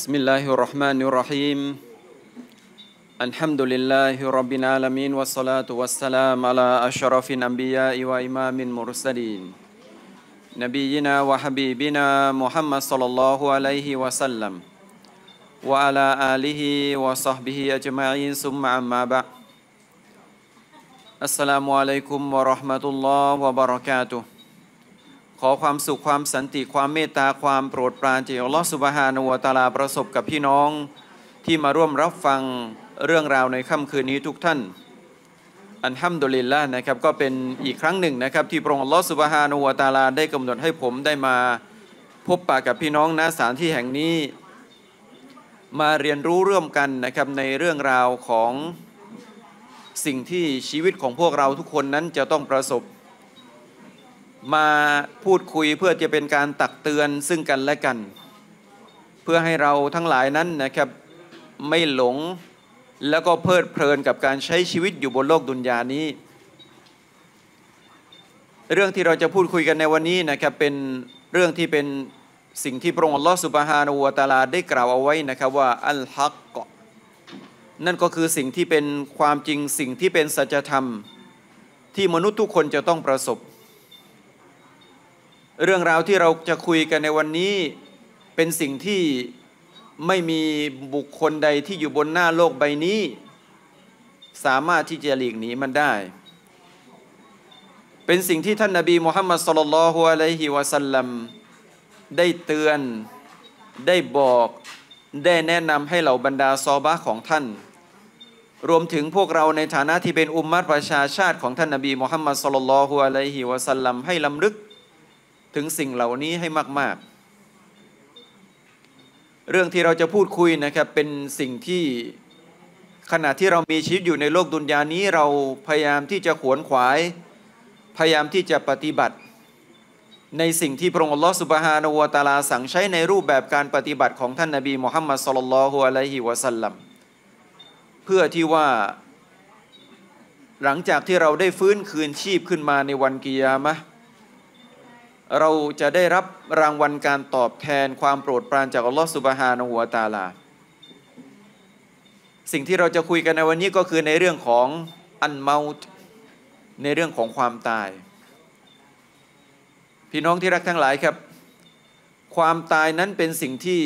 بسم الله الرحمن الرحيم الحمد لله رب العالمين والصلاة والسلام على أشرف الأنبياء وإمام المرسلين نبينا وحبيبنا محمد صلى الله عليه وسلم وعلى آله وصحبه أجمعين ثم أما بعدอัสสลามุอะลัยกุมวะเราะห์มะตุลลอฮ์วะบะเราะกาตุฮ์ขอความสุขความสันติความเมตตาความโปรดปรานจากอัลลอฮ์ซุบฮานะฮูวะตะอาลาประสบกับพี่น้องที่มาร่วมรับฟังเรื่องราวในค่ำคืนนี้ทุกท่านอัลฮัมดุลิลละห์นะครับก็เป็นอีกครั้งหนึ่งนะครับที่พระองค์อัลลอฮ์ซุบฮานะฮูวะตะอาลาได้กำหนดให้ผมได้มาพบปะกับพี่น้องณสถานที่แห่งนี้มาเรียนรู้ร่วมกันนะครับในเรื่องราวของสิ่งที่ชีวิตของพวกเราทุกคนนั้นจะต้องประสบมาพูดคุยเพื่อจะเป็นการตักเตือนซึ่งกันและกันเพื่อให้เราทั้งหลายนั้นนะครับไม่หลงแล้วก็เพลิดเพลินกับการใช้ชีวิตอยู่บนโลกดุนยานี้เรื่องที่เราจะพูดคุยกันในวันนี้นะครับเป็นเรื่องที่เป็นสิ่งที่พระองค์อัลลอฮฺซุบฮานะฮูวะตะอาลาได้กล่าวเอาไว้นะครับว่าอัลฮักกะนั่นก็คือสิ่งที่เป็นความจริงสิ่งที่เป็นสัจธรรมที่มนุษย์ทุกคนจะต้องประสบเรื่องราวที่เราจะคุยกันในวันนี้เป็นสิ่งที่ไม่มีบุคคลใดที่อยู่บนหน้าโลกใบนี้สามารถที่จะหลีกหนีมันได้เป็นสิ่งที่ท่านนบีมุฮัมมัดศ็อลลัลลอฮุอะลัยฮิวะซัลลัมได้เตือนได้บอกได้แนะนำให้เหล่าบรรดาซอบะห์ของท่านรวมถึงพวกเราในฐานะที่เป็นอุมมะห์ประชาชาติของท่านนบีมุฮัมมัดศ็อลลัลลอฮุอะลัยฮิวะซัลลัมให้ลำลึกถึงสิ่งเหล่านี้ให้มากๆเรื่องที่เราจะพูดคุยนะครับเป็นสิ่งที่ขณะที่เรามีชีวิตอยู่ในโลกดุนยานี้เราพยายามที่จะขวนขวายพยายามที่จะปฏิบัติในสิ่งที่พระองค์อัลลอฮฺซุบฮานะฮูวะตะอาลาสั่งใช้ในรูปแบบการปฏิบัติของท่านนบีมุฮัมมัดศ็อลลัลลอฮุอะลัยฮิวะซัลลัมเพื่อที่ว่าหลังจากที่เราได้ฟื้นคืนชีพขึ้นมาในวันกิยามะห์เราจะได้รับรางวัลการตอบแทนความโปรดปรานจากอัลลอฮฺซุบฮานะฮูวะตะอาลาสิ่งที่เราจะคุยกันในวันนี้ก็คือในเรื่องของอันเมาต์ในเรื่องของความตายพี่น้องที่รักทั้งหลายครับความตายนั้นเป็นสิ่งที่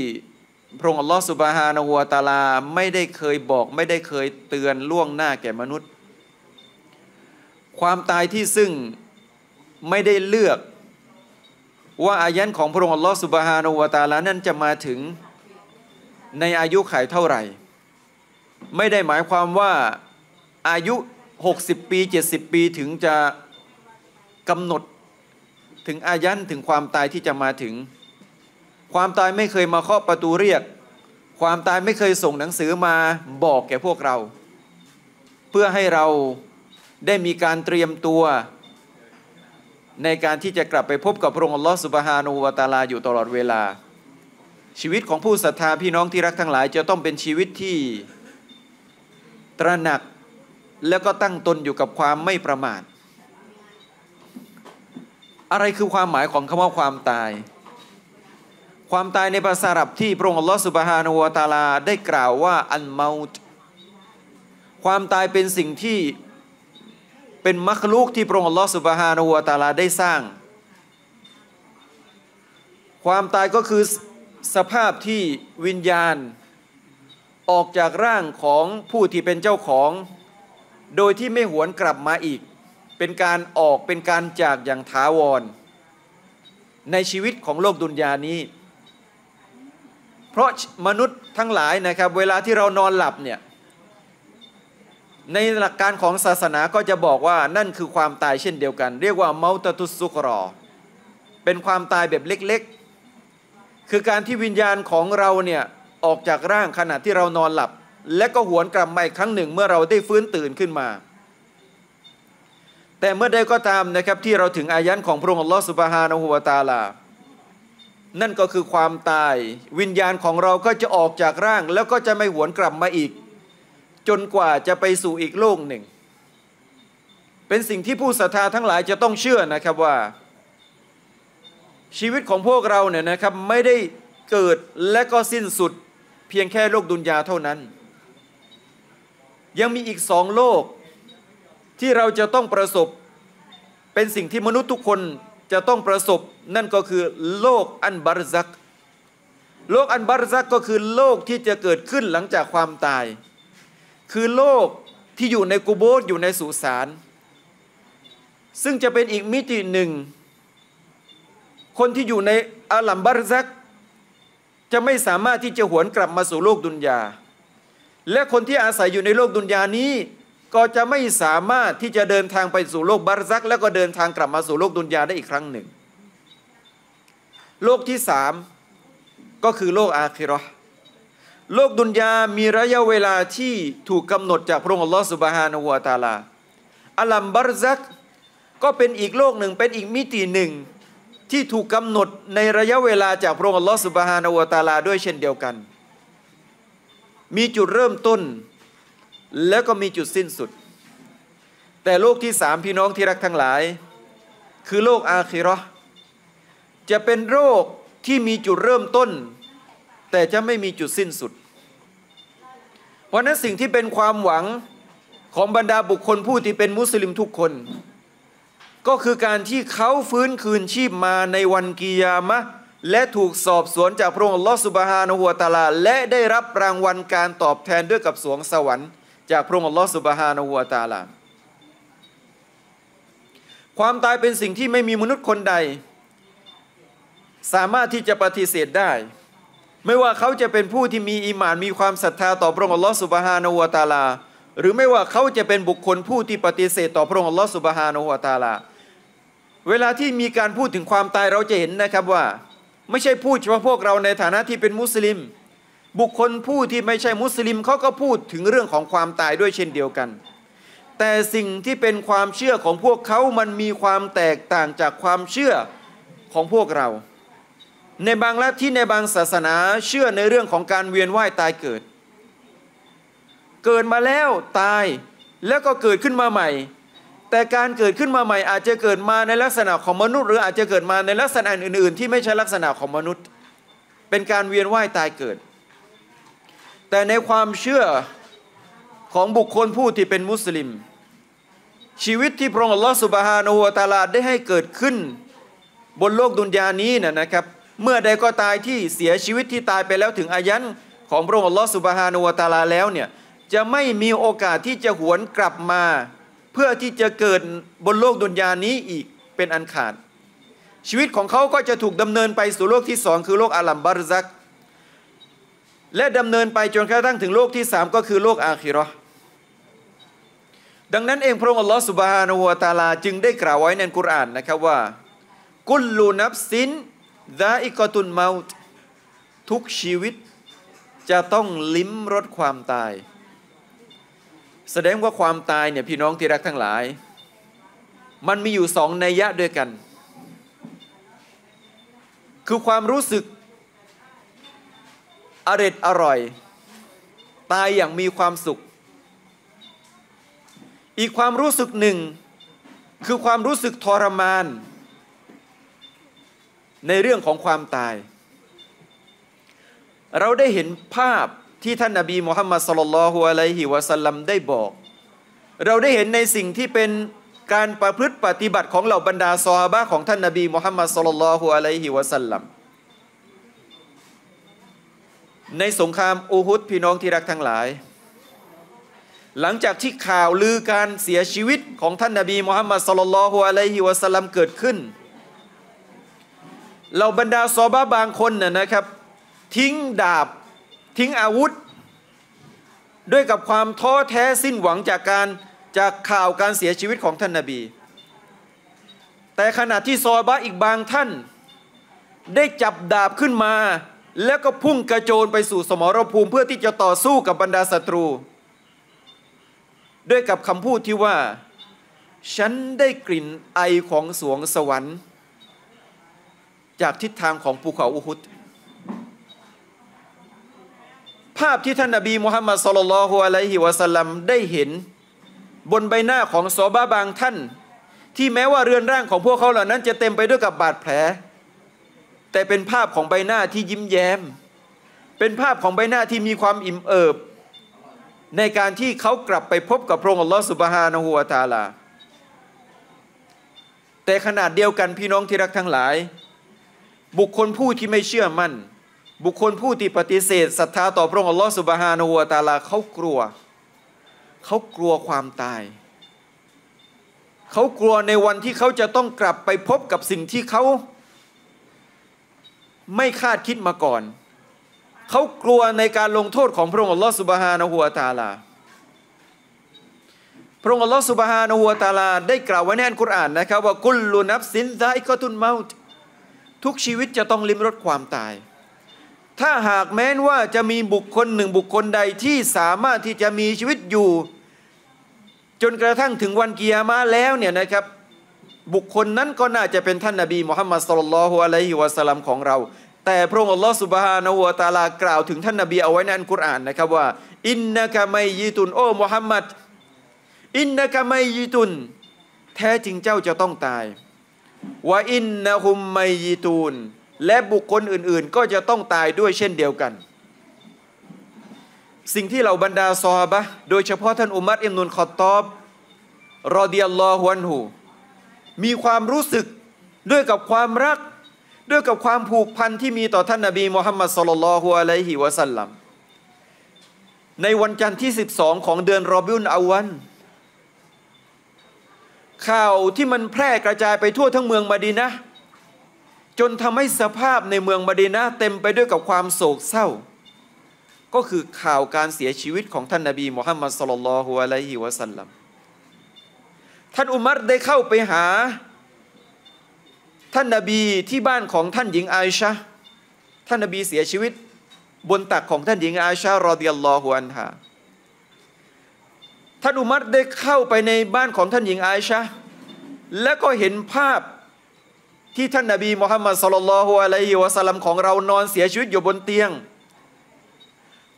พระองค์อัลลอฮฺซุบฮานะฮูวะตะอาลาไม่ได้เคยบอกไม่ได้เคยเตือนล่วงหน้าแก่มนุษย์ความตายที่ซึ่งไม่ได้เลือกว่าอายันของพระองค์อัลลอฮฺซุบฮานะฮูวะตะอาลานั้นจะมาถึงในอายุขัยเท่าไหร่ไม่ได้หมายความว่าอายุ60ปี70ปีถึงจะกำหนดถึงอายันถึงความตายที่จะมาถึงความตายไม่เคยมาเคาะประตูเรียกความตายไม่เคยส่งหนังสือมาบอกแก่พวกเราเพื่อให้เราได้มีการเตรียมตัวในการที่จะกลับไปพบกับพระองค์อัลลอฮฺซุบฮานะฮูวะตะอาลาอยู่ตลอดเวลาชีวิตของผู้ศรัทธาพี่น้องที่รักทั้งหลายจะต้องเป็นชีวิตที่ตระหนักและก็ตั้งตนอยู่กับความไม่ประมาทอะไรคือความหมายของคำว่าความตายความตายในภาษาอาหรับที่พระองค์อัลลอฮฺซุบฮานะฮูวะตะอาลาได้กล่าวว่าอันเมาต์ความตายเป็นสิ่งที่เป็นมัคลูกที่พระองค์อัลลอฮฺซุบฮานะฮูวะตะอาลาได้สร้างความตายก็คือสภาพที่วิญญาณออกจากร่างของผู้ที่เป็นเจ้าของโดยที่ไม่หวนกลับมาอีกเป็นการออกเป็นการจากอย่างถาวรในชีวิตของโลกดุนยานี้เพราะมนุษย์ทั้งหลายนะครับเวลาที่เรานอนหลับเนี่ยในหลักการของศาสนาก็จะบอกว่านั่นคือความตายเช่นเดียวกันเรียกว่าเมาตตุสซุกรอเป็นความตายแบบเล็กๆคือการที่วิญญาณของเราเนี่ยออกจากร่างขณะที่เรานอนหลับและก็หวนกลับมาอีกครั้งหนึ่งเมื่อเราได้ฟื้นตื่นขึ้นมาแต่เมื่อใดก็ตามนะครับที่เราถึงอายันของพระองค์อัลลอฮฺซุบฮานะฮูวะตะอาลานั่นก็คือความตายวิญญาณของเราก็จะออกจากร่างแล้วก็จะไม่หวนกลับมาอีกจนกว่าจะไปสู่อีกโลกหนึ่งเป็นสิ่งที่ผู้ศรัทธาทั้งหลายจะต้องเชื่อนะครับว่าชีวิตของพวกเราเนี่ยนะครับไม่ได้เกิดและก็สิ้นสุด เพียงแค่โลกดุนยาเท่านั้นยังมีอีกสองโลกที่เราจะต้องประสบเป็นสิ่งที่มนุษย์ทุกคนจะต้องประสบนั่นก็คือโลกอันบัรซักโลกอันบัรซักก็คือโลกที่จะเกิดขึ้นหลังจากความตายคือโลกที่อยู่ในกุโบร์อยู่ในสุสานซึ่งจะเป็นอีกมิติหนึ่งคนที่อยู่ในอาลัมบัรซักจะไม่สามารถที่จะหวนกลับมาสู่โลกดุนยาและคนที่อาศัยอยู่ในโลกดุนยานี้ก็จะไม่สามารถที่จะเดินทางไปสู่โลกบัรซักแล้วก็เดินทางกลับมาสู่โลกดุนยาได้อีกครั้งหนึ่งโลกที่สามก็คือโลกอาคิเราะห์โลกดุนยามีระยะเวลาที่ถูกกำหนดจากพระองค์อัลลอฮฺซุบฮานะฮูวะตะอาลาอาลัมบัรซักก็เป็นอีกโลกหนึ่งเป็นอีกมิติหนึ่งที่ถูกกำหนดในระยะเวลาจากพระองค์อัลลอฮฺซุบฮานะฮูวะตะอาลาด้วยเช่นเดียวกันมีจุดเริ่มต้นแล้วก็มีจุดสิ้นสุดแต่โลกที่สามพี่น้องที่รักทั้งหลายคือโลกอาคิเราะห์จะเป็นโลกที่มีจุดเริ่มต้นแต่จะไม่มีจุดสิ้นสุดเพราะนั้นสิ่งที่เป็นความหวังของบรรดาบุคคลผู้ที่เป็นมุสลิมทุกคนก็คือการที่เขาฟื้นคืนชีพมาในวันกิยามะห์และถูกสอบสวนจากพระองค์อัลลอฮฺซุบฮานะฮูวะตะอาลาและได้รับรางวัลการตอบแทนด้วยกับสวงสวรรค์จากพระองค์อัลลอฮฺซุบฮานะฮูวะตะอาลาความตายเป็นสิ่งที่ไม่มีมนุษย์คนใดสามารถที่จะปฏิเสธได้ไม่ว่าเขาจะเป็นผู้ที่มีอีหม่านมีความศรัทธาต่อพระองค์อัลลอฮฺซุบฮานะฮูวะตะอาลาหรือไม่ว่าเขาจะเป็นบุคคลผู้ที่ปฏิเสธต่อพระองค์อัลลอฮฺซุบฮานะฮูวะตะอาลาเวลาที่มีการพูดถึงความตายเราจะเห็นนะครับว่าไม่ใช่พูดเฉพาะพวกเราในฐานะที่เป็นมุสลิมบุคคลผู้ที่ไม่ใช่มุสลิมเขาก็พูดถึงเรื่องของความตายด้วยเช่นเดียวกันแต่สิ่งที่เป็นความเชื่อของพวกเขามันมีความแตกต่างจากความเชื่อของพวกเราในบางลัทธิในบางศาสนาเชื่อในเรื่องของการเวียนว่ายตายเกิดมาแล้วตายแล้วก็เกิดขึ้นมาใหม่แต่การเกิดขึ้นมาใหม่อาจจะเกิดมาในลักษณะของมนุษย์หรืออาจจะเกิดมาในลักษณะอื่นๆที่ไม่ใช่ลักษณะของมนุษย์เป็นการเวียนว่ายตายเกิดแต่ในความเชื่อของบุคคลผู้ที่เป็นมุสลิมชีวิตที่พระองค์อัลลอฮฺซุบฮานะฮูวะตะอาลาได้ให้เกิดขึ้นบนโลกดุนยานี้นะครับเมื่อใดก็ตายที่เสียชีวิตที่ตายไปแล้วถึงอายันของพระองค์อัลลอฮฺซุบฮานะฮูวะตะอาลาแล้วเนี่ยจะไม่มีโอกาสที่จะหวนกลับมาเพื่อที่จะเกิดบนโลกดุนยานี้อีกเป็นอันขาดชีวิตของเขาก็จะถูกดำเนินไปสู่โลกที่สองคือโลกอาลัมบัรซักและดำเนินไปจนกระทั่งถึงโลกที่สามก็คือโลกอาคิเราะห์ดังนั้นเองพระองค์อัลลอฮฺซุบฮานะฮูวะตะอาลาจึงได้กล่าวไว้ในกุรอานนะครับว่ากุลลูนัฟซินซาอิกะตุลเมาตทุกชีวิตจะต้องลิ้มรสความตายแสดงว่าความตายเนี่ยพี่น้องที่รักทั้งหลายมันมีอยู่สองนัยยะด้วยกันคือความรู้สึกอร่อยตายอย่างมีความสุขอีกความรู้สึกหนึ่งคือความรู้สึกทรมานในเรื่องของความตายเราได้เห็นภาพที่ท่านนบีมุฮัมมัดศ็อลลัลลอฮุอะลัยฮิวะซัลลัมได้บอกเราได้เห็นในสิ่งที่เป็นการประพฤติปฏิบัติของเหล่าบรรดาซอฮาบะห์ของท่านนบีมุฮัมมัดศ็อลลัลลอฮุอะลัยฮิวะซัลลัมในสงครามอูฮุดพี่น้องที่รักทั้งหลายหลังจากที่ข่าวลือการเสียชีวิตของท่านนบีมุฮัมมัดศ็อลลัลลอฮุอะลัยฮิวะซัลลัมเกิดขึ้นเหล่าบรรดาซอฮาบะห์บางคนนะครับทิ้งดาบทิ้งอาวุธด้วยกับความท้อแท้สิ้นหวังจากข่าวการเสียชีวิตของท่านนบีแต่ขณะที่ซอฮาบะห์อีกบางท่านได้จับดาบขึ้นมาแล้วก็พุ่งกระโจนไปสู่สมรภูมิเพื่อที่จะต่อสู้กับบรรดาศัตรูด้วยกับคำพูดที่ว่าฉันได้กลิ่นไอของสวงสวรรค์จากทิศทางของภูเขาอูฮุดภาพที่ท่านนบีมุฮัมมัดศ็อลลัลลอฮุอะลัยฮิวะซัลลัมได้เห็นบนใบหน้าของซอฮาบะห์บางท่านที่แม้ว่าเรือนร่างของพวกเขาเหล่านั้นจะเต็มไปด้วยกับบาดแผลแต่เป็นภาพของใบหน้าที่ยิ้มแย้ม เป็นภาพของใบหน้าที่มีความอิ่มเอิบในการที่เขากลับไปพบกับพระองค์อัลลอฮฺซุบฮานะฮูวะตะอาลาแต่ขนาดเดียวกันพี่น้องที่รักทั้งหลายบุคคลผู้ที่ไม่เชื่อมั่นบุคคลผู้ที่ปฏิเสธศรัทธาต่อพระองค์อัลลอฮฺซุบฮานะฮูวะตะอาลาเขากลัวความตายเขากลัวในวันที่เขาจะต้องกลับไปพบกับสิ่งที่เขาไม่คาดคิดมาก่อนเขากลัวในการลงโทษของพระองค์อัลลอฮฺซุบฮานะฮูวะตะอาลาพระองค์อัลลอฮฺซุบฮานะฮูวะตะอาลาได้กล่าวไว้ในอัลกุรอานนะครับว่ากุลลุนัฟซินซาอิกะตุลเมาต์ทุกชีวิตจะต้องลิ้มรสความตายถ้าหากแม้นว่าจะมีบุคคลหนึ่งบุคคลใดที่สามารถที่จะมีชีวิตอยู่จนกระทั่งถึงวันกิยามะฮ์แล้วเนี่ยนะครับบุคคลนั้นก็น่าจะเป็นท่านนบีมุฮัมมัดศ็อลลัลลอฮุอะลัยฮิวะซัลลัมของเราแต่พระองค์อัลลอฮฺซุบฮานะฮูวะตะอาลากล่าวถึงท่านนบีเอาไว้ในอัลกุรอานนะครับว่าอินนะกะมัยยิตุนโอ้มุฮัมมัดอินนะกะมัยยิตุนแท้จริงเจ้าจะต้องตายวะอินนะฮุมมัยยิตุนและบุคคลอื่นๆก็จะต้องตายด้วยเช่นเดียวกันสิ่งที่เหล่าบรรดาซอฮาบะห์โดยเฉพาะท่านอุมัรอิบนุลค็อฏฏอบรอฎิยัลลอฮุอันฮุมีความรู้สึกด้วยกับความรักด้วยกับความผูกพันที่มีต่อท่านนบีมุฮัมมัดศ็อลลัลลอฮุอะลัยฮิวะซัลลัมในวันจันทร์ที่12ของเดือนรอบิอุลอัววัลข่าวที่มันแพร่กระจายไปทั่วทั้งเมืองมะดีนะห์จนทำให้สภาพในเมืองมะดีนะห์เต็มไปด้วยกับความโศกเศร้าก็คือข่าวการเสียชีวิตของท่านนบีมุฮัมมัดศ็อลลัลลอฮุอะลัยฮิวะซัลลัมท่านอุมัรได้เข้าไปหาท่านนบีที่บ้านของท่านหญิงอาอิชะห์ท่านนบีเสียชีวิตบนตักของท่านหญิงอาอิชะห์รอฎิยัลลอฮุอันฮาท่านอุมัรได้เข้าไปในบ้านของท่านหญิงอาอิชะห์และก็เห็นภาพที่ท่านนบีมุฮัมมัดศ็อลลัลลอฮุอะลัยฮิวะซัลลัมของเรานอนเสียชีวิตอยู่บนเตียง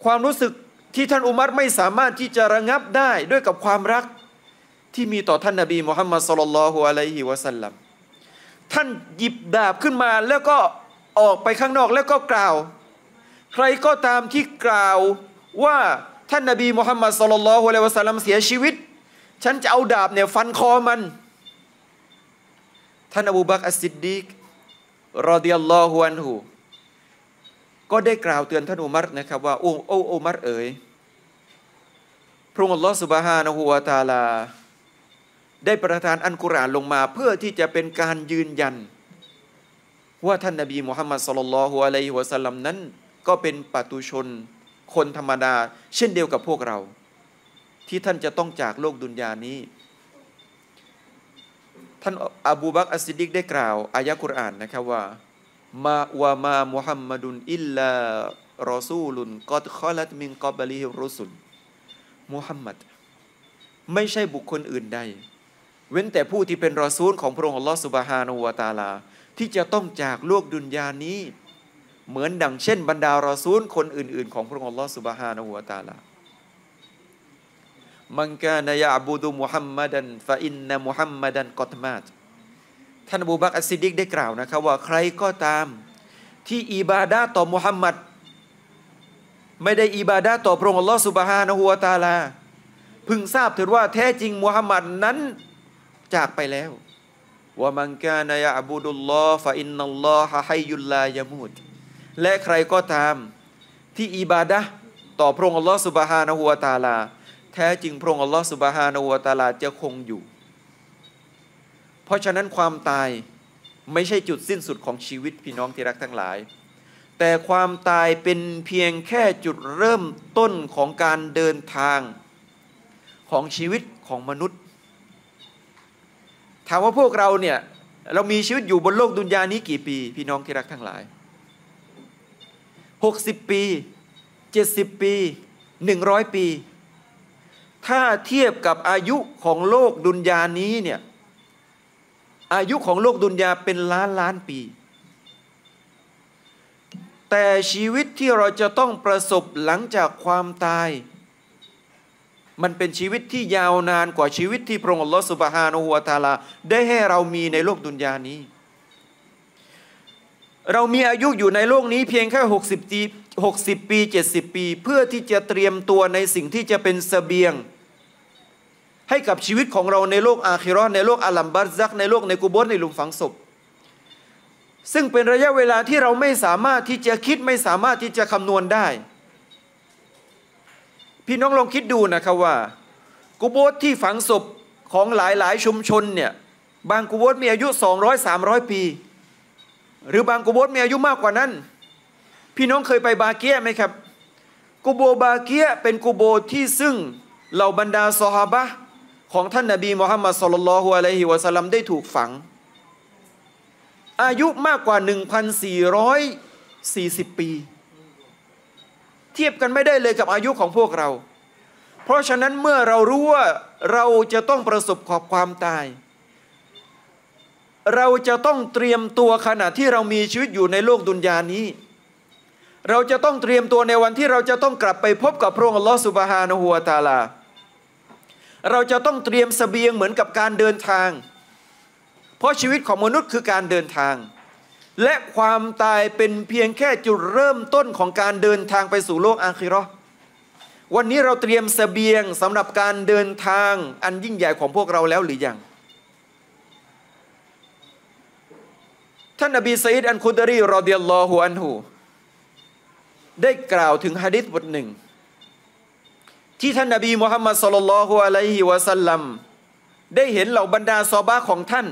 ความรู้สึกที่ท่านอุมัรไม่สามารถที่จะระงับได้ด้วยกับความรักที่มีต่อท่านนบีมุฮัมมัดศ็อลลัลลอฮุอะลัยฮิวะซัลลัมท่านหยิบดาบขึ้นมาแล้วก็ออกไปข้างนอกแล้วก็กล่าวใครก็ตามที่กล่าวว่าท่านนบีมุฮัมมัดศ็อลลัลลอฮุอะลัยฮิวะซัลลัมเสียชีวิตฉันจะเอาดาบเนี่ยฟันคอมันท่านอบูบักรอัสซิดดีกรอฎิยัลลอฮุอันฮุก็ได้กล่าวเตือนท่านอุมัรนะครับว่าโอ้อุมัรเอ๋ยพระองค์อัลลอฮฺซุบฮานะฮูวะตะอาลาได้ประทานอัลกุรอานลงมาเพื่อที่จะเป็นการยืนยันว่าท่านนบีมุฮัมมัดศ็อลลัลลอฮุอะลัยฮิวะซัลลัมนั้นก็เป็นปตุชนคนธรรมดาเช่นเดียวกับพวกเราที่ท่านจะต้องจากโลกดุนยานี้ท่านอบูบักรอัสซิดดีกได้กล่าวอายะห์กุรอานนะครับว่ามาวะมามุฮัมมัดุนอิลลารอซูลุนกอดคอลัตมินกอบลิฮิรุสุลมุฮัมมัดไม่ใช่บุคคลอื่นใดเว้นแต่ผู้ที่เป็นรอซูลของพระองค์อัลลอฮฺซุบฮานะฮูวะตะอาลาที่จะต้องจากโลกดุนยานี้เหมือนดังเช่นบรรดารอซูลคนอื่นๆของพระองค์อัลลอฮฺซุบฮานะฮูวะตะอาลามันกานายะบูดุมุฮัมมัดันฟะอินนะมุฮัมมัดันกอตมาตท่านอบูบักรอัสซิดดีกได้กล่าวนะครับว่าใครก็ตามที่อิบาดะห์ต่อมุฮัมมัดไม่ได้อิบาดะห์ต่อพระองค์อัลลอฮฺซุบฮานะฮูวะตะอาลาพึงทราบเถิดว่าแท้จริงมุฮัมมัดนั้นจากไปแล้วว่ามันกานายะบูดุลลอฮฺฟะอินนัลลอฮะฮัยยุลลายะมูตและใครก็ตามที่อิบาดะห์ต่อพระองค์อัลลอฮฺซุบฮานะฮูวะตะอาลาแท้จริงพระองค์อัลลอฮฺซุบฮานะฮูวะตะอาลาจะคงอยู่เพราะฉะนั้นความตายไม่ใช่จุดสิ้นสุดของชีวิตพี่น้องที่รักทั้งหลายแต่ความตายเป็นเพียงแค่จุดเริ่มต้นของการเดินทางของชีวิตของมนุษย์ถามว่าพวกเราเนี่ยเรามีชีวิตอยู่บนโลกดุนยานี้กี่ปีพี่น้องที่รักทั้งหลาย60ปี70ปี100ปีถ้าเทียบกับอายุของโลกดุนยานี้เนี่ยอายุของโลกดุนยาเป็นล้านปีแต่ชีวิตที่เราจะต้องประสบหลังจากความตายมันเป็นชีวิตที่ยาวนานกว่าชีวิตที่พระองค์อัลลอฮฺซุบฮานะฮูวะตะอาลาได้ให้เรามีในโลกดุนยานี้เรามีอายุอยู่ในโลกนี้เพียงแค่60 60ปี70ปีเพื่อที่จะเตรียมตัวในสิ่งที่จะเป็นเสบียงให้กับชีวิตของเราในโลกอาคิเราะห์ในโลกอัลลัมบัรซักในโลกในกุโบร์ในหลุมฝังศพซึ่งเป็นระยะเวลาที่เราไม่สามารถที่จะคิดไม่สามารถที่จะคำนวณได้พี่น้องลองคิดดูนะครับว่ากุโบร์ที่ฝังศพของหลายๆชุมชนเนี่ยบางกุโบร์มีอายุ200-300ปีหรือบางกุโบร์มีอายุมากกว่านั้นพี่น้องเคยไปบาเกียะไหมครับกุโบบาเกียะเป็นกุโบที่ซึ่งเหล่าบรรดาซอฮาบะห์ของท่านนบีมุฮัมมัดศ็อลลัลลอฮุอะลัยฮิวะซัลลัมได้ถูกฝังอายุมากกว่า 1,440 ปีเทียบกันไม่ได้เลยกับอายุของพวกเราเพราะฉะนั้นเมื่อเรารู้ว่าเราจะต้องประสบกับความตายเราจะต้องเตรียมตัวขณะที่เรามีชีวิตอยู่ในโลกดุนยานี้เราจะต้องเตรียมตัวในวันที่เราจะต้องกลับไปพบกับพระองค์อัลลอฮฺซุบฮานะฮูวะตะอาลาเราจะต้องเตรียมเสบียงเหมือนกับการเดินทางเพราะชีวิตของมนุษย์คือการเดินทางและความตายเป็นเพียงแค่จุดเริ่มต้นของการเดินทางไปสู่โลกอาคิเราะห์วันนี้เราเตรียมเสบียงสำหรับการเดินทางอันยิ่งใหญ่ของพวกเราแล้วหรือยังท่านนบีซะอีดอันคุดรีรอฎิยัลลอฮุอันฮุได้กล่าวถึงหะดีษบทหนึ่งที่ท่านนบีมุฮัมมัดศ็อลลัลลอฮุอะลัยฮิวะซัลลัมได้เห็นเหล่าบรรดาซอฮาบะห์ของท่าน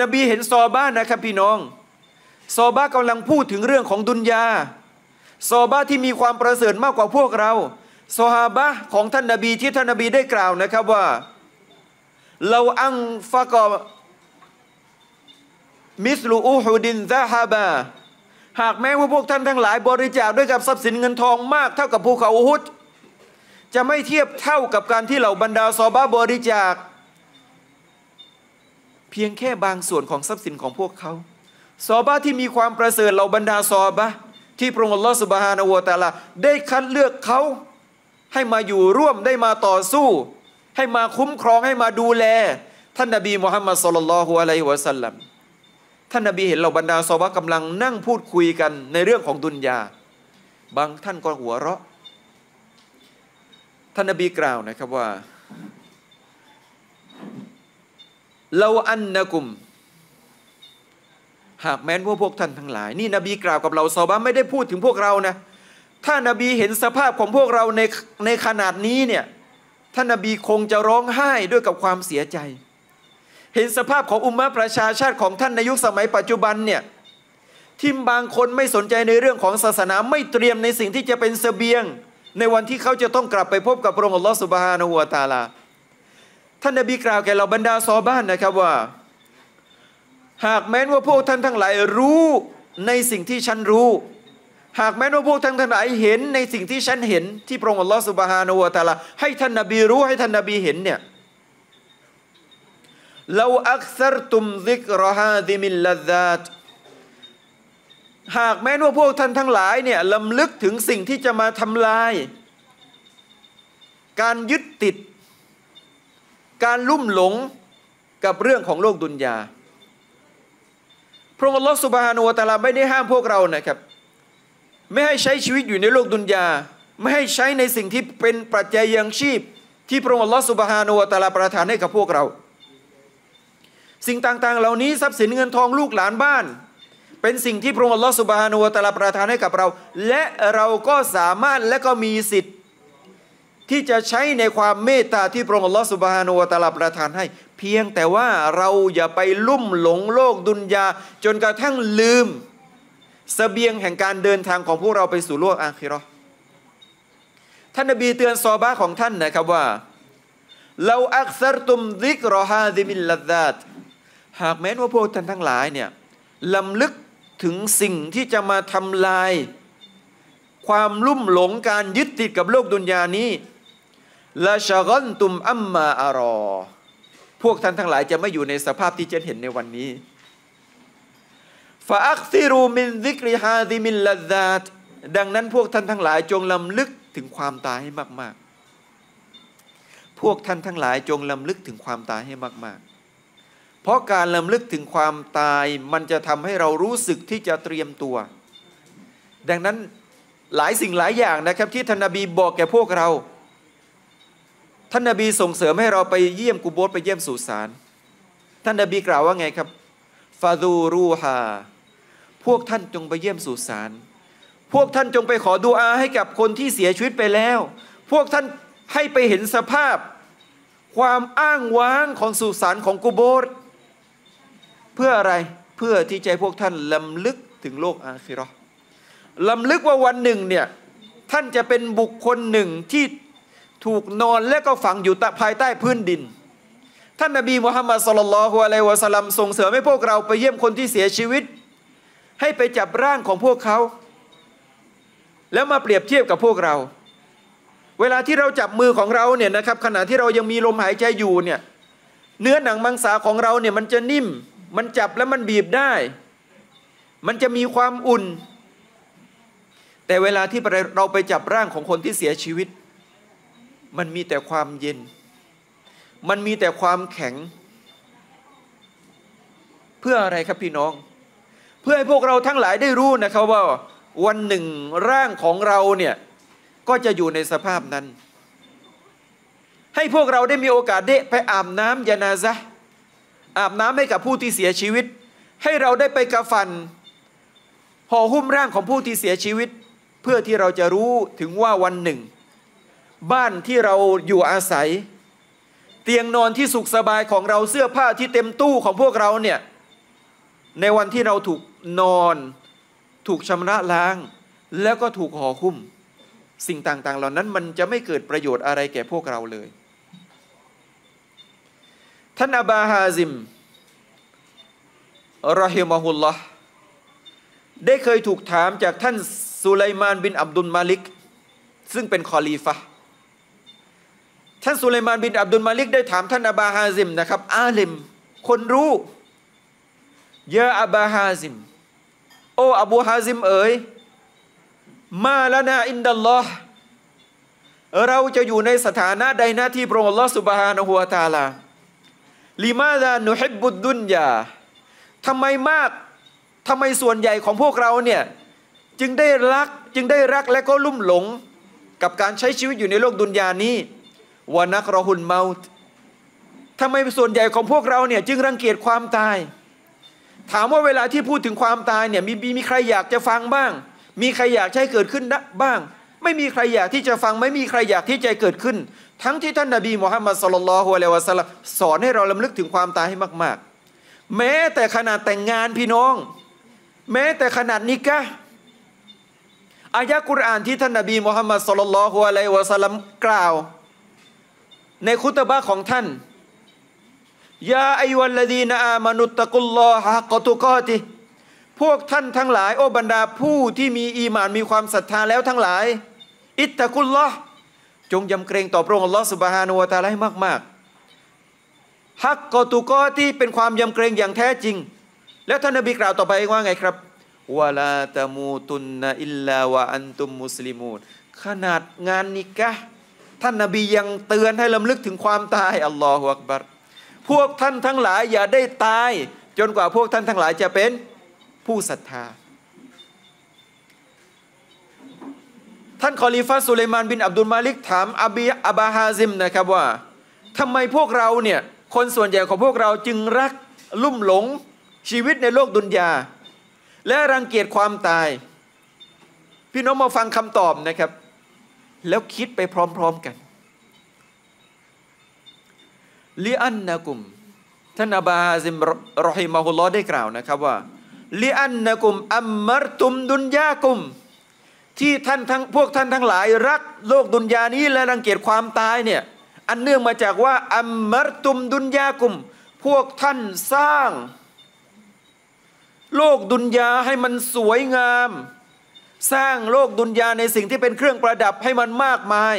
นบีเห็นซอฮาบะห์นะครับพี่น้องซอฮาบะห์กำลังพูดถึงเรื่องของดุนยาซอฮาบะห์ที่มีความประเสริฐมากกว่าพวกเราซอฮาบะห์ของท่านนบีที่ท่านนบีได้กล่าวนะครับว่าเราอังฟะกะมิสลุอูฮุดินซะฮาบะหากแม้ว่าพวกท่านทั้งหลายบริจาคด้วยกับทรัพย์สินเงินทองมากเท่ากับภูเขาอูฮุดจะไม่เทียบเท่ากับการที่เหล่าบรรดาซอฮาบะห์บริจาคเพียงแค่บางส่วนของทรัพย์สินของพวกเขาซอฮาบะห์ที่มีความประเสริฐเหล่าบรรดาซอฮาบะห์ที่พระองค์อัลลอฮฺซุบฮานะฮูวะตะอาลาได้คัดเลือกเขาให้มาอยู่ร่วมได้มาต่อสู้ให้มาคุ้มครองให้มาดูแลท่านนบีมุฮัมมัดศ็อลลัลลอฮุอะลัยฮิวะซัลลัมท่านนบีเห็นเหล่าบรรดาซอฮาบะห์กำลังนั่งพูดคุยกันในเรื่องของดุนยาบางท่านก็หัวเราะท่านนบีกล่าวนะครับว่าเลาอันนะกุมหากแม้นว่าพวกท่านทั้งหลายนี่นบีกล่าวกับเราซอฮาบะห์ไม่ได้พูดถึงพวกเรานะถ้านบีเห็นสภาพของพวกเราในขนาดนี้เนี่ยท่านนบีคงจะร้องไห้ด้วยกับความเสียใจเห็นสภาพของอุมมะห์ประชาชาติของท่านในยุคสมัยปัจจุบันเนี่ยที่บางคนไม่สนใจในเรื่องของศาสนาไม่เตรียมในสิ่งที่จะเป็นเสบียงในวันที่เขาจะต้องกลับไปพบกับพระองค์อัลลอฮฺซุบฮานะฮูวะตะอาลาท่านนบีกล่าวแก่เหล่าบรรดาซอฮาบะห์นะครับว่าหากแม้นว่าพวกท่านทั้งหลายรู้ในสิ่งที่ฉันรู้หากแม้นว่าพวกท่านทั้งหลายเห็นในสิ่งที่ฉันเห็นที่พระองค์อัลลอฮฺซุบฮานะฮูวะตะอาลาให้ท่านนบีรู้ให้ท่านนบีเห็นเนี่ยเราอักษรตุมซิกรอฮาดิมิลลาซาตหากแม้นว่าพวกท่านทั้งหลายเนี่ยลำลึกถึงสิ่งที่จะมาทำลายการยึดติดการลุ่มหลงกับเรื่องของโลกดุนยาพระองค์อัลลอฮฺซุบฮานะฮูวะตะอาลาไม่ได้ห้ามพวกเรานะครับไม่ให้ใช้ชีวิตอยู่ในโลกดุนยาไม่ให้ใช้ในสิ่งที่เป็นปัจจัยยังชีพที่พระองค์อัลลอฮฺซุบฮานะฮูวะตะอาลาประทานให้กับพวกเราสิ่งต่างๆเหล่านี้ทรัพย์สินเงินทองลูกหลานบ้านเป็นสิ่งที่พระองค์อัลลอฮฺซุบฮานะฮูวะตะอาลาประทานให้กับเราและเราก็สามารถและก็มีสิทธิ์ที่จะใช้ในความเมตตาที่พระองค์อัลลอฮฺซุบฮานะฮูวะตะอาลาประทานให้เพียงแต่ว่าเราอย่าไปลุ่มหลงโลกดุนยาจนกระทั่งลืมเสบียงแห่งการเดินทางของพวกเราไปสู่โลกอาคิเราะห์ท่านนบีเตือนซอฮาบะห์ของท่านนะครับว่าเราอักษรตุมซิกรอฮาดิมิลลาซาตหากแม้นว่าพวกท่านทั้งหลายเนี่ยลำลึกถึงสิ่งที่จะมาทำลายความลุ่มหลงการยึดติดกับโลกดุนยานี้ละชะกอนตุมอัมมาอารอพวกท่านทั้งหลายจะไม่อยู่ในสภาพที่จะเห็นในวันนี้ฟะอักซิรูมินซิกริฮาดิมิลลาซาตดังนั้นพวกท่านทั้งหลายจงลำลึกถึงความตายให้มากๆพวกท่านทั้งหลายจงลำลึกถึงความตายให้มากๆเพราะการรำลึกถึงความตายมันจะทำให้เรารู้สึกที่จะเตรียมตัวดังนั้น หลายสิ่งหลายอย่างนะครับที่ท่านนบีบอกแก่พวกเราท่านนบีส่งเสริมให้เราไปเยี่ยมกุโบร์ไปเยี่ยมสุสานท่านนบีกล่าวว่าไงครับฟาดูรูฮาพวกท่านจงไปเยี่ยมสุสานพวกท่านจงไปขอดุอาให้กับคนที่เสียชีวิตไปแล้วพวกท่านให้ไปเห็นสภาพความอ้างว้างของสุสานของกุโบร์เพื่ออะไรเพื่อที่จะให้พวกท่านลำลึกถึงโลกอาคิเราะห์ลำลึกว่าวันหนึ่งเนี่ยท่านจะเป็นบุคคลหนึ่งที่ถูกนอนและก็ฝังอยู่ภายใต้พื้นดินท่านนบีมุฮัมมัดศ็อลลัลลอฮุอะลัยฮิวะซัลลัมส่งเสริมให้พวกเราไปเยี่ยมคนที่เสียชีวิตให้ไปจับร่างของพวกเขาแล้วมาเปรียบเทียบกับพวกเราเวลาที่เราจับมือของเราเนี่ยนะครับขณะที่เรายังมีลมหายใจอยู่เนี่ยเนื้อหนังมังสาของเราเนี่ยมันจะนิ่มมันจับแล้วมันบีบได้มันจะมีความอุ่นแต่เวลาที่เราไปจับร่างของคนที่เสียชีวิตมันมีแต่ความเย็นมันมีแต่ความแข็งเพื่ออะไรครับพี่น้องเพื่อให้พวกเราทั้งหลายได้รู้นะครับว่าวันหนึ่งร่างของเราเนี่ยก็จะอยู่ในสภาพนั้นให้พวกเราได้มีโอกาสได้ไปอาบน้ำยานาซะห์อาบน้ำให้กับผู้ที่เสียชีวิตให้เราได้ไปกะฟันห่อหุ้มร่างของผู้ที่เสียชีวิตเพื่อที่เราจะรู้ถึงว่าวันหนึ่งบ้านที่เราอยู่อาศัยเตียงนอนที่สุขสบายของเราเสื้อผ้าที่เต็มตู้ของพวกเราเนี่ยในวันที่เราถูกนอนถูกชำระล้างแล้วก็ถูกห่อหุ้มสิ่งต่างๆเหล่านั้นมันจะไม่เกิดประโยชน์อะไรแก่พวกเราเลยท่านอับบาฮาซิมรอฮิมะฮุลลอฮ์ได้เคยถูกถามจากท่านสุไลมานบินอับดุลมาลิกซึ่งเป็นคอลีฟะท่านสุไลมานบินอับดุลมาลิกได้ถามท่านอับบาฮาซิมนะครับอาลิมคนรู้ยาอับบาฮาซิมโอ้อบูฮาซิมเอ๋ยมาละนาอินดัลลอฮ์เราจะอยู่ในสถานะใดหน้าที่พระองค์อัลลอฮ์ซุบฮานะฮูวะตะอาลาลิมาซานุฮิบบุดดุนยาทำไมส่วนใหญ่ของพวกเราเนี่ยจึงได้รักและก็ลุ่มหลงกับการใช้ชีวิตอยู่ในโลกดุนยานี้วะนักรอฮุลเมาต์ทำไมส่วนใหญ่ของพวกเราเนี่ยจึงรังเกียจความตายถามว่าเวลาที่พูดถึงความตายเนี่ยมีใครอยากจะฟังบ้างมีใครอยากให้เกิดขึ้นบ้างไม่มีใครอยากที่จะฟังไม่มีใครอยากที่จะเกิดขึ้นทั้งที่ท่านนบีมุฮัมมัดศ็อลลัลลอฮุอะลัยฮิวะซัลลัมสอนให้เราลำลึกถึงความตายให้มากๆแม้แต่ขณะแต่งงานพี่น้องแม้แต่ขณะนิกะห์อายะกุรอานที่ท่านนบีมุฮัมมัดศ็อลลัลลอฮุอะลัยฮิวะซัลลัมกล่าวในคุตบะห์ของท่านยาอัยวัลละดีนอามานุตตะกุลลอฮะฮักกะตุกอติฮ์พวกท่านทั้งหลายโอบรรดาผู้ที่มีอีหม่านมีความศรัทธาแล้วทั้งหลายอิตตะกุลลอฮ์จงยำเกรงต่อพระองค์อัลลอฮ์ซุบฮานะฮูวะตะอาลาให้มากๆฮักกอตุกอติฮ์เป็นความยำเกรงอย่างแท้จริงแล้วท่านนบีกล่าวต่อไปว่าไงครับวะลาตะมูตุนนะอิลลาวะอันตุมมุสลิมูนขนาดงานนิกะห์ท่านนบียังเตือนให้ลำลึกถึงความตายอัลลอฮุอักบัรพวกท่านทั้งหลายอย่าได้ตายจนกว่าพวกท่านทั้งหลายจะเป็นผู้ศรัทธาท่านคอลิฟะสุไลมานบินอับดุลมาลิกถามอับบาฮาซิมนะครับว่าทำไมพวกเราเนี่ยคนส่วนใหญ่ของพวกเราจึงรักลุ่มหลงชีวิตในโลกดุนยาและรังเกียจความตายพี่น้องมาฟังคำตอบนะครับแล้วคิดไปพร้อมๆกันลิอันนะกุมท่านอับบาฮาซิมรอฮิมะฮุลลอฮ์ได้กล่าวนะครับว่าลิอันนะกุมอัมมัรตุมดุนยากุมที่พวกท่านทั้งหลายรักโลกดุนยานี้และรังเกียจความตายเนี่ยอันเนื่องมาจากว่าอัมมัรตุมดุนยากุมพวกท่านสร้างโลกดุนยาให้มันสวยงามสร้างโลกดุนยาในสิ่งที่เป็นเครื่องประดับให้มันมากมาย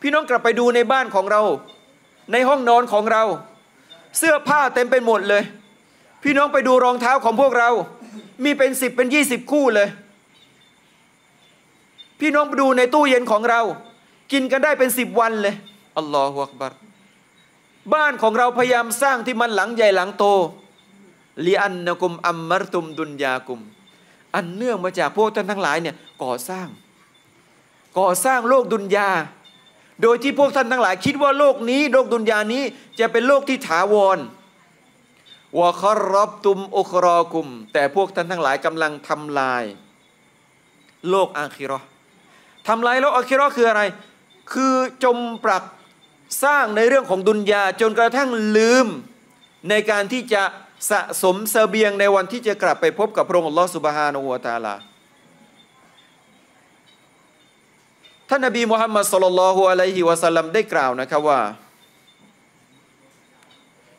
พี่น้องกลับไปดูในบ้านของเราในห้องนอนของเราเสื้อผ้าเต็มไปหมดเลยพี่น้องไปดูรองเท้าของพวกเรามีเป็น10เป็น20คู่เลยพี่น้องไปดูในตู้เย็นของเรากินกันได้เป็น10วันเลยอัลลอฮฺอักบัรบ้านของเราพยายามสร้างที่มันหลังใหญ่หลังโตลิอันนะกุมอัมมัรตุมดุนยากุม อันเนื่องมาจากพวกท่านทั้งหลายเนี่ยก่อสร้างโลกดุนยาโดยที่พวกท่านทั้งหลายคิดว่าโลกนี้โลกดุนยานี้จะเป็นโลกที่ถาวรวะคารบตุมอุครอกุมแต่พวกท่านทั้งหลายกำลังทำลายโลกอาคิเราะห์ทำลายโลกอาคิเราะห์คืออะไรคือจมปลักสร้างในเรื่องของดุนยาจนกระทั่งลืมในการที่จะสะสมเสบียงในวันที่จะกลับไปพบกับพระองค์อัลลอฮฺซุบฮานะฮูวะตะอาลาท่านนบีมุฮัมมัดศ็อลลัลลอฮุอะลัยฮิวะซัลลัมได้กล่าวนะครับว่า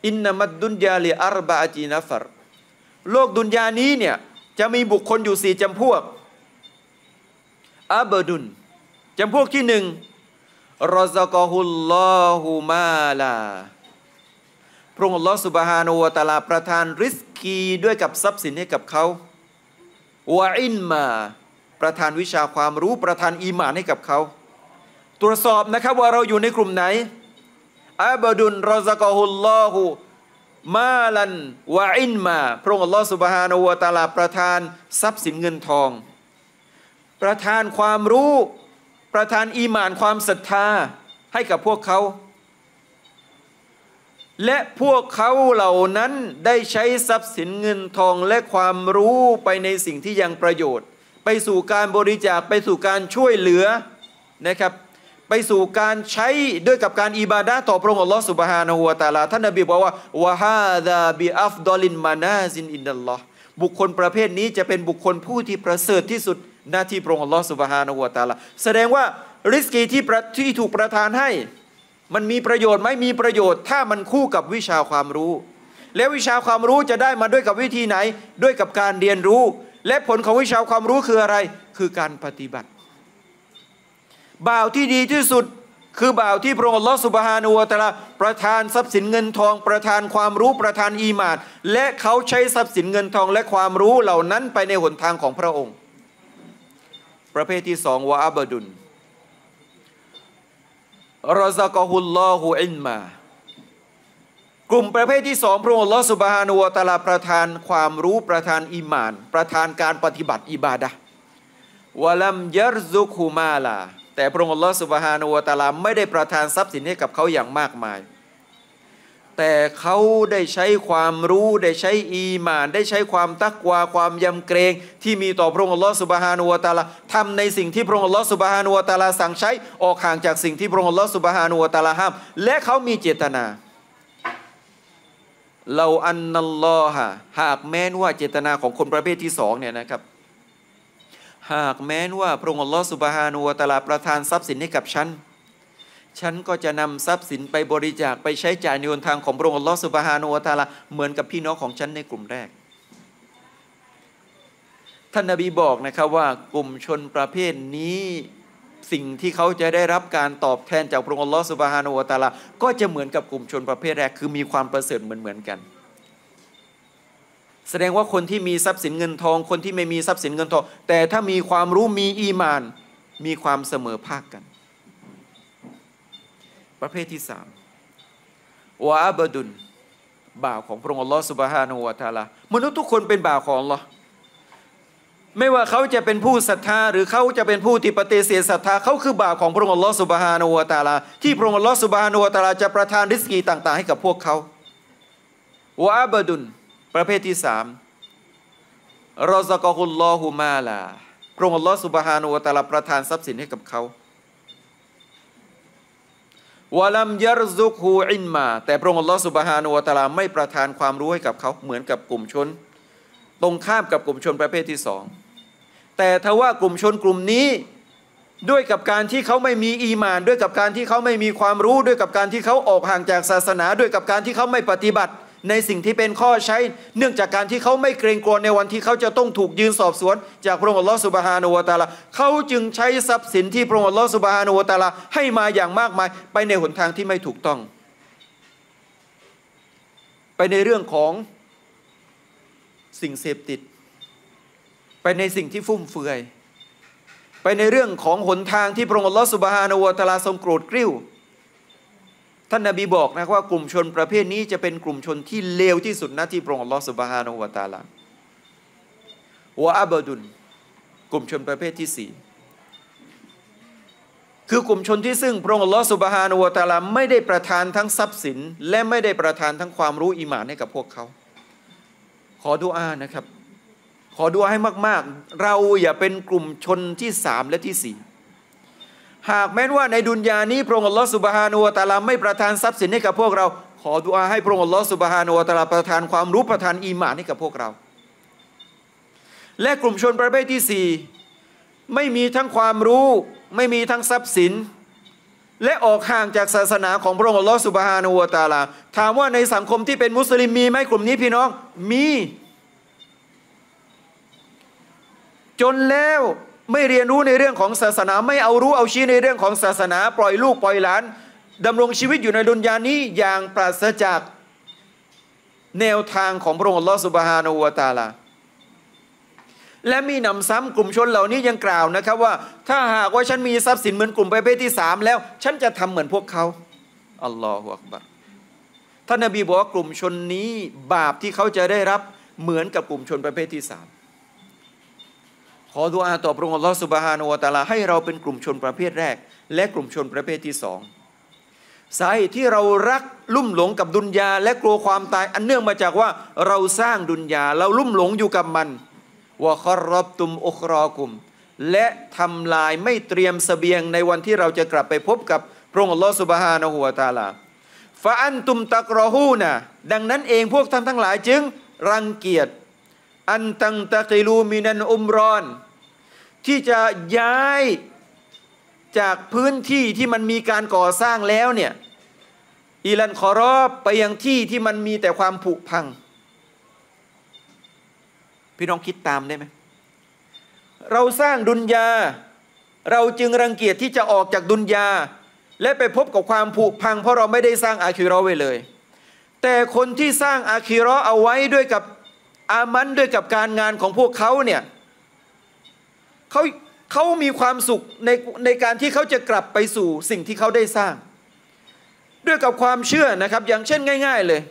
อินนามัดดุนยาลิอัรบะอะตินัฟรโลกดุนยานี้เนี่ยจะมีบุคคลอยู่4จำพวกอับดุนจำพวกที่หนึ่งรอซะกอฮุลลอฮุมาลาพระองค์อัลลอฮฺซุบฮานะฮูวะตะอาลาประทานริสกีด้วยกับทรัพย์สินให้กับเขาวะอินมาประทานวิชาความรู้ประทานอีหม่านให้กับเขาตรวจสอบนะครับว่าเราอยู่ในกลุ่มไหนอับดุนรอซะกอฮุลลอฮุมาลันวะอินมาพระองค์อัลลอฮฺซุบฮานะฮูวะตะอาลาประทานทรัพย์สินเงินทองประทานความรู้ประทานอีหม่านความศรัทธาให้กับพวกเขาและพวกเขาเหล่านั้นได้ใช้ทรัพย์สินเงินทองและความรู้ไปในสิ่งที่ยังประโยชน์ไปสู่การบริจาคไปสู่การช่วยเหลือนะครับไปสู่การใช้ด้วยกับการอิบาดะห์ต่อพระองค์อัลลอฮฺซุบฮานะฮูวะตะอาลาท่านนบีบอกว่าวะฮาซาบิอัฟฎอลินมานาซินอินนัลลอฮ์บุคคลประเภทนี้จะเป็นบุคคลผู้ที่ประเสริฐที่สุดหน้าที่พระองค์อัลลอฮฺซุบฮานะฮูวะตะอาลาแสดงว่าริสกีที่ถูกประทานให้มันมีประโยชน์ไหมมีประโยชน์ถ้ามันคู่กับวิชาความรู้แล้ววิชาความรู้จะได้มาด้วยกับวิธีไหนด้วยกับการเรียนรู้และผลของวิชาความรู้คืออะไรคือการปฏิบัติบ่าวที่ดีที่สุดคือบ่าวที่พระองค์อัลลอฮฺซุบฮานะฮูวะตะอาลาประทานทรัพย์สินเงินทองประทานความรู้ประทานอีหม่านและเขาใช้ทรัพย์สินเงินทองและความรู้เหล่านั้นไปในหนทางของพระองค์ประเภทที่สองวะอับดุนรอซะกอฮุลลอฮุอินมากลุ่มประเภทที่สองพระองค์อัลลอฮฺซุบฮานะฮูวะตะอาลาประทานความรู้ประทานอีหม่านประทานการปฏิบัติอิบาดะห์วะลัมยัรซุกฮุมาลาแต่พระองค์อัลลอฮฺซุบฮานะฮูวะตะอาลาไม่ได้ประทานทรัพย์สินให้กับเขาอย่างมากมายแต่เขาได้ใช้ความรู้ได้ใช้อีหม่านได้ใช้ความตักวาความยำเกรงที่มีต่อพระองค์อัลลอฮฺซุบฮานะฮูวะตะอาลาทำในสิ่งที่พระองค์อัลลอฮฺซุบฮานะฮูวะตะอาลาสั่งใช้ออกห่างจากสิ่งที่พระองค์อัลลอฮฺซุบฮานะฮูวะตะอาลาห้ามและเขามีเจตนาเราอันนัลลอฮะหากแม้นว่าเจตนาของคนประเภทที่สองเนี่ยนะครับหากแม้นว่าพระองค์อัลลอฮฺซุบฮานะฮูวะตะอาลาประทานทรัพย์สินให้กับฉันก็จะนำทรัพย์สินไปบริจาคไปใช้จ่ายในหนทางของพระองค์อัลลอฮฺซุบฮานะฮูวะตะอาลาเหมือนกับพี่น้องของฉันในกลุ่มแรกท่านนบีบอกนะครับว่ากลุ่มชนประเภทนี้สิ่งที่เขาจะได้รับการตอบแทนจากพระองค์อัลลอฮฺซุบฮานะฮูวะตะอาลาก็จะเหมือนกับกลุ่มชนประเภทแรกคือมีความประเสริฐเหมือนกันแสดงว่าคนที่มีทรัพย์สินเงินทองคนที่ไม่มีทรัพย์สินเงินทองแต่ถ้ามีความรู้มีอีหม่านมีความเสมอภาคกันประเภทที่สามวะอับดุนบ่าวของพระองค์อัลลอฮฺซุบฮานะฮูวะตะอาลามนุษย์ทุกคนเป็นบ่าวของอัลลอฮฺไม่ว่าเขาจะเป็นผู้ศรัทธาหรือเขาจะเป็นผู้ที่ปฏิเสธศรัทธาเขาคือบ่าวของพระองค์อัลลอฮฺซุบฮานะฮูวะตะอาลาที่พระองค์อัลลอฮฺซุบฮานะฮูวะตะอาลาจะประทานริสกีต่างๆให้กับพวกเขาวะอับดุนประเภทที่สามรอซะกอฮุลลอฮุมาลาพระองค์อัลลอฮฺซุบฮานะฮูวะตะอาลาประทานทรัพย์สินให้กับเขาวะลัมยัรซุกฮูอินมาแต่พระองค์อัลลอฮฺซุบฮานะฮูวะตะอาลาไม่ประทานความรู้ให้กับเขาเหมือนกับกลุ่มชนตรงข้ามกับกลุ่มชนประเภทที่สองแต่ถ้าว่ากลุ่มชนกลุ่มนี้ด้วยกับการที่เขาไม่มีอีหม่านด้วยกับการที่เขาไม่มีความรู้ด้วยกับการที่เขาออกห่างจากศาสนาด้วยกับการที่เขาไม่ปฏิบัติในสิ่งที่เป็นข้อใช้เนื่องจากการที่เขาไม่เกรงกลัวในวันที่เขาจะต้องถูกยืนสอบสวนจากพระองค์อัลลอฮฺซุบฮานะฮูวะตะอาลาเขาจึงใช้ทรัพย์สินที่พระองค์อัลลอฮฺซุบฮานะฮูวะตะอาลาให้มาอย่างมากมายไปในหนทางที่ไม่ถูกต้องไปในเรื่องของสิ่งเสพติดไปในสิ่งที่ฟุ่มเฟือยไปในเรื่องของหนทางที่พระองค์อัลลอฮฺซุบฮานะฮูวะตะอาลาทรงโกรธกริ้วท่านนบีบอกนะว่ากลุ่มชนประเภทนี้จะเป็นกลุ่มชนที่เลวที่สุดนะที่พระองค์อัลลอฮฺซุบฮานะฮูวะตะอาลา วะอับดุลกลุ่มชนประเภทที่สี่คือกลุ่มชนที่ซึ่งพระองค์อัลลอฮฺซุบฮานะฮูวะตะอาลาไม่ได้ประทานทั้งทรัพย์สินและไม่ได้ประทานทั้งความรู้อีหม่านให้กับพวกเขาขอดุอานะครับขอดุอาให้มากๆเราอย่าเป็นกลุ่มชนที่สามและที่สี่หากแม้ว่าในดุนยานี้พระองค์อัลลอฮฺซุบฮานะฮูวะตะอาลาไม่ประทานทรัพย์สินให้กับพวกเราขอดุอาให้พระองค์อัลลอฮฺซุบฮานะฮูวะตะอาลาประทานความรู้ประทานอีหม่านให้กับพวกเราและกลุ่มชนประเภทที่สี่ไม่มีทั้งความรู้ไม่มีทั้งทรัพย์สินและออกห่างจากศาสนาของพระองค์อัลลอฮฺซุบฮานะฮูวะตะอาลาถามว่าในสังคมที่เป็นมุสลิมมีไหมกลุ่มนี้พี่น้องมีจนแล้วไม่เรียนรู้ในเรื่องของศาสนาไม่เอารู้เอาชี้ในเรื่องของศาสนาปล่อยลูกปล่อยหลานดำรงชีวิตอยู่ในดุนยานี้อย่างปราศจากแนวทางของพระองค์อัลลอฮฺซุบฮานะฮูวะตะอาลาและมีนำซ้ำกลุ่มชนเหล่านี้ยังกล่าวนะครับว่าถ้าหากว่าฉันมีทรัพย์สินเหมือนกลุ่มประเภทที่สามแล้วฉันจะทำเหมือนพวกเขาอัลลอฮฺอักบัรท่านนบีบอกว่ากลุ่มชนนี้บาปที่เขาจะได้รับเหมือนกับกลุ่มชนประเภทที่สามขอดุอาต่อพระองค์อัลลอฮฺซุบฮานะฮูวะตะอาลาให้เราเป็นกลุ่มชนประเภทแรกและกลุ่มชนประเภทที่สองสาเหตุที่เรารักลุ่มหลงกับดุนยาและกลัวความตายอันเนื่องมาจากว่าเราสร้างดุนยาเราลุ่มหลงอยู่กับมันวะคอรรบตุมอุครอกุมและทำลายไม่เตรียมเสบียงในวันที่เราจะกลับไปพบกับพระองค์อัลลอฮฺซุบฮานะฮูวะตะอาลาฟะอันตุมตักรอฮูนะดังนั้นเองพวกท่านทั้งหลายจึงรังเกียจอันตังตะกิลูมินันอุมรอนที่จะย้ายจากพื้นที่ที่มันมีการก่อสร้างแล้วเนี่ยอิลันคอรอบไปยังที่ที่มันมีแต่ความผุพังพี่น้องคิดตามได้ไหมเราสร้างดุนยาเราจึงรังเกียจที่จะออกจากดุนยาและไปพบกับความผุพังเพราะเราไม่ได้สร้างอาคีเราะห์ไว้เลยแต่คนที่สร้างอาคีเราะห์เอาไว้ด้วยกับอามันด้วยกับการงานของพวกเขาเนี่ยเขามีความสุขในการที่เขาจะกลับไปสู่สิ่งที่เขาได้สร้างด้วยกับความเชื่อนะครับอย่างเช่นง่ายๆเลย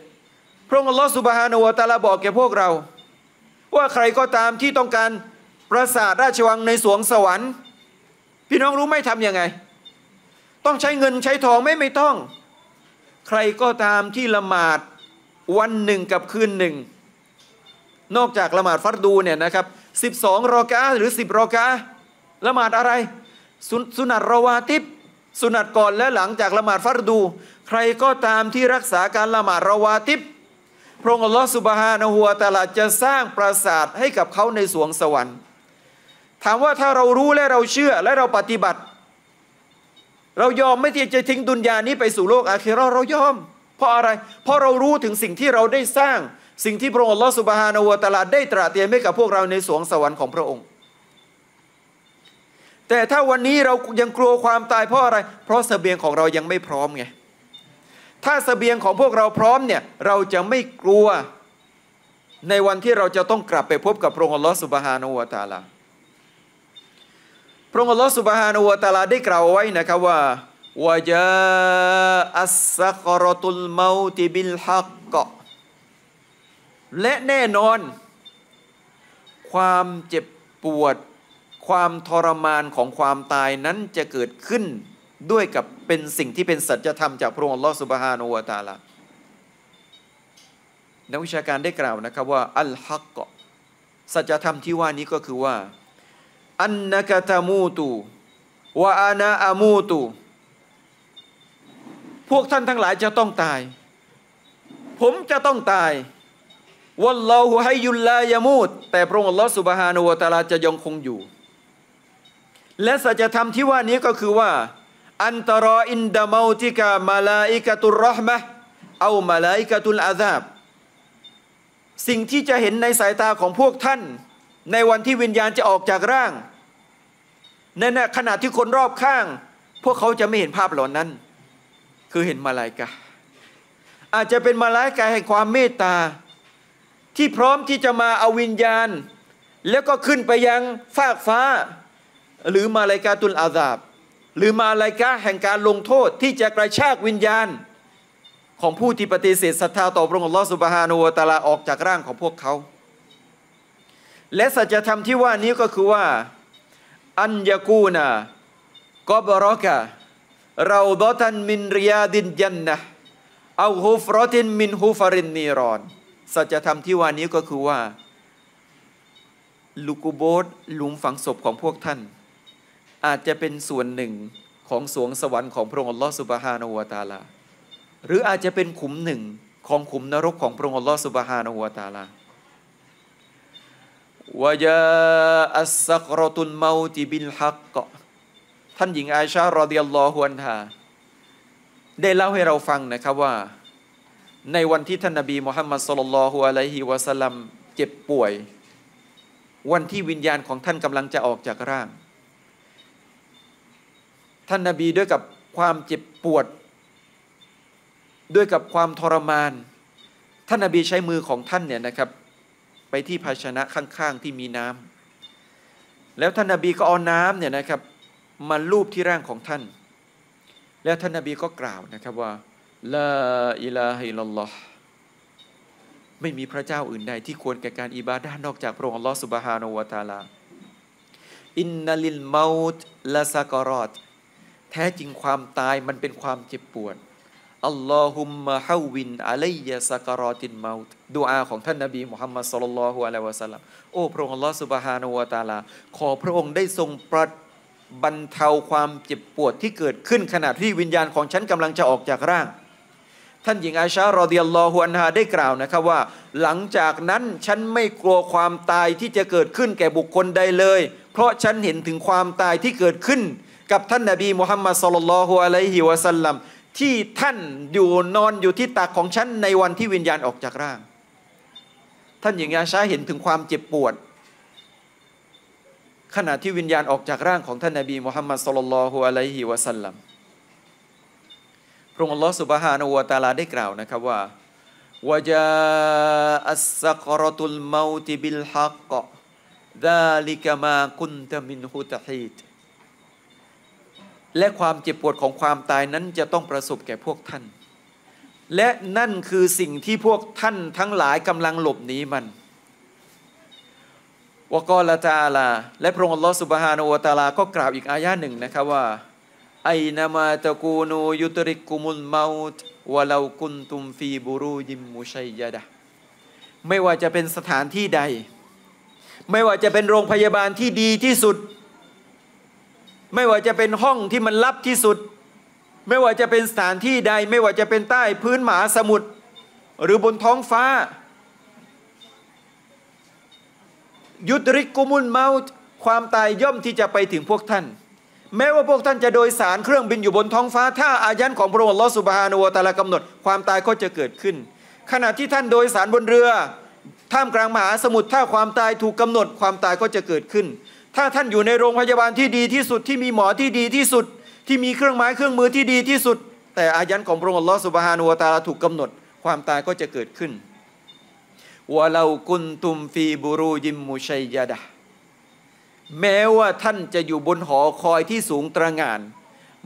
พระองค์อัลลอฮฺซุบฮานะฮูวะตะอาลาบอกแก่พวกเราว่าใครก็ตามที่ต้องการปราสาทราชวังในสวงสวรรค์พี่น้องรู้ไหมทำยังไงต้องใช้เงินใช้ทองไม่ต้องใครก็ตามที่ละหมาดวันหนึ่งกับคืนหนึ่งนอกจากละหมาดฟัรดูเนี่ยนะครับ12รอกะหรือ10รอกะละหมาดอะไรสุนัตรอวาติบสุนัตก่อนและหลังจากละหมาดฟัรดูใครก็ตามที่รักษาการละหมาดรอวาติบพระองค์อัลลอฮฺซุบฮานะฮูวะตะอาลาจะสร้างปราสาทให้กับเขาในสวงสวรรค์ถามว่าถ้าเรารู้และเราเชื่อและเราปฏิบัติเรายอมไม่ที่จะทิ้งดุนยานี้ไปสู่โลกอาคิเราะห์เรายอมเพราะอะไรเพราะเรารู้ถึงสิ่งที่เราได้สร้างสิ่งที่พระองค์อัลลอฮฺซุบฮานะฮูวะตะอาลาได้ตระเตรียมให้กับพวกเราในสวงสวรรค์ของพระองค์แต่ถ้าวันนี้เรายังกลัวความตายเพราะอะไรเพราะเสบียงของเรายังไม่พร้อมไงถ้าเสบียงของพวกเราพร้อมเนี่ยเราจะไม่กลัวในวันที่เราจะต้องกลับไปพบกับพระองค์อัลลอฮฺซุบฮานะฮูวะตะอาลาพระองค์อัลลอฮฺซุบฮานะฮูวะตะอาลาได้กล่าวไว้นะครับว่าวะจาอัสซักเราะตุลเมาติบิลฮักกะและแน่นอนความเจ็บปวดความทรมานของความตายนั้นจะเกิดขึ้นด้วยกับเป็นสิ่งที่เป็นสัจธรรมจากพระองค์อัลลอฮฺซุบฮานะฮูวะตะอาลานักวิชาการได้กล่าวนะครับว่าอัลฮักกะสัจธรรมที่ว่านี้ก็คือว่าอันนะกะตะมูตุวะอานะอะมูตุพวกท่านทั้งหลายจะต้องตายผมจะต้องตายวัลลอฮุฮัยยุลลายะมูตแต่พระองค์อัลลอฮฺซุบฮานะฮูวะตะอาลาจะยังคงอยู่และสัจธรรมที่ว่านี้ก็คือว่าอันตรออินดะเมาติกะมาลาอิกะตุรเราะห์มะฮ์เอามาลาอิกะตุลอาซาบสิ่งที่จะเห็นในสายตาของพวกท่านในวันที่วิญญาณจะออกจากร่างนั่นน่ะขณะที่คนรอบข้างพวกเขาจะไม่เห็นภาพเหล่านั้นคือเห็นมาลาอิกะฮ์อาจจะเป็นมาลาอิกะฮ์แห่งความเมตตาที่พร้อมที่จะมาเอาวิญญาณแล้วก็ขึ้นไปยังฟากฟ้าหรือมาลาอิกะตุลอาซาบหรือมาลาอิกะฮ์แห่งการลงโทษที่จะกระชากวิญญาณของผู้ที่ปฏิเสธศรัทธาต่อพระองค์อัลลอฮฺซุบฮานะฮูวะตะอาลาออกจากร่างของพวกเขา และสัจธรรมที่ว่านี้ก็คือว่าอันยากูนะกอบรอกะเราดอตันมินริยาดินยันนะเอาฮูฟรอตินมินฮูฟารินนีรอนสัจธรรมที่ว่านี้ก็คือว่าลูกูโบสหลุมฝังศพของพวกท่านอาจจะเป็นส่วนหนึ่งของสวงสวรรค์ของพระองค์อัลลอฮฺซุบฮานะฮูวะตะอาลาหรืออาจจะเป็นขุมหนึ่งของขุมนรกของพระองค์อัลลอฮฺซุบฮานะฮูวะตะอาลาวะญาอัสซักรอตุลเมาติบิลฮักกะท่านหญิงอาอิชะฮ์รอฎิยัลลอฮุอันฮาได้เล่าให้เราฟังนะครับว่าในวันที่ท่านนบีมุฮัมมัดศ็อลลัลลอฮุอะลัยฮิวะซัลลัมเจ็บป่วยวันที่วิญญาณของท่านกำลังจะออกจากร่างท่านนบีด้วยกับความเจ็บปวดด้วยกับความทรมานท่านนบีใช้มือของท่านเนี่ยนะครับไปที่ภาชนะข้างๆที่มีน้ำแล้วท่านนบีก็เอาน้ำเนี่ยนะครับมาลูบที่ร่างของท่านแล้วท่านนบีก็กล่าวนะครับว่าลาอิลาฮะอิลลัลลอฮ์ไม่มีพระเจ้าอื่นใดที่ควรแก่การอิบาดะห์นอกจากพระองค์อัลลอฮ์ซุบฮานะฮูวะตะอาลาอินนัลิลเมาตละซะกะรอตแท้จริงความตายมันเป็นความเจ็บปวดอัลลอฮุมมะฮาวินอะลัยยะซะกะรอตินเมาตดุอาของท่านนบีมุฮัมมัดศ็อลลัลลอฮุอะลัยฮิวะซัลลัมโอ้พระองค์อัลลอฮ์ซุบฮานะฮูวะตะอาลาขอพระองค์ได้ทรงประบรรเทาความเจ็บปวดที่เกิดขึ้นขณะที่วิญญาณของฉันกำลังจะออกจากร่างท่านหญิงอาอิชะฮ์รอฎิยัลลอฮุอันฮาได้กล่าวนะครับว่าหลังจากนั้นฉันไม่กลัวความตายที่จะเกิดขึ้นแก่บุคคลใดเลยเพราะฉันเห็นถึงความตายที่เกิดขึ้นกับท่านนบีมุฮัมมัดศ็อลลัลลอฮุอะลัยฮิวะซัลลัมที่ท่านอยู่นอนอยู่ที่ตักของฉันในวันที่วิญญาณออกจากร่างท่านหญิงอาอิชะฮ์เห็นถึงความเจ็บปวดขณะที่วิญญาณออกจากร่างของท่านนบีมุฮัมมัดศ็อลลัลลอฮุอะลัยฮิวะซัลลัมพระองค์อัลลอฮฺซุบฮานะฮูวะตะอาลาได้กล่าวนะครับว่าวะญาอัสซักรอตุลเมาติบิลฮักกะซาลิกะมากุนตะมินฮุตะฮีดและความเจ็บปวดของความตายนั้นจะต้องประสบแก่พวกท่านและนั่นคือสิ่งที่พวกท่านทั้งหลายกำลังหลบหนีมันวะกอละตะอาลาและพระองค์อัลลอฮฺซุบฮานะฮูวะตะอาลาก็กล่าวอีกอายะห์หนึ่งนะครับว่าไอ้นามาตะกูนูยุตริกุมุลเมาต์วะลากุนตุมฟีบูรูยิมมุชัยยะดะไม่ว่าจะเป็นสถานที่ใดไม่ว่าจะเป็นโรงพยาบาลที่ดีที่สุดไม่ว่าจะเป็นห้องที่มันลับที่สุดไม่ว่าจะเป็นสถานที่ใดไม่ว่าจะเป็นใต้พื้นมหาสมุทรหรือบนท้องฟ้ายุตริกุมุลเมาต์ความตายย่อมที่จะไปถึงพวกท่านแม้ว่าพวกท่านจะโดยสารเครื่องบินอยู่บนท้องฟ้าถ้าอายันของพระองค์อัลลอฮฺซุบฮานะฮูวะตะอาลากำหนดความตายก็จะเกิดขึ้นขณะที่ท่านโดยสารบนเรือท่ามกลางมหาสมุทรถ้าความตายถูกกำหนดความตายก็จะเกิดขึ้นถ้าท่านอยู่ในโรงพยาบาลที่ดีที่สุดที่มีหมอที่ดีที่สุดที่มีเครื่องไม้เครื่องมือที่ดีที่สุดแต่อายันของพระองค์อัลลอฮฺซุบฮานะฮูวะตะอาลาถูกกำหนดความตายก็จะเกิดขึ้นวะลากุนตุมฟีบูรูยิมมุชัยยะดะแม้ว่าท่านจะอยู่บนหอคอยที่สูงตระหง่าน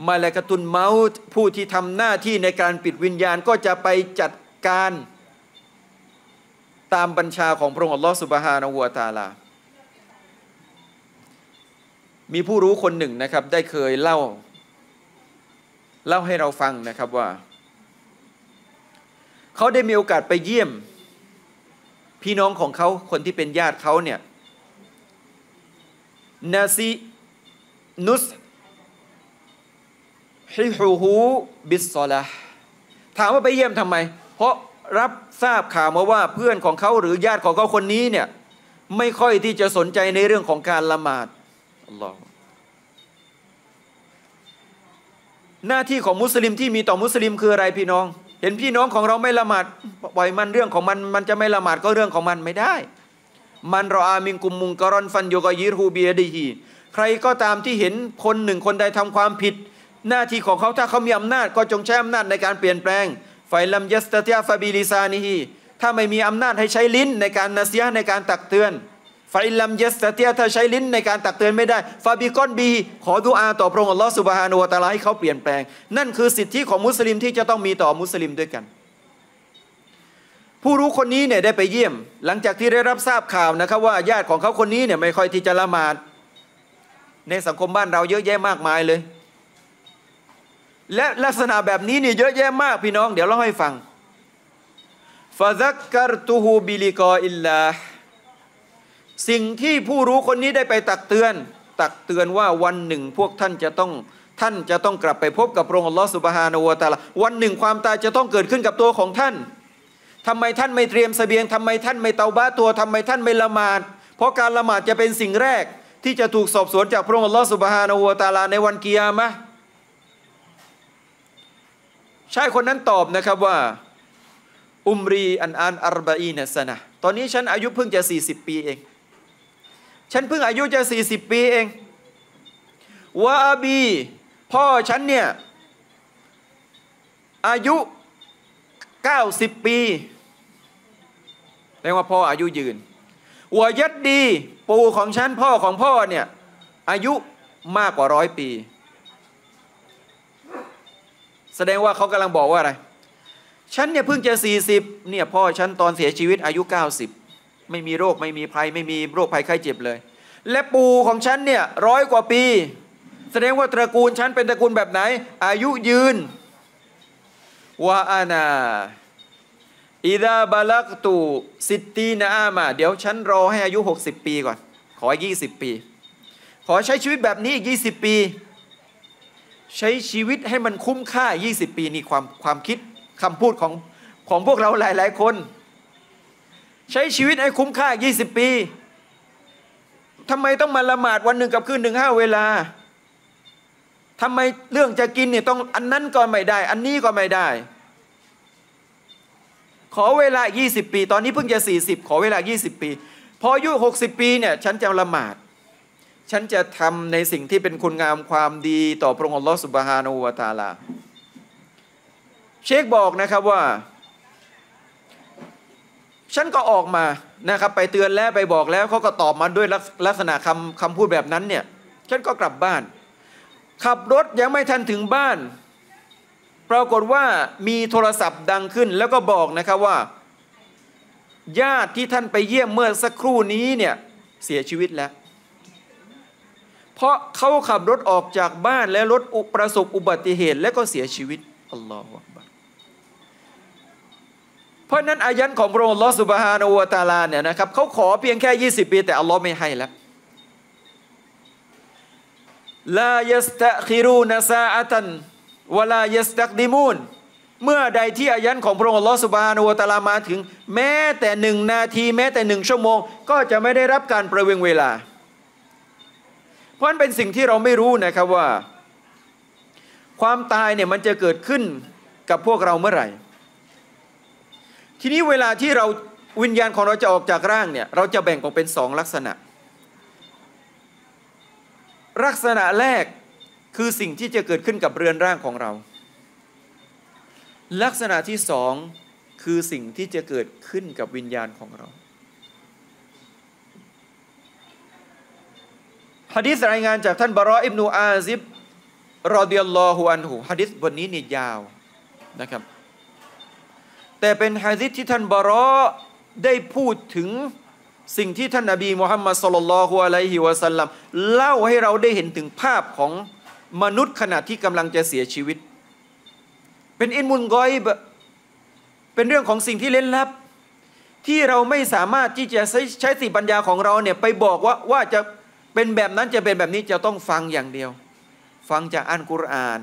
มาลากัตุลเมาต์ผู้ที่ทำหน้าที่ในการปิดวิญญาณก็จะไปจัดการตามบัญชาของพระองค์อัลลอฮฺซุบฮานะฮูวะตะอาลามีผู้รู้คนหนึ่งนะครับได้เคยเล่าให้เราฟังนะครับว่าเขาได้มีโอกาสไปเยี่ยมพี่น้องของเขาคนที่เป็นญาติเขาเนี่ยนาซีนุสฮิฮูฮูบิสซอลาห์ถามว่าไปเยี่ยมทำไมเพราะรับทราบข่าวมาว่าเพื่อนของเขาหรือญาติของเขาคนนี้เนี่ยไม่ค่อยที่จะสนใจในเรื่องของการละหมาดอัลลอฮฺหน้าที่ของมุสลิมที่มีต่อมุสลิมคืออะไรพี่น้องเห็นพี่น้องของเราไม่ละหมาดปล่อยมันเรื่องของมันจะไม่ละหมาดก็เรื่องของมันไม่ได้มันรออามินกุมมุงกะรอนฟันโยกะยีรูเบียดีฮีใครก็ตามที่เห็นคนหนึ่งคนใดทำความผิดหน้าที่ของเขาถ้าเขามีอำนาจก็จงใช้อำนาจในการเปลี่ยนแปลงไฟลัมยัสตะติอาฟะบิลิซานิฮีถ้าไม่มีอำนาจให้ใช้ลิ้นในการนาเซียในการตักเตือนไฟลัมยัสตะติอาถ้าใช้ลิ้นในการตักเตือนไม่ได้ฟาบิกอนบีขอดุอาต่อพระองค์อัลลอฮฺซุบฮานะฮูวะตะอาลาให้เขาเปลี่ยนแปลงนั่นคือสิทธิของมุสลิมที่จะต้องมีต่อมุสลิมด้วยกัน ผู้รู้คนนี้เนี่ยได้ไปเยี่ยมหลังจากที่ได้รับทราบข่าวนะครับว่าญาติของเขาคนนี้เนี่ยไม่ค่อยที่จะละหมาดในสังคมบ้านเราเยอะแยะมากมายเลยและลักษณะแบบนี้เนี่ยเยอะแยะมากพี่น้องเดี๋ยวเล่าให้ฟังฟาซักการตูฮูบิลิกออิลลาสิ่งที่ผู้รู้คนนี้ได้ไปตักเตือนว่าวันหนึ่งพวกท่านจะต้องกลับไปพบกับพระองค์อัลลอฮฺซุบฮานะฮูวะตะอาลาวันหนึ่งความตายจะต้องเกิดขึ้นกับตัวของท่านทำไมท่านไม่เตรียมเสบียงทำไมท่านไม่เตาบะตัวทำไมท่านไม่ละหมาดเพราะการละหมาดจะเป็นสิ่งแรกที่จะถูกสอบสวนจากพระองค์อัลลอฮฺซุบฮานะฮูวะตะอาลาในวันกิยามะห์ชายคนนั้นตอบนะครับว่าอุมรีอันอัรบะอีนะซะนะห์ตอนนี้ฉันอายุเพิ่งจะ40ปีเองฉันเพิ่งอายุจะ40ปีเองวะอาบีพ่อฉันเนี่ยอายุ90ปีแปลว่าพ่ออายุยืนวะยัดดีปู่ของฉันพ่อเนี่ยอายุมากกว่า100ปีแสดงว่าเขากำลังบอกว่าอะไรฉันเนี่ยเพิ่งจะ40เนี่ยพ่อฉันตอนเสียชีวิตอายุ90ไม่มีโรคไม่มีภัยไม่มีโรคภัยไข้เจ็บเลยและปู่ของฉันเนี่ย100กว่าปีแสดงว่าตระกูลฉันเป็นตระกูลแบบไหนอายุยืนวะอานาอิดาบาลักตูซิตตีนาอามาเดี๋ยวฉันรอให้อายุ60ปีก่อนขอ20ปีขอใช้ชีวิตแบบนี้อีก20ปีใช้ชีวิตให้มันคุ้มค่า20ปีนี่ความคิดคำพูดของพวกเราหลายๆคนใช้ชีวิตให้คุ้มค่า20ปีทำไมต้องมาละหมาดวันหนึ่งกับคืนหนึ่ง5เวลาทำไมเรื่องจะกินเนี่ยต้องอันนั้นก็ไม่ได้อันนี้ก็ไม่ได้ขอเวลา20ปีตอนนี้เพิ่งจะ40ขอเวลา20ปีพออายุ60ปีเนี่ยฉันจะละหมาดฉันจะทำในสิ่งที่เป็นคุณงามความดีต่อพระองค์อัลลอฮฺซุบฮานะฮูวะตะอาลาเชคบอกนะครับว่าฉันก็ออกมานะครับไปเตือนแล้วไปบอกแล้วเขาก็ตอบมาด้วยลักษณะคำพูดแบบนั้นเนี่ยฉันก็กลับบ้านขับรถยังไม่ทันถึงบ้านปรากฏว่ามีโทรศัพท์ดังขึ้นแล้วก็บอกนะครับว่าญาติที่ท่านไปเยี่ยมเมื่อสักครู่นี้เนี่ยเสียชีวิตแล้วเพราะเขาขับรถออกจากบ้านและรถประสบอุบัติเหตุและก็เสียชีวิตอัลลอฮฺเพราะนั้นอายันของพระองค์อัลลอฮฺซุบฮานะฮูวะตะอาลาเนี่ยนะครับเขาขอเพียงแค่20ปีแต่อัลลอฮฺไม่ให้แล้วลายัสตะคิรูนะซาอะตันวะลายัสตักดิมูนเมื่อใดที่อายันของพระองค์อัลลอฮฺซุบฮานะฮูวะตะอาลามาถึงแม้แต่1นาทีแม้แต่1ชั่วโมงก็จะไม่ได้รับการประวิงเวลาเพราะนั้นเป็นสิ่งที่เราไม่รู้นะครับว่าความตายเนี่ยมันจะเกิดขึ้นกับพวกเราเมื่อไหร่ทีนี้เวลาที่เราวิญญาณของเราจะออกจากร่างเนี่ยเราจะแบ่งออกเป็นสองลักษณะลักษณะแรกคือสิ่งที่จะเกิดขึ้นกับเรือนร่างของเราลักษณะที่สองคือสิ่งที่จะเกิดขึ้นกับวิญญาณของเราหะดีษรายงานจากท่านบะรออิบนุอาซิบรอฎิยัลลอฮุอันฮุหะดีษบทนี้นี่ยาวนะครับแต่เป็นหะดีษที่ท่านบะรอได้พูดถึงสิ่งที่ท่านนบีมุฮัมมัดศ็อลลัลลอฮุอะลัยฮิวะซัลลัมเล่าให้เราได้เห็นถึงภาพของมนุษย์ขณะที่กำลังจะเสียชีวิตเป็นอิลมุลกอยบเป็นเรื่องของสิ่งที่เร้นลับที่เราไม่สามารถที่จะใช้สติปัญญาของเราเนี่ยไปบอกว่าจะเป็นแบบนั้นจะเป็นแบบนี้จะต้องฟังอย่างเดียวฟังจากอัลกุรอาน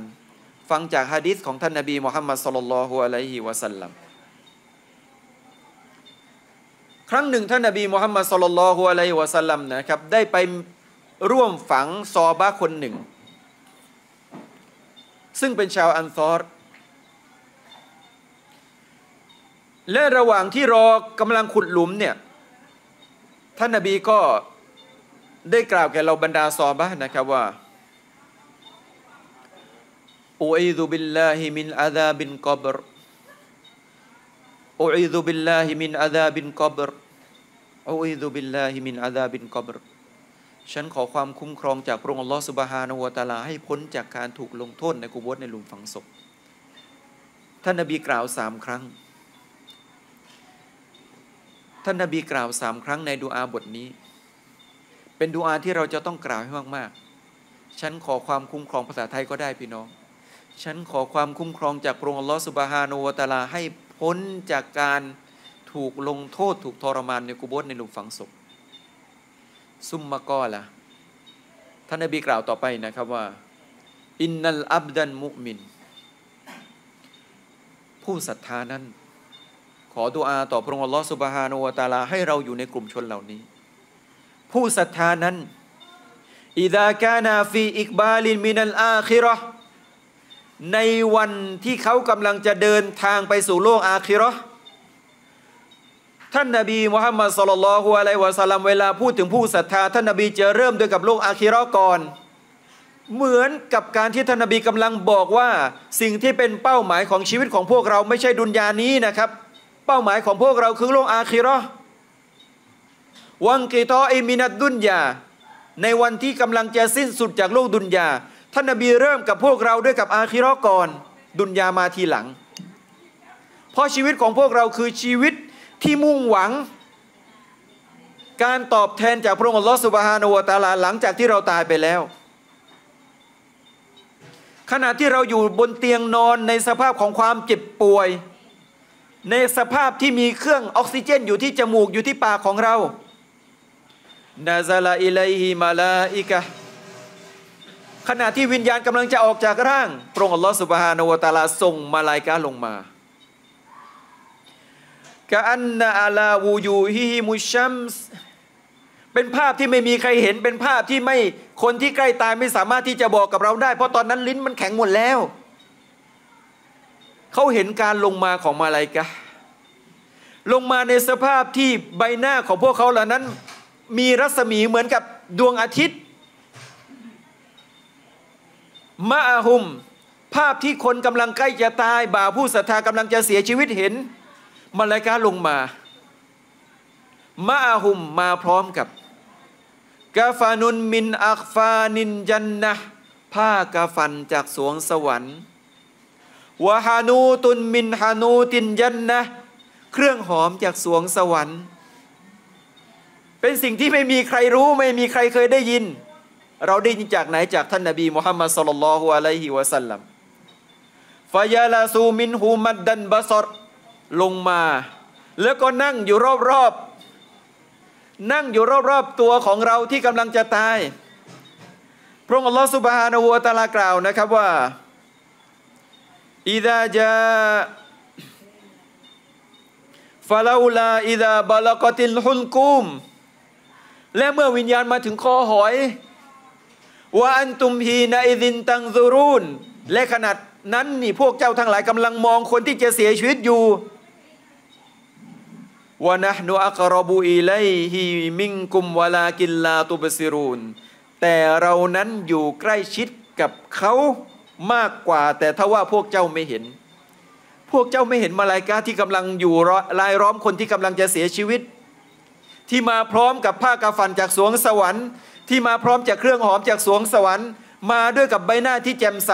ฟังจากหะดีษของท่านนบีมุฮัมมัดศ็อลลัลลอฮุอะลัยฮิวะซัลลัมครั้งหนึ่งท่านนบีมุฮัมมัดศ็อลลัลลอฮุอะลัยฮิวะซัลลัมนะครับได้ไปร่วมฝังซอบะคนหนึ่งซึ่งเป็นชาวอันซอรและระหว่างที่รอกำลังขุดหลุมเนี่ยท่านนบีก็ได้กล่าวแก่เราบรรดาซอบะนะครับว่าอูอีซุบิลลาฮิมินอาซาบินกอบรอูอีซุบิลลาฮิมินอาซาบินกอบรอูอีซุบิลลาฮิมินอาซาบินกอบรฉันขอความคุ้มครองจากพระองค์อัลลอฮฺซุบฮานะฮูวะตะอาลาให้พ้นจากการถูกลงโทษในกุโบร์ในหลุมฝังศพท่านนบีกล่าว3ครั้ง ท่านนบีกล่าว3ครั้งในดุอาบทนี้เป็นดุอาที่เราจะต้องกล่าวให้มากๆฉันขอความคุ้มครองภาษาไทยก็ได้พี่น้องฉันขอความคุ้มครองจากพระองค์อัลเลาะห์ซุบฮานะฮูวะตะอาลาให้พ้นจากการถูกลงโทษถูกทรมานในกุโบรในหลุมฝังศพซุมมะกอละท่านนบีกล่าวต่อไปนะครับว่าอินนัลอับดันมุมินผู้ศรัทธานั้นขอดุอาต่อพระองค์อัลเลาะห์ซุบฮานะฮูวะตะอาลาให้เราอยู่ในกลุ่มชนเหล่านี้ผู้ศรัทธานั้นอิซากานาฟีอิกบาลินมินัลอาคิเราะห์ในวันที่เขากำลังจะเดินทางไปสู่โลกอาคิเราะห์ท่านนบีมุฮัมมัดศ็อลลัลลอฮุอะลัยฮิวะซัลลัมเวลาพูดถึงผู้ศรัทธาท่านนบีจะเริ่มด้วยกับโลกอาคิเราะห์ก่อนเหมือนกับการที่ท่านนบีกำลังบอกว่าสิ่งที่เป็นเป้าหมายของชีวิตของพวกเราไม่ใช่ดุนยานี้นะครับเป้าหมายของพวกเราคือโลกอาคิเราะห์วังกิตออิมินัดดุนยาในวันที่กำลังจะสิ้นสุดจากโลกดุนยาท่านนบีเริ่มกับพวกเราด้วยกับอาคิเราะห์ก่อนดุนยามาทีหลังเพราะชีวิตของพวกเราคือชีวิตที่มุ่งหวังการตอบแทนจากพระองค์อัลเลาะห์ซุบฮานะฮูวะตะอาลาหลังจากที่เราตายไปแล้วขณะที่เราอยู่บนเตียงนอนในสภาพของความเจ็บป่วยในสภาพที่มีเครื่องออกซิเจนอยู่ที่จมูกอยู่ที่ปากของเรานาซาลาอิลัยฮิมาลาอิกะห์ขณะที่วิญญาณกำลังจะออกจากร่างพระองค์อัลเลาะห์ซุบฮานะฮูวะตะอาลาส่งมาลาอิกะห์ลงมากะอันนะอาลาวูยูฮิฮิมุชัมส์เป็นภาพที่ไม่มีใครเห็นเป็นภาพที่ไม่คนที่ใกล้ตายไม่สามารถที่จะบอกกับเราได้เพราะตอนนั้นลิ้นมันแข็งหมดแล้วเขาเห็นการลงมาของมาลาอิกะห์ลงมาในสภาพที่ใบหน้าของพวกเขาเหล่านั้นมีรัศมีเหมือนกับดวงอาทิตย์มะอาฮุมภาพที่คนกำลังใกล้จะตายบ่าวผู้ศรัทธากำลังจะเสียชีวิตเห็นมาลาอิกะห์ลงมามะอาฮุมมาพร้อมกับกาฟานุนมินอักฟานินจันนะห์ผ้ากาฟันจากสวงสวรรค์วะฮานูตุนมินฮานูตินจันนะห์เครื่องหอมจากสวงสวรรค์เป็นสิ่งที่ไม่มีใครรู้ไม่มีใครเคยได้ยินเราได้ยินจากไหนจากท่านนบีมุฮัมมัดศ็อลลัลลอฮุอะลัยฮิวะซัลลัมฟะยะลาซูมินฮูมัดดันบะซอรลงมาแล้วก็นั่งอยู่รอบๆตัวของเราที่กำลังจะตายพระองค์อัลเลาะห์ซุบฮานะฮูวะตะอาลากล่าวนะครับว่าอิซาจาฟะลาอูลาอิซาบะละกะติลฮุลกุมและเมื่อวิญญาณมาถึงคอหอยวะอันตุมฮีนาอิซินตังซูรูนและขณะนั้นนี่พวกเจ้าทั้งหลายกำลังมองคนที่จะเสียชีวิตอยู่วะนะห์นูอักรอบูอิลัยฮิมิงกุมวะลากินลาตุบซิรูนแต่เรานั้นอยู่ใกล้ชิดกับเขามากกว่าแต่ทว่าพวกเจ้าไม่เห็นมาลาอิกะห์ที่กำลังอยู่รายล้อมคนที่กำลังจะเสียชีวิตที่มาพร้อมกับผ้ากาฟันจากสวงสวรรค์ที่มาพร้อมจากเครื่องหอมจากสวงสวรรค์มาด้วยกับใบหน้าที่แจ่มใส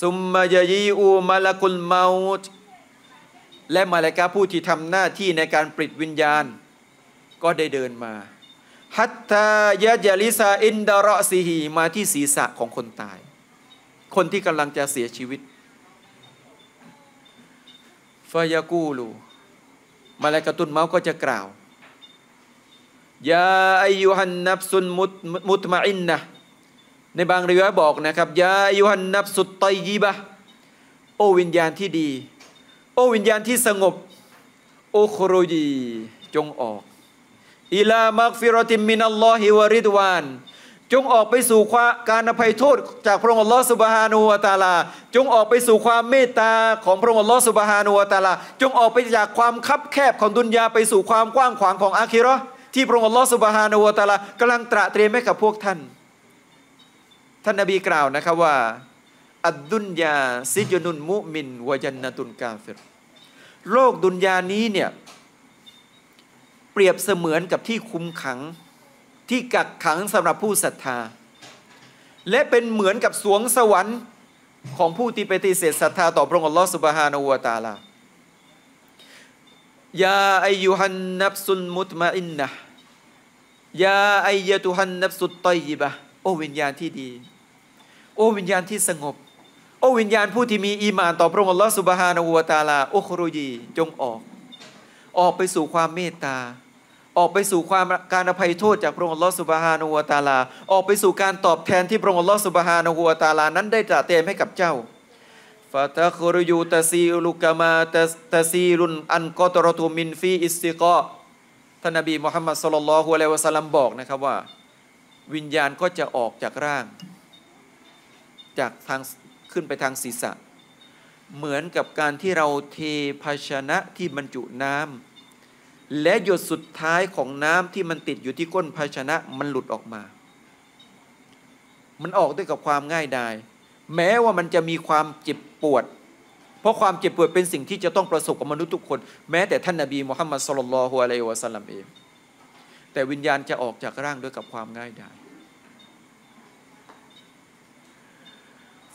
ซุมมะยะยีอูมะละกุลเมาตและมาลาอิกะห์ผู้ที่ทำหน้าที่ในการปลิดวิญญาณก็ได้เดินมาฮัตตายะญะลิซาอินดะรอซิฮีมาที่ศีรษะของคนตายคนที่กำลังจะเสียชีวิตฟะยะกูลูมาลาอิกะตุลเมาต์ก็จะกล่าวยาอัยยูฮันนัฟซุนมุตมะอินนะห์ในบางริวายบอกนะครับยาอัยยูฮันนัฟซุตตัยยิบะห์โอ้วิญญาณที่ดีโอ้วิญญาณที่สงบโอ้ครูดีจงออกอิลามักฟิรอติมินัลลอฮิวะริดวานจงออกไปสู่การอภัยโทษจากพระองค์อัลเลาะห์ซุบฮานะฮูวะตะอาลาจงออกไปสู่ความเมตตาของพระองค์อัลเลาะห์ซุบฮานะฮูวะตะอาลาจงออกไปจากความคับแคบของดุนยาไปสู่ความกว้างขวางของอาคิเราะห์ที่พระองค์อัลเลาะห์ซุบฮานะฮูวะตะอาลากำลังตระเตรียมให้กับพวกท่านนบีกล่าวนะครับว่าอัดดุนยาซิจนุนมุมินวะญันนะตุนกาฟิรโลกดุนยานี้เนี่ยเปรียบเสมือนกับที่คุมขังที่กักขังสำหรับผู้ศรัทธาและเป็นเหมือนกับสวงสวรรค์ของผู้ที่ปฏิเสธศรัทธาต่อพระองค์อัลเลาะห์ซุบฮานะฮูวะตะอาลา ยาอัยยูฮันนับสุนมุตมาอินนะยาอัยยะตุฮันนับสุดตอยยิบะโอ้วิญญาณที่ดีโอ้วิญญาณที่สงบโอ้วิญญาณผู้ที่มีอีหม่านต่อพระองค์อัลลอฮฺซุบฮานะฮูวะตะอาลาอุครูยีจงออกไปสู่ความเมตตาออกไปสู่ความการอภัยโทษจากพระองค์อัลลอฮฺซุบฮานะฮูวะตะอาลาออกไปสู่การตอบแทนที่พระองค์อัลลอฮฺซุบฮานะฮูวะตะอาลานั้นได้ตระเตรียมให้กับเจ้าฟาตะคุรุยูตะซีลุกะมาตะซีลุนอันกอตรตุมินฟีอิสติกอท่านนบีมุฮัมมัดศ็อลลัลลอฮุอะลัยฮิวะซัลลัมบอกนะครับว่าวิญญาณก็จะออกจากร่างจากทางขึ้นไปทางศีรษะเหมือนกับการที่เราเทภาชนะที่บรรจุน้ำและหยดสุดท้ายของน้ำที่มันติดอยู่ที่ก้นภาชนะมันหลุดออกมามันออกด้วยกับความง่ายดายแม้ว่ามันจะมีความเจ็บปวดเพราะความเจ็บปวดเป็นสิ่งที่จะต้องประสบกับมนุษย์ทุกคนแม้แต่ท่านนบีมุฮัมมัดศ็อลลัลลอฮุอะลัยฮิวะซัลลัมเองแต่วิญญาณจะออกจากร่างด้วยกับความง่ายดาย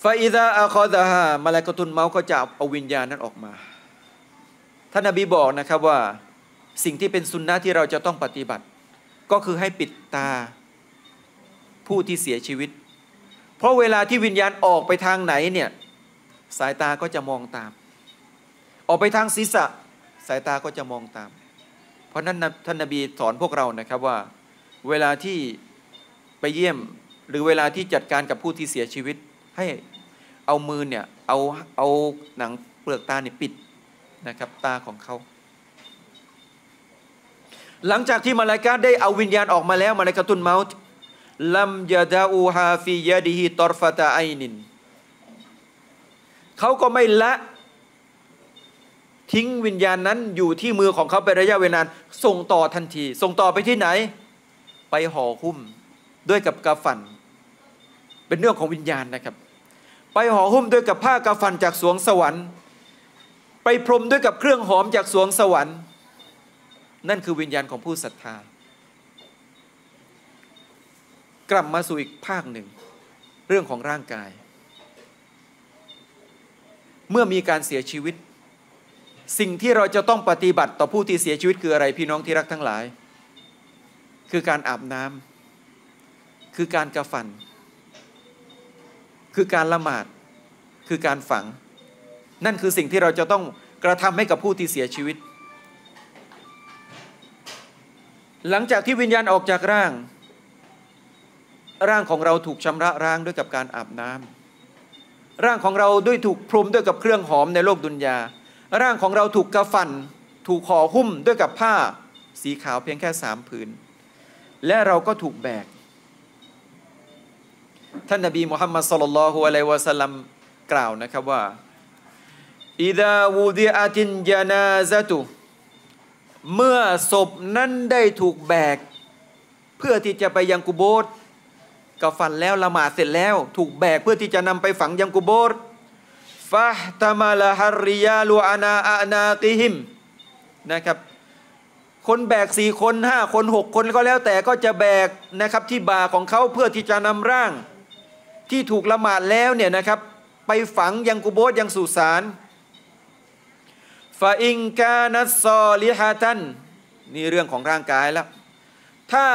ฟาอิซาอัคอซาฮามาลาอิกะตุลเมาต์ก็จะเอาวิญญาณนั้นออกมาท่านนบีบอกนะครับว่าสิ่งที่เป็นสุนนะที่เราจะต้องปฏิบัติก็คือให้ปิดตาผู้ที่เสียชีวิตเพราะเวลาที่วิญญาณออกไปทางไหนเนี่ยสายตาก็จะมองตามออกไปทางศีรษะสายตาก็จะมองตามเพราะนั้นท่านนบีสอนพวกเรานะครับว่าเวลาที่ไปเยี่ยมหรือเวลาที่จัดการกับผู้ที่เสียชีวิตให้เอามือเนี่ยเอาหนังเปลือกตาเนี่ยปิดนะครับตาของเขาหลังจากที่มลาอิกะฮ์ได้เอาวิญญาณออกมาแล้วมลาอิกะตุลเมาต์ลัมยะดะอูฮาฟิยะดิฮิตอรฟะตะไอนินเขาก็ไม่ละทิ้งวิญญาณนั้นอยู่ที่มือของเขาเป็นระยะเวลานานส่งต่อทันทีส่งต่อไปที่ไหนไปห่อหุ้มด้วยกับกาฟันเป็นเรื่องของวิญญาณนะครับไปห่อหุ้มด้วยกับผ้ากาฟันจากสวงสวรรค์ไปพรมด้วยกับเครื่องหอมจากสวงสวรรค์นั่นคือวิญญาณของผู้ศรัทธากลับมาสู่อีกภาคหนึ่งเรื่องของร่างกายเมื่อมีการเสียชีวิตสิ่งที่เราจะต้องปฏิบัติต่อผู้ที่เสียชีวิตคืออะไรพี่น้องที่รักทั้งหลายคือการอาบน้ำคือการกาฟันคือการละหมาดคือการฝังนั่นคือสิ่งที่เราจะต้องกระทำให้กับผู้ที่เสียชีวิตหลังจากที่วิญญาณออกจากร่างของเราถูกชำระล้างด้วยกับการอาบน้ำร่างของเราด้วยถูกพรมด้วยกับเครื่องหอมในโลกดุนยาร่างของเราถูกกะฟันถูกห่อหุ้มด้วยกับผ้าสีขาวเพียงแค่3ผืนและเราก็ถูกแบกท่านนบีมุฮัมมัดศ็อลลัลลอฮุอะลัยฮิวะซัลลัมกล่าวนะครับว่าอิดาวูดิอะตินญะนาซะตุเมื่อศพนั้นได้ถูกแบกเพื่อที่จะไปยังกุโบร์กะฟันแล้วละหมาดเสร็จแล้วถูกแบกเพื่อที่จะนำไปฝังยังกุโบร์ฟะตะมาลาฮาริยาลูอานาอานาติฮิมนะครับคนแบก4คน5คน6คนก็แล้วแต่ก็จะแบกนะครับที่บ่าของเขาเพื่อที่จะนำร่างที่ถูกละหมาดแล้วเนี่ยนะครับไปฝังยังกุโบร์ยังสุสานฟาอิงกานัสซอลิฮะตันนี่เรื่องของร่างกายแล้วถ้า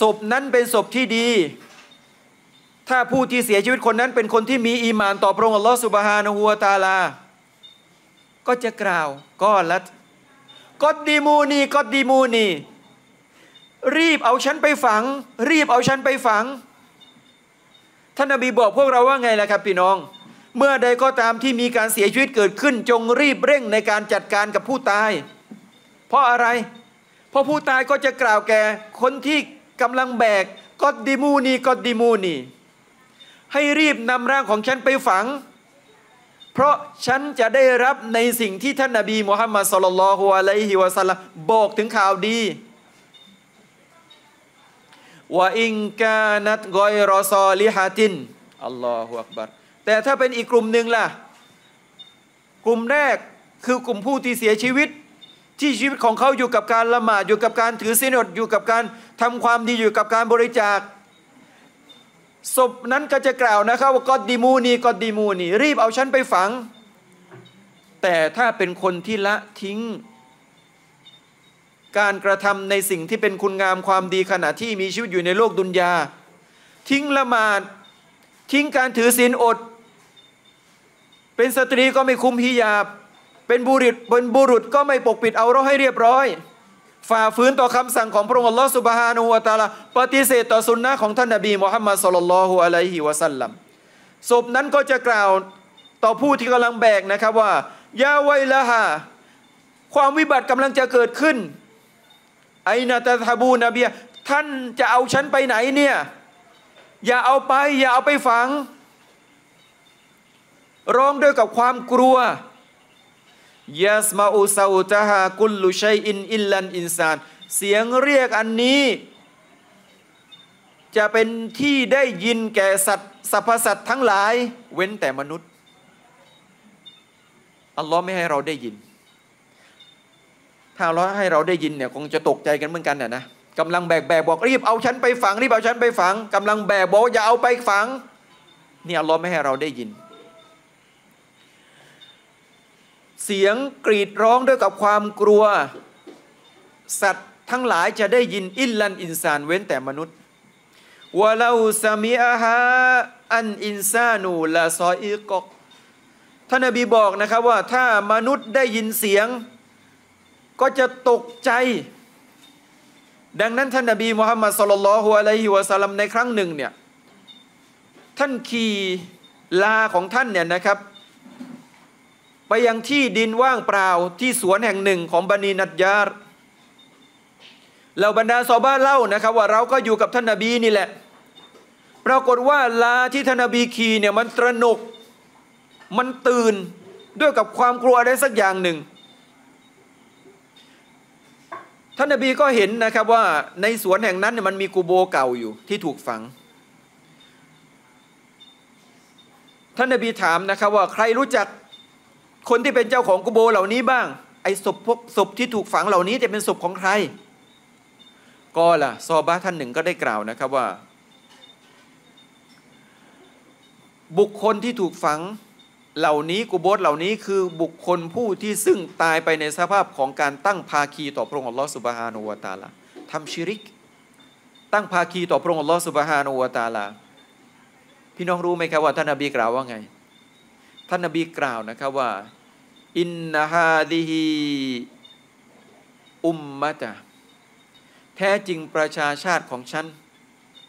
ศพนั้นเป็นศพที่ดีถ้าผู้ที่เสียชีวิตคนนั้นเป็นคนที่มีอีหม่านต่อพระองค์อัลลอฮฺซุบฮานะฮูวะตะอาลาก็จะกล่าวก็ดีมูนีรีบเอาฉันไปฝังรีบเอาฉันไปฝังท่านนบีบอกพวกเราว่าไงล่ะครับพี่น้องเมื่อใดก็ตามที่มีการเสียชีวิตเกิดขึ้นจงรีบเร่งในการจัดการกับผู้ตายเพราะอะไรเพราะผู้ตายก็จะกล่าวแก่คนที่กำลังแบกก็ดีมูนีให้รีบนำร่างของฉันไปฝังเพราะฉันจะได้รับในสิ่งที่ท่านนบีมุฮัมมัดศ็อลลัลลอฮุอะลัยฮิวะซัลลัมบอกถึงข่าวดีว่าอิงกานัตกอยรอซอลิฮะตินอัลลอฮฺอักบัรแต่ถ้าเป็นอีกกลุ่มหนึ่งล่ะกลุ่มแรกคือกลุ่มผู้ที่เสียชีวิตที่ชีวิตของเขาอยู่กับการละหมาดอยู่กับการถือศีลอดอยู่กับการทำความดีอยู่กับการบริจาคศพนั้นก็จะกล่าวนะครับว่าก็ดีมูนีรีบเอาฉันไปฝังแต่ถ้าเป็นคนที่ละทิ้ง การกระทำในสิ่งที่เป็นคุณงามความดีขณะที่มีชีวิตอยู่ในโลกดุนยาทิ้งละหมาดทิ้งการถือศีลอดเป็นสตรีก็ไม่คุมฮิญาบเป็นบุรุษก็ไม่ปกปิดเอาเราให้เรียบร้อยฝ่าฝืนต่อคำสั่งของพระองค์อัลลอฮฺซุบฮานะฮูวะตะอาลาปฏิเสธต่อสุนนะของท่านนบีมุฮัมมัดศ็อลลัลลอฮุอะลัยฮิวะสัลลัมศพนั้นก็จะกล่าวต่อผู้ที่กำลังแบกนะครับว่ายาไวละฮาความวิบัติกำลังจะเกิดขึ้นไอนาตาทาบูนาเบียท่านจะเอาฉันไปไหนเนี่ยอย่าเอาไปฝังร้องด้วยกับความกลัวยัสมาอูซาอุตฮากุลลุชัยอินอิลลันอินซานเสียงเรียกอันนี้จะเป็นที่ได้ยินแก่สัตว์สรรพสัตว์ทั้งหลายเว้นแต่มนุษย์อัลลอฮ์ไม่ให้เราได้ยินถ้าอัลลอฮ์ให้เราได้ยินเนี่ยคงจะตกใจกันเหมือนกันนะกำลังแบกบอกรีบเอาฉันไปฝังรีบเอาฉันไปฝังกำลังแบกบอกอย่าเอาไปฝังนี่อัลลอฮ์ไม่ให้เราได้ยินเสียงกรีดร้องด้วยกับความกลัวสัตว์ทั้งหลายจะได้ยินอิลลันอินซานเว้นแต่มนุษย์วะลาอูซามีอาฮะอันอินซานูลาซออิกอกท่านนบีบอกนะครับว่าถ้ามนุษย์ได้ยินเสียงก็จะตกใจดังนั้นท่านนบีมุฮัมมัดศ็อลลัลลอฮุอะลัยฮิวะซัลลัมในครั้งหนึ่งเนี่ยท่านขี่ลาของท่านเนี่ยนะครับไปยังที่ดินว่างเปล่าที่สวนแห่งหนึ่งของบันีนัดยาร์เราบรรดาซอฮาบะห์เล่านะครับว่าเราก็อยู่กับท่านนบีนี่แหละปรากฏว่าลาที่ท่านนบีขี่เนี่ยมันตระหนกมันตื่นด้วยกับความกลัวอะไรสักอย่างหนึ่งท่านนบีก็เห็นนะครับว่าในสวนแห่งนั้นมันมีกูโบเก่าอยู่ที่ถูกฝังท่านนบีถามนะครับว่าใครรู้จักคนที่เป็นเจ้าของกูโบเหล่านี้บ้างไอ้ศพที่ถูกฝังเหล่านี้จะเป็นศพของใครก็ล่ะซอฮาบะห์ท่านหนึ่งก็ได้กล่าวนะครับว่าบุคคลที่ถูกฝังเหล่านี้กุโบร์เหล่านี้คือบุคคลผู้ที่ซึ่งตายไปในสภาพของการตั้งภาคีต่อพระองค์อัลลอฮฺซุบฮานะฮูวะตะอาลาทำชิริกตั้งภาคีต่อพระองค์อัลลอฮฺซุบฮานะฮูวะตะอาลาพี่น้องรู้ไหมครับว่าท่านนบีกล่าวว่าไงท่านนบีกล่าวนะครับว่าอินนาฮาดิฮีอุมมะตะแท้จริงประชาชาติของฉัน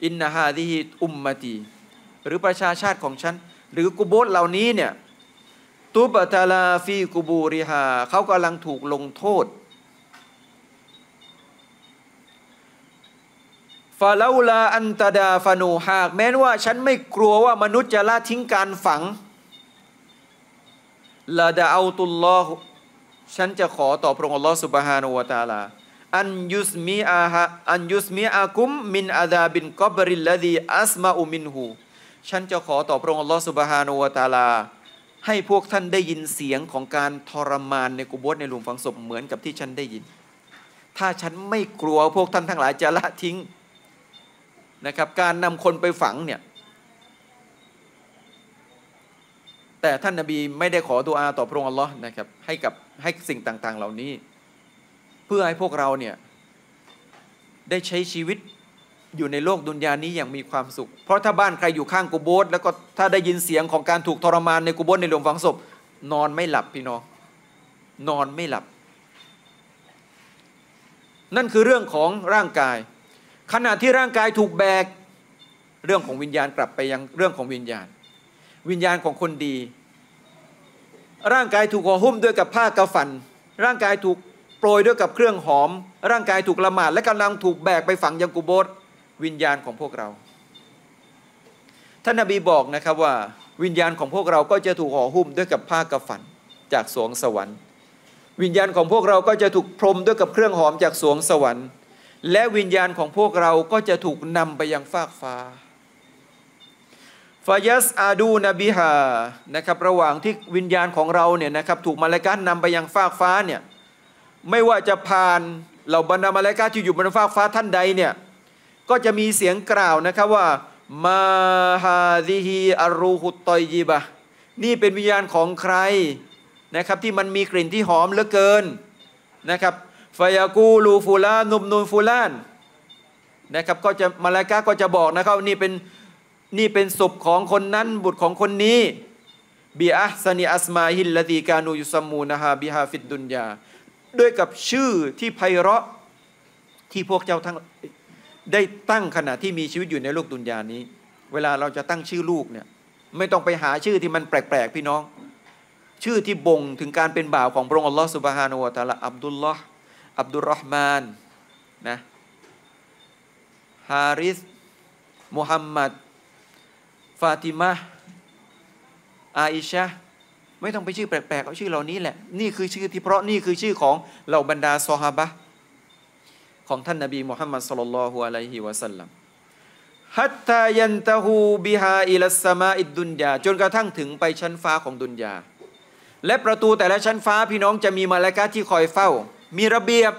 อินนาฮาดิฮีอุมมะตีหรือประชาชาติของฉันหรือกุโบร์เหล่านี้เนี่ยตุบะตาลาฟีกูบูริฮาเขากำลังถูกลงโทษฟาลาลาอันตาดาฟานูหากแม้ว่าฉันไม่กลัวว่ามนุษย์จะละทิ้งการฝังลาดาเอาตุลลอฮ์ฉันจะขอต่อพระองค์อัลลอฮ์ซุบฮานะฮูวะตะอาลาอันยุสมีอากุมมินอาดาบินกอบริลลาดีอัสมาอุมินหูฉันจะขอต่อพระองค์อัลลอฮ์ซุบฮานะฮูวะตะอาลาให้พวกท่านได้ยินเสียงของการทรมานในกุโบร์ในหลุมฝังศพเหมือนกับที่ฉันได้ยินถ้าฉันไม่กลัวพวกท่านทั้งหลายจะละทิ้งนะครับการนำคนไปฝังเนี่ยแต่ท่านนบีไม่ได้ขอดุอาต่อพระองค์อัลลอฮ์นะครับให้สิ่งต่างๆเหล่านี้เพื่อให้พวกเราเนี่ยได้ใช้ชีวิตอยู่ในโลกดุนยานี้อย่างมีความสุขเพราะถ้าบ้านใครอยู่ข้างกุโบร์แล้วก็ถ้าได้ยินเสียงของการถูกทรมานในกุโบร์ในหลุมฝังศพนอนไม่หลับพี่น้องนอนไม่หลับนั่นคือเรื่องของร่างกายขณะที่ร่างกายถูกแบกเรื่องของวิญญาณกลับไปยังเรื่องของวิญญาณของคนดีร่างกายถูกห่อหุ้มด้วยกับผ้ากะฟันร่างกายถูกโปรยด้วยกับเครื่องหอมร่างกายถูกละหมาดและกำลังถูกแบกไปฝังยังกุโบร์วิญญาณของพวกเราท่านนบีบอกนะครับว่าวิญญาณของพวกเราก็จะถูกห่อหุ้มด้วยกับผ้ากะฟันจากสวงสวรรค์วิญญาณของพวกเราก็จะถูกพรมด้วยกับเครื่องหอมจากสวงสวรรค์และวิญญาณของพวกเราก็จะถูกนำไปยังฟากฟ้าฟายัสอาดูนบิฮานะครับระหว่างที่วิญญาณของเราเนี่ยนะครับถูกมลาอิกะฮ์นำไปยังฟากฟ้าเนี่ยไม่ว่าจะผ่านเหล่าบรรดามลาอิกะฮ์ที่อยู่บนฟากฟ้าท่านใดเนี่ยก็จะมีเสียงกล่าวนะครับว่ามาฮาดิฮีอารูฮุตตอยยิบะนี่เป็นวิญญาณของใครนะครับที่มันมีกลิ่นที่หอมเหลือเกินนะครับ ฟายากูลูฟูลานนุมนูนฟูลานนะครับก็จะมลาอิกะห์ก็จะบอกนะครับนี่เป็นศพของคนนั้นบุตรของคนนี้บิอัห์ซานิอัสมาฮิลลาตีกานูยุซัมมูนะฮาบิฮาฟิดดุนยาด้วยกับชื่อที่ไพเราะที่พวกเจ้าทั้งได้ตั้งขณะที่มีชีวิตอยู่ในโลกดุนยานี้เวลาเราจะตั้งชื่อลูกเนี่ยไม่ต้องไปหาชื่อที่มันแปลกๆพี่น้องชื่อที่บ่งถึงการเป็นบ่าวของพระองค์อัลลอฮฺซุบฮานะฮูวะตะอาลาอับดุลรอห์มานนะฮาริสมุฮัมมัดฟาติมะอาอิชะไม่ต้องไปชื่อแปลกๆเอาชื่อเหล่านี้แหละนี่คือชื่อที่เพราะนี่คือชื่อของเหล่าบรรดาซอฮาบะห์ของท่านนบีมุฮัมมัดศ็อลลัลลอฮุอะลัยฮิวะสัลลัมฮัตตายันตะฮูบิฮาอิลัสสะมาอิดดุนยาจนกระทั่งถึงไปชั้นฟ้าของดุนยาและประตูแต่ละชั้นฟ้าพี่น้องจะมีมลาอิกะห์ที่คอยเฝ้ามีระเบียบ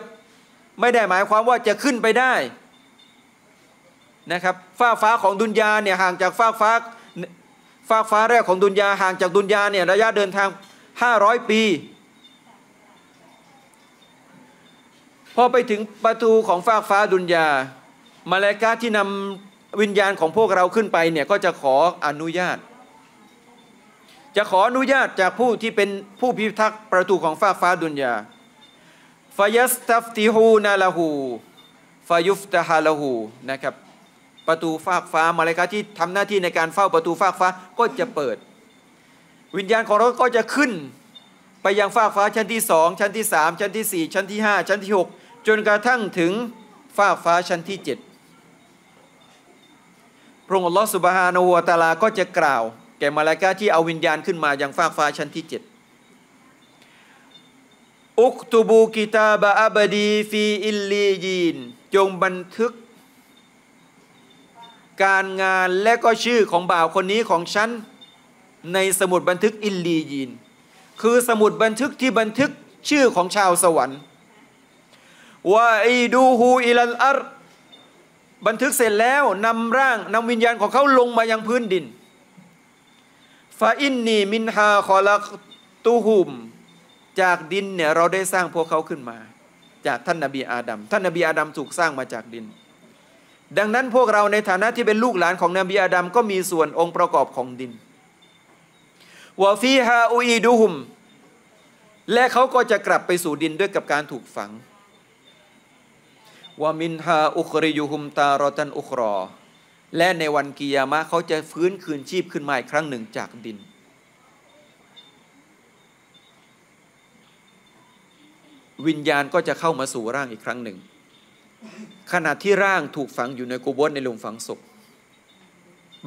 ไม่ได้หมายความว่าจะขึ้นไปได้นะครับฟ้าของดุนยาเนี่ยห่างจากฟ้าแรกของดุนยาห่างจากดุนยาเนี่ยระยะเดินทาง500ปีพอไปถึงประตูของฟ้าดุนยามลาอิกะห์ที่นำวิญญาณของพวกเราขึ้นไปเนี่ยก็จะขออนุญาตจากผู้ที่เป็นผู้พิทักษ์ประตูของฟ้าดุนยาฟายัสตัฟติฮูนาละฮูฟายุฟตะฮาละฮูนะครับประตูฟ้ามาเลกาที่ทำหน้าที่ในการเฝ้าประตูฟ้าก็จะเปิดวิญญาณของเราก็จะขึ้นไปยังฟ้าชั้นที่2ชั้นที่3ชั้นที่4ชั้นที่5ชั้นที่6จนกระทั่งถึงฟ้าชั้นที่7พระองค์อัลลอฮฺซุบฮานะฮูวะตะอาลาก็จะกล่าวแก่มาเลกาที่เอาวิญญาณขึ้นมายังฟ้าชั้นที่7อุกตุบูกิตาบะอับดีฟีอิลลียีนจงบันทึกการงานและก็ชื่อของบ่าวคนนี้ของฉันในสมุดบันทึกอิลลียีนคือสมุดบันทึกที่บันทึกชื่อของชาวสวรรค์วะอีดูฮูอิลัลอัรฎ์บันทึกเสร็จแล้วนำวิญญาณของเขาลงมายังพื้นดินฟาอินนีมินฮาคอลักตูฮุมจากดินเนี่ยเราได้สร้างพวกเขาขึ้นมาจากท่านนบีอาดัมถูกสร้างมาจากดินดังนั้นพวกเราในฐานะที่เป็นลูกหลานของนบีอาดัมก็มีส่วนองค์ประกอบของดินวะฟีฮาอูอีดูฮุมและเขาก็จะกลับไปสู่ดินด้วยกับการถูกฝังวะมินฮาอุคริยุฮุมตารอตันอุครอและในวันกิยามะห์เขาจะฟื้นคืนชีพขึ้นมาอีกครั้งหนึ่งจากดินวิญญาณก็จะเข้ามาสู่ร่างอีกครั้งหนึ่งขณะที่ร่างถูกฝังอยู่ในกุโบร์ในหลุมฝังศพ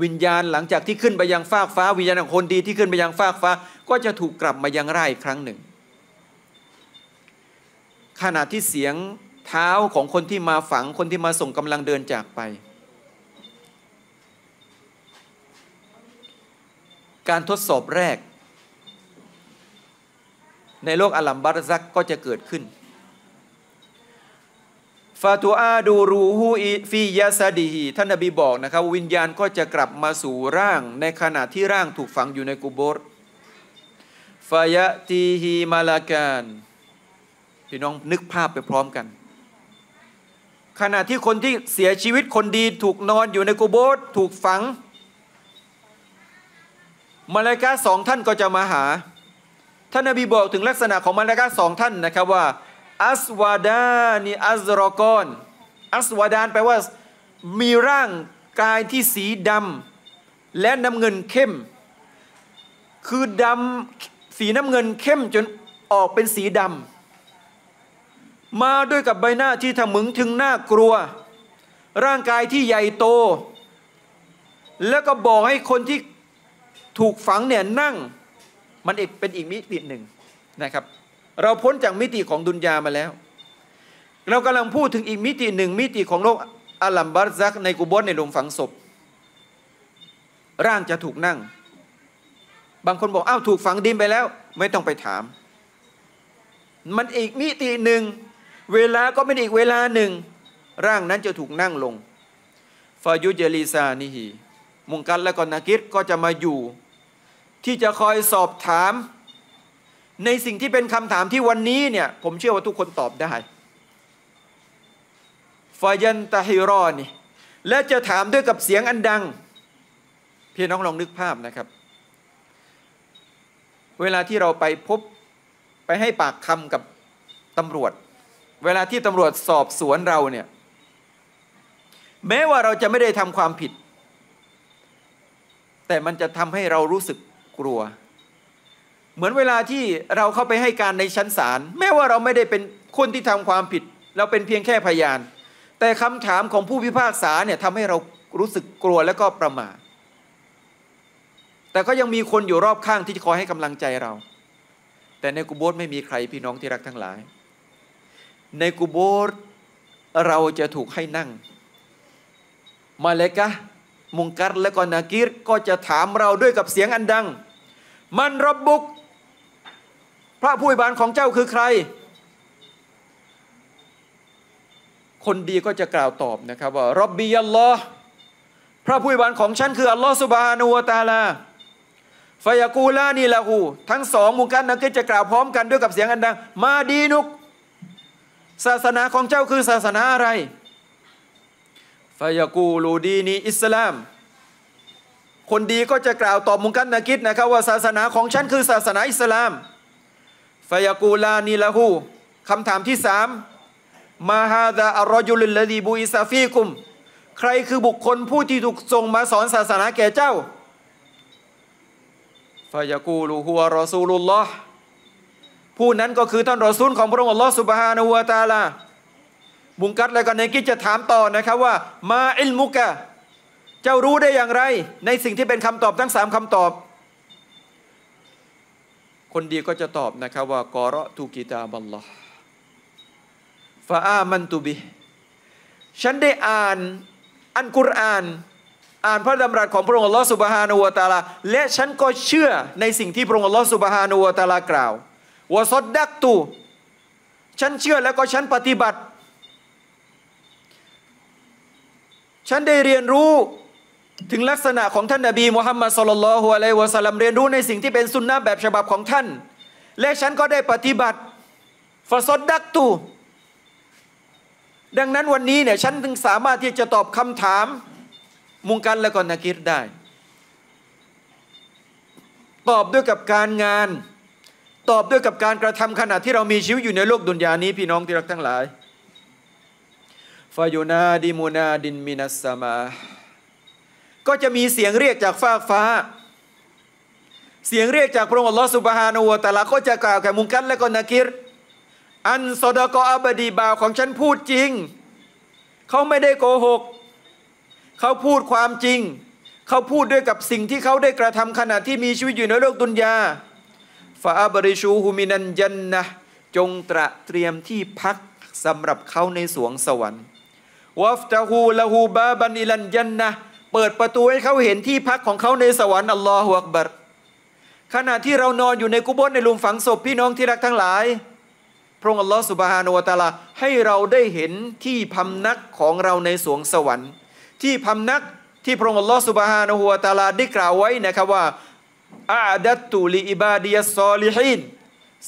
วิญญาณหลังจากที่ขึ้นไปยังฟากฟ้าวิญญาณของคนดีที่ขึ้นไปยังฟากฟ้าก็จะถูกกลับมายังร่างอีกครั้งหนึ่งขณะที่เสียงเท้าของคนที่มาฝังคนที่มาส่งกำลังเดินจากไปการทดสอบแรกในโลกอัลลัมบารซักก็จะเกิดขึ้นฟาตูอาดูรูฮูอีฟียาซาดีฮีท่านนบีบอกนะครับวิญญาณก็จะกลับมาสู่ร่างในขณะที่ร่างถูกฝังอยู่ในกุโบร์ฟายะตีฮีมาลาการพี่น้องนึกภาพไปพร้อมกันขณะที่คนที่เสียชีวิตคนดีถูกนอนอยู่ในกุโบร์ถูกฝังมาลาอิกะฮ์สองท่านก็จะมาหาท่านนบีบอกถึงลักษณะของมลาอิกะฮ์สองท่านนะครับว่าอัสวาดานิอัซรอกอนอัสวาดานแปลว่ามีร่างกายที่สีดำและน้ำเงินเข้มคือดำสีน้ำเงินเข้มจนออกเป็นสีดำมาด้วยกับใบหน้าที่ทะมึงถึงน่ากลัวร่างกายที่ใหญ่โตแล้วก็บอกให้คนที่ถูกฝังเนี่ยนั่งมันเป็นอีกมิติหนึ่งนะครับเราพ้นจากมิติของดุนยามาแล้วเรากำลังพูดถึงอีกมิติหนึ่งมิติของโลกอัลลัมบารซักในกุโบร์ในหลุมฝังศพร่างจะถูกนั่งบางคนบอกอ้าวถูกฝังดินไปแล้วไม่ต้องไปถามมันอีกมิติหนึ่งเวลาก็เป็นอีกเวลาหนึ่งร่างนั้นจะถูกนั่งลงฟายุเจลีซานิฮีมุงกัรและก็นากิรก็จะมาอยู่ที่จะคอยสอบถามในสิ่งที่เป็นคำถามที่วันนี้เนี่ยผมเชื่อว่าทุกคนตอบได้ ฟายันตะฮิรอนี่และจะถามด้วยกับเสียงอันดังพี่น้องลองนึกภาพนะครับเวลาที่เราไปพบไปให้ปากคำกับตำรวจเวลาที่ตำรวจสอบสวนเราเนี่ยแม้ว่าเราจะไม่ได้ทำความผิดแต่มันจะทำให้เรารู้สึกกลัวเหมือนเวลาที่เราเข้าไปให้การในชั้นศาลแม้ว่าเราไม่ได้เป็นคนที่ทำความผิดเราเป็นเพียงแค่พยานแต่คำถามของผู้พิพากษาเนี่ยทำให้เรารู้สึกกลัวและก็ประหม่าแต่ก็ยังมีคนอยู่รอบข้างที่คอยให้กำลังใจเราแต่ในกุโบร์ไม่มีใครพี่น้องที่รักทั้งหลายในกุโบร์เราจะถูกให้นั่งมาเลกะมุงกัรและก็นากีรก็จะถามเราด้วยกับเสียงอันดังมันรับบุกพระผู้อวยพรของเจ้าคือใครคนดีก็จะกล่าวตอบนะครับว่าร็อบบีอัลลอฮ์พระผู้อวยพรของฉันคืออัลลอฮ์ซุบฮานะฮูวะตะอาลาฟะยะกูลานีละฮูทั้งสองมุงกัรนากีรจะกล่าวพร้อมกันด้วยกับเสียงอันดังมาดีนุกศาสนาของเจ้าคือศาสนาอะไรฟายากูลูดีนีอิสลามคนดีก็จะกล่าวตอบมุงกัรนากีรนะครับว่าศาสนาของฉันคือศาสนาอิสลามฟายากูลานีละฮูคำถามที่สามมาฮาดะอัรรอจุลุลลซีบุอิซาฟีกุมใครคือบุคคลผู้ที่ถูกส่งมาสอนศาสนาแก่เจ้าฟายากูลูฮุวะรอซูลุลลอฮ์ผู้นั้นก็คือท่านรอซูลของพระองค์อัลลอฮ์ซุบฮานะฮูวะตะอาลามุงกัรและก็นากีรจะถามต่อนะครับว่ามาอิลมุกะเจ้ารู้ได้อย่างไรในสิ่งที่เป็นคำตอบทั้ง3คำตอบคนดีก็จะตอบนะครับว่ากอเราะตุกิตาบัลลอฮ์ฟะอามันตุบิฉันได้อ่านอัลกุรอานพระดำรัสของพระองค์อัลลอฮ์ซุบฮานะฮูวะตะอาลาและฉันก็เชื่อในสิ่งที่พระองค์อัลลอฮ์ซุบฮานะฮูวะตะอาลากล่าววะซัดดักตุฉันเชื่อแล้วก็ฉันปฏิบัติฉันได้เรียนรู้ถึงลักษณะของท่านนบีมุฮัมมัดศ็อลลัลลอฮุอะลัยฮิวะซัลลัมเรียนรู้ในสิ่งที่เป็นสุนนะห์แบบฉบับของท่านและฉันก็ได้ปฏิบัติฟะซัดดักตุดังนั้นวันนี้เนี่ยฉันถึงสามารถที่จะตอบคำถามมุงกัรและก็นากีรได้ตอบด้วยกับการงานตอบด้วยกับการกระทำขณะที่เรามีชีวิตอยู่ในโลกดุนยานี้พี่น้องที่รักทั้งหลายฟายูนาดิมูนาดินมินัสสมาก็จะมีเสียงเรียกจากฟากฟ้าเสียงเรียกจากพระองค์อัลลอฮฺซุบฮานะฮูวะตะอาลาก็จะกล่าวแก่มุงกัรและก็นากีรอันซอดะกออับดีบ่าวของฉันพูดจริงเขาไม่ได้โกหกเขาพูดความจริงเขาพูดด้วยกับสิ่งที่เขาได้กระทำขณะที่มีชีวิตอยู่ในโลกดุนยาฟาอับริชูฮุมินันญันนะห์จงตระเตรียมที่พักสำหรับเขาในสวงสวรรค์วัฟตะฮูละฮูบาบันอิลันญันนะห์เปิดประตูให้เขาเห็นที่พักของเขาในสวรรค์อัลลอฮฺอักบัรขณะที่เรานอนอยู่ในกุโบร์ในหลุมฝังศพพี่น้องที่รักทั้งหลายพระองค์อัลลอฮฺซุบฮานะฮูวะตะอาลาให้เราได้เห็นที่พำนักของเราในสวงสวรรค์ที่พำนักที่พระองค์อัลลอฮฺซุบฮานะฮูวะตะอาลาได้กล่าวไว้นะครับว่าอาดัตตุลิอิบาดิยัสซอลิฮีน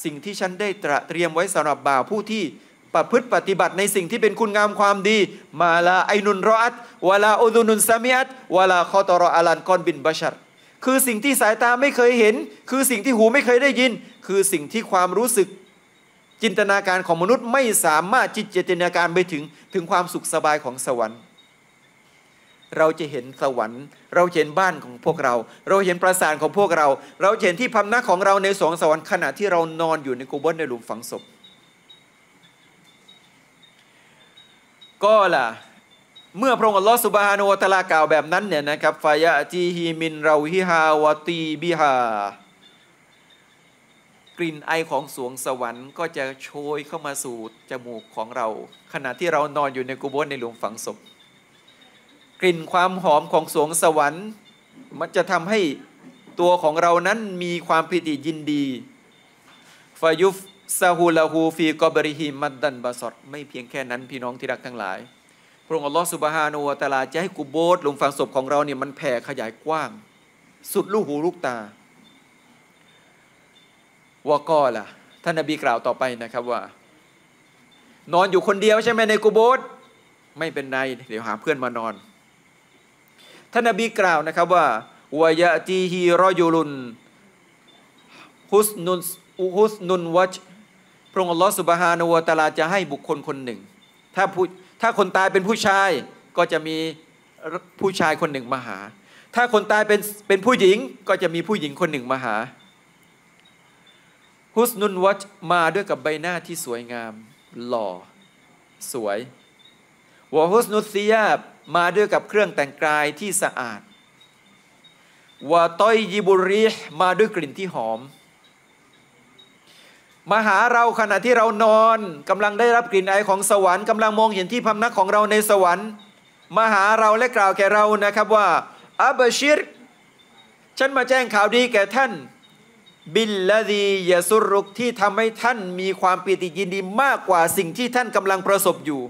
สิ่งที่ฉันได้ตระเตรียมไว้สำหรับบ่าวผู้ที่ประพฤติปฏิบัติในสิ่งที่เป็นคุณงามความดีมาลาไอนุนรออัตวะลาอุดุนุนซามิอัตวะลาคอตรออาลันกอนบินบัชัรคือสิ่งที่สายตาไม่เคยเห็นคือสิ่งที่หูไม่เคยได้ยินคือสิ่งที่ความรู้สึกจินตนาการของมนุษย์ไม่สามารถจินตนาการไปถึงความสุขสบายของสวรรค์เราจะเห็นสวรรค์เราเห็นบ้านของพวกเราเราเห็นปราสาทของพวกเราเราเห็นที่พำนักของเราในสวงสวรรค์ขณะที่เรานอนอยู่ในกุโบร์ในหลุมฝังศพก็ล่ะเมื่อพระองค์อัลลอฮฺซุบฮานะฮูวะตะอาลากล่าวแบบนั้นเนี่ยนะครับฟายะจีฮีมินเราฮิฮาวะตีบิฮากลิ่นไอของสวงสวรรค์ก็จะโชยเข้ามาสู่จมูกของเราขณะที่เรานอนอยู่ในกุโบร์ในหลุมฝังศพกลิ่นความหอมของสวงสวรรค์มันจะทำให้ตัวของเรานั้นมีความปิติยินดีฟายุฟซาฮูลาฮูฟีกอบริฮิมัดดันบาสอดไม่เพียงแค่นั้นพี่น้องที่รักทั้งหลายพระองค์อัลลอฮฺซุบฮานะฮูวะตะอาลาจะให้กุโบร์หลุมฝังศพของเราเนี่ยมันแผ่ขยายกว้างสุดลูกหูลูกตาวะกอละท่านนบีกล่าวต่อไปนะครับว่านอนอยู่คนเดียวใช่ไหมในกุโบร์ ไม่เป็นไรเดี๋ยวหาเพื่อนมานอนท่านนบีกล่าวนะครับว่าวายะจีฮีรอยูลุนฮุสนุนวัจพระองค์อัลลอฮฺสุบฮานะฮูวะตะอาลาจะให้บุคคลคนหนึ่งถ้าคนตายเป็นผู้ชายก็จะมีผู้ชายคนหนึ่งมาหาถ้าคนตายเป็นผู้หญิงก็จะมีผู้หญิงคนหนึ่งมาหาฮุสนุนวัจมาด้วยกับใบหน้าที่สวยงามหล่อสวยวะฮุสนุสซิยาบมาด้วยกับเครื่องแต่งกายที่สะอาดวะตอยยิบุรีห์มาด้วยกลิ่นที่หอมมาหาเราขณะที่เรานอนกำลังได้รับกลิ่นไอของสวรรค์กำลังมองเห็นที่พำนักของเราในสวรรค์มาหาเราและกล่าวแก่เรานะครับว่าอับชิรฉันมาแจ้งข่าวดีแก่ท่านบิลลาดียะซุรุกที่ทำให้ท่านมีความปิติยินดีมากกว่าสิ่งที่ท่านกำลังประสบอยู่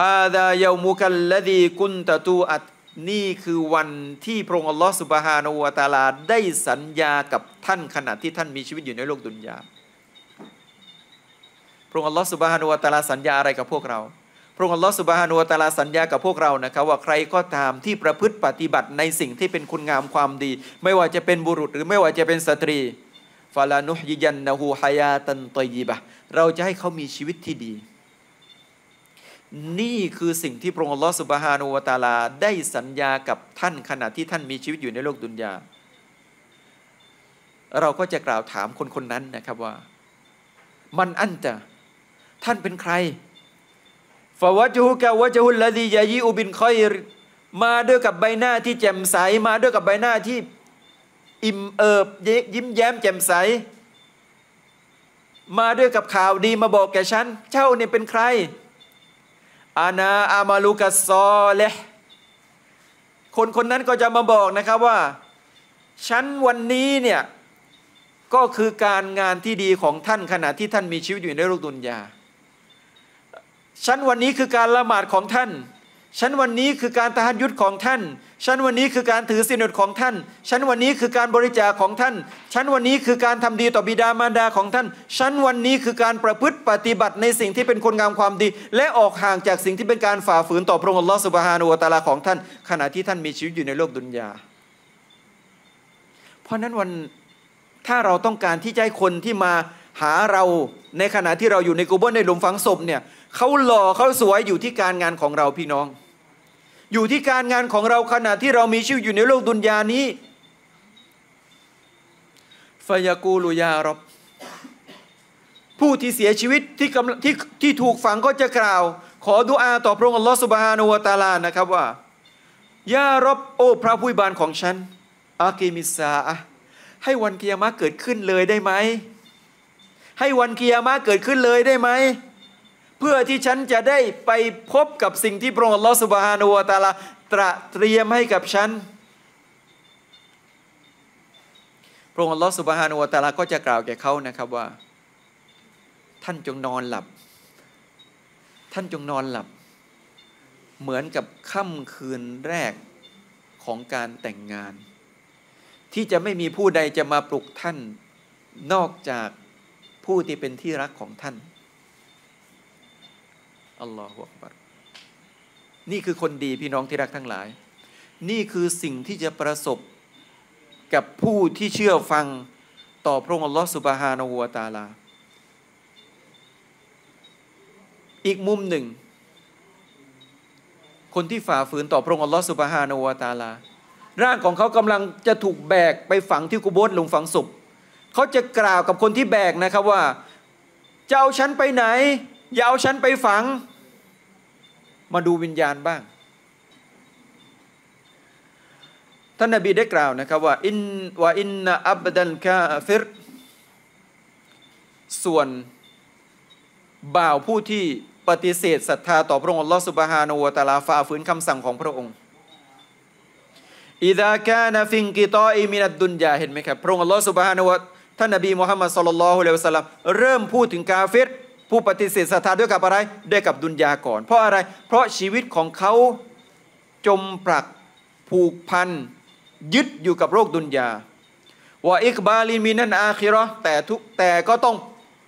ฮาดายะมุกัลลาดีกุนตะตูอัดนี่คือวันที่พระองค์อัลลอฮฺซุบฮานะฮูวะตะอาลาได้สัญญากับท่านขณะที่ท่านมีชีวิตอยู่ในโลกดุนยาพระองค์อัลลอฮฺซุบฮานะฮูวะตะอาลาสัญญาอะไรกับพวกเราพระองค์อัลลอฮฺซุบฮานะฮูวะตะอาลาสัญญากับพวกเรานะครับว่าใครก็ตามที่ประพฤติปฏิบัติในสิ่งที่เป็นคุณงามความดีไม่ว่าจะเป็นบุรุษหรือไม่ว่าจะเป็นสตรีฟาลานุฮยิยันนะฮูฮายาตันตอยยิบะเราจะให้เขามีชีวิตที่ดีนี่คือสิ่งที่พระองค์อัลลอฮฺซุบฮานะฮูวะตะอาลาได้สัญญากับท่านขณะที่ท่านมีชีวิตอยู่ในโลกดุนยาเราก็จะกล่าวถามคนคนนั้นนะครับว่ามันอันตะท่านเป็นใครฟาวะจูฮุกะวะจูฮุลละดียะยีอูบินคอยรมาด้วยกับใบหน้าที่แจ่มใสมาด้วยกับใบหน้าที่อิ่มเอิบยิ้มแย้มแจ่มใสมาด้วยกับข่าวดีมาบอกแก่ฉันเจ้าเนี่ยเป็นใครอานาอามาลูกัสซอเลห์คนคนนั้นก็จะมาบอกนะครับว่าฉันวันนี้เนี่ยก็คือการงานที่ดีของท่านขณะที่ท่านมีชีวิตอยู่ในโลกดุนยาฉันวันนี้คือการละหมาดของท่านฉันวันนี้คือการตะฮัจญุดของท่านฉันวันนี้คือการถือศีลอดของท่านฉันวันนี้คือการบริจาคของท่านฉันวันนี้คือการทำดีต่อบิดามารดาของท่านฉันวันนี้คือการประพฤติปฏิบัติในสิ่งที่เป็นคุณงามความดีและออกห่างจากสิ่งที่เป็นการฝ่าฝืนต่อพระองค์อัลลอฮฺซุบฮานะฮูวะตะอาลาของท่านขณะที่ท่านมีชีวิตอยู่ในโลกดุนยาเพราะฉะนั้นวันถ้าเราต้องการที่จะให้คนที่มาหาเราในขณะที่เราอยู่ในกุโบร์ในหลุมฝังศพเนี่ยเขาหล่อเขาสวยอยู่ที่การงานของเราพี่น้องอยู่ที่การงานของเราขณะที่เรามีชีวิตอยู่ในโลกดุนยานี้ฟายากูลุยาร็อบผู้ที่เสียชีวิตที่ถูกฝังก็จะกล่าวขอดุอาต่อพระองค์อัลลอฮฺซุบฮานะฮูวะตะอาลานะครับว่ายาร็อบโอ้พระผู้อวยบานของฉันอากิมิสซาอะห์ให้วันกิยามะห์เกิดขึ้นเลยได้ไหมให้วันกิยามะห์เกิดขึ้นเลยได้ไหมเพื่อที่ฉันจะได้ไปพบกับสิ่งที่พระองค์อัลลอฮฺซุบฮานะฮูวะตะอาลาเตรียมให้กับฉันพระองค์อัลลอฮฺซุบฮานะฮูวะตะอาลาก็จะกล่าวแก่เขานะครับว่าท่านจงนอนหลับท่านจงนอนหลับเหมือนกับค่ำคืนแรกของการแต่งงานที่จะไม่มีผู้ใดจะมาปลุกท่านนอกจากผู้ที่เป็นที่รักของท่านอัลลอฮฺอักบัรนี่คือคนดีพี่น้องที่รักทั้งหลายนี่คือสิ่งที่จะประสบกับผู้ที่เชื่อฟังต่อพระองค์อัลลอฮฺซุบฮานะฮูวะตะอาลาอีกมุมหนึ่งคนที่ฝ่าฝืนต่อพระองค์อัลลอฮฺซุบฮานะฮูวะตะอาลาร่างของเขากำลังจะถูกแบกไปฝังที่กุโบร์หลุมฝังศพเขาจะกล่าวกับคนที่แบกนะครับว่าจะเอาฉันไปไหนอย่าเอาฉันไปฝังมาดูวิญญาณบ้างท่านนบีได้กล่าวนะครับว่าอินนะอับดันกาฟิรส่วนบ่าวผู้ที่ปฏิเสธศรัทธาต่อพระองค์อัลลอฮฺซุบฮานะฮูวะตะอาลาฝ่าฝืนคำสั่งของพระองค์อิดะกานะฟิงกิตออิมินัดดุนยาเห็นไหมครับพระองค์อัลลอฮฺซุบฮานะฮูวะท่านนบีมุฮัมมัดศ็อลลัลลอฮุอะลัยฮิวะซัลลัมเริ่มพูดถึงกาฟิรผู้ปฏิเสธศรัทธาด้วยกับอะไรด้วยกับดุนยาก่อนเพราะอะไรเพราะชีวิตของเขาจมปลักผูกพันยึดอยู่กับโลกดุนยาวะอิกบาลีมีนันอาคิเราะห์แต่ก็ต้อง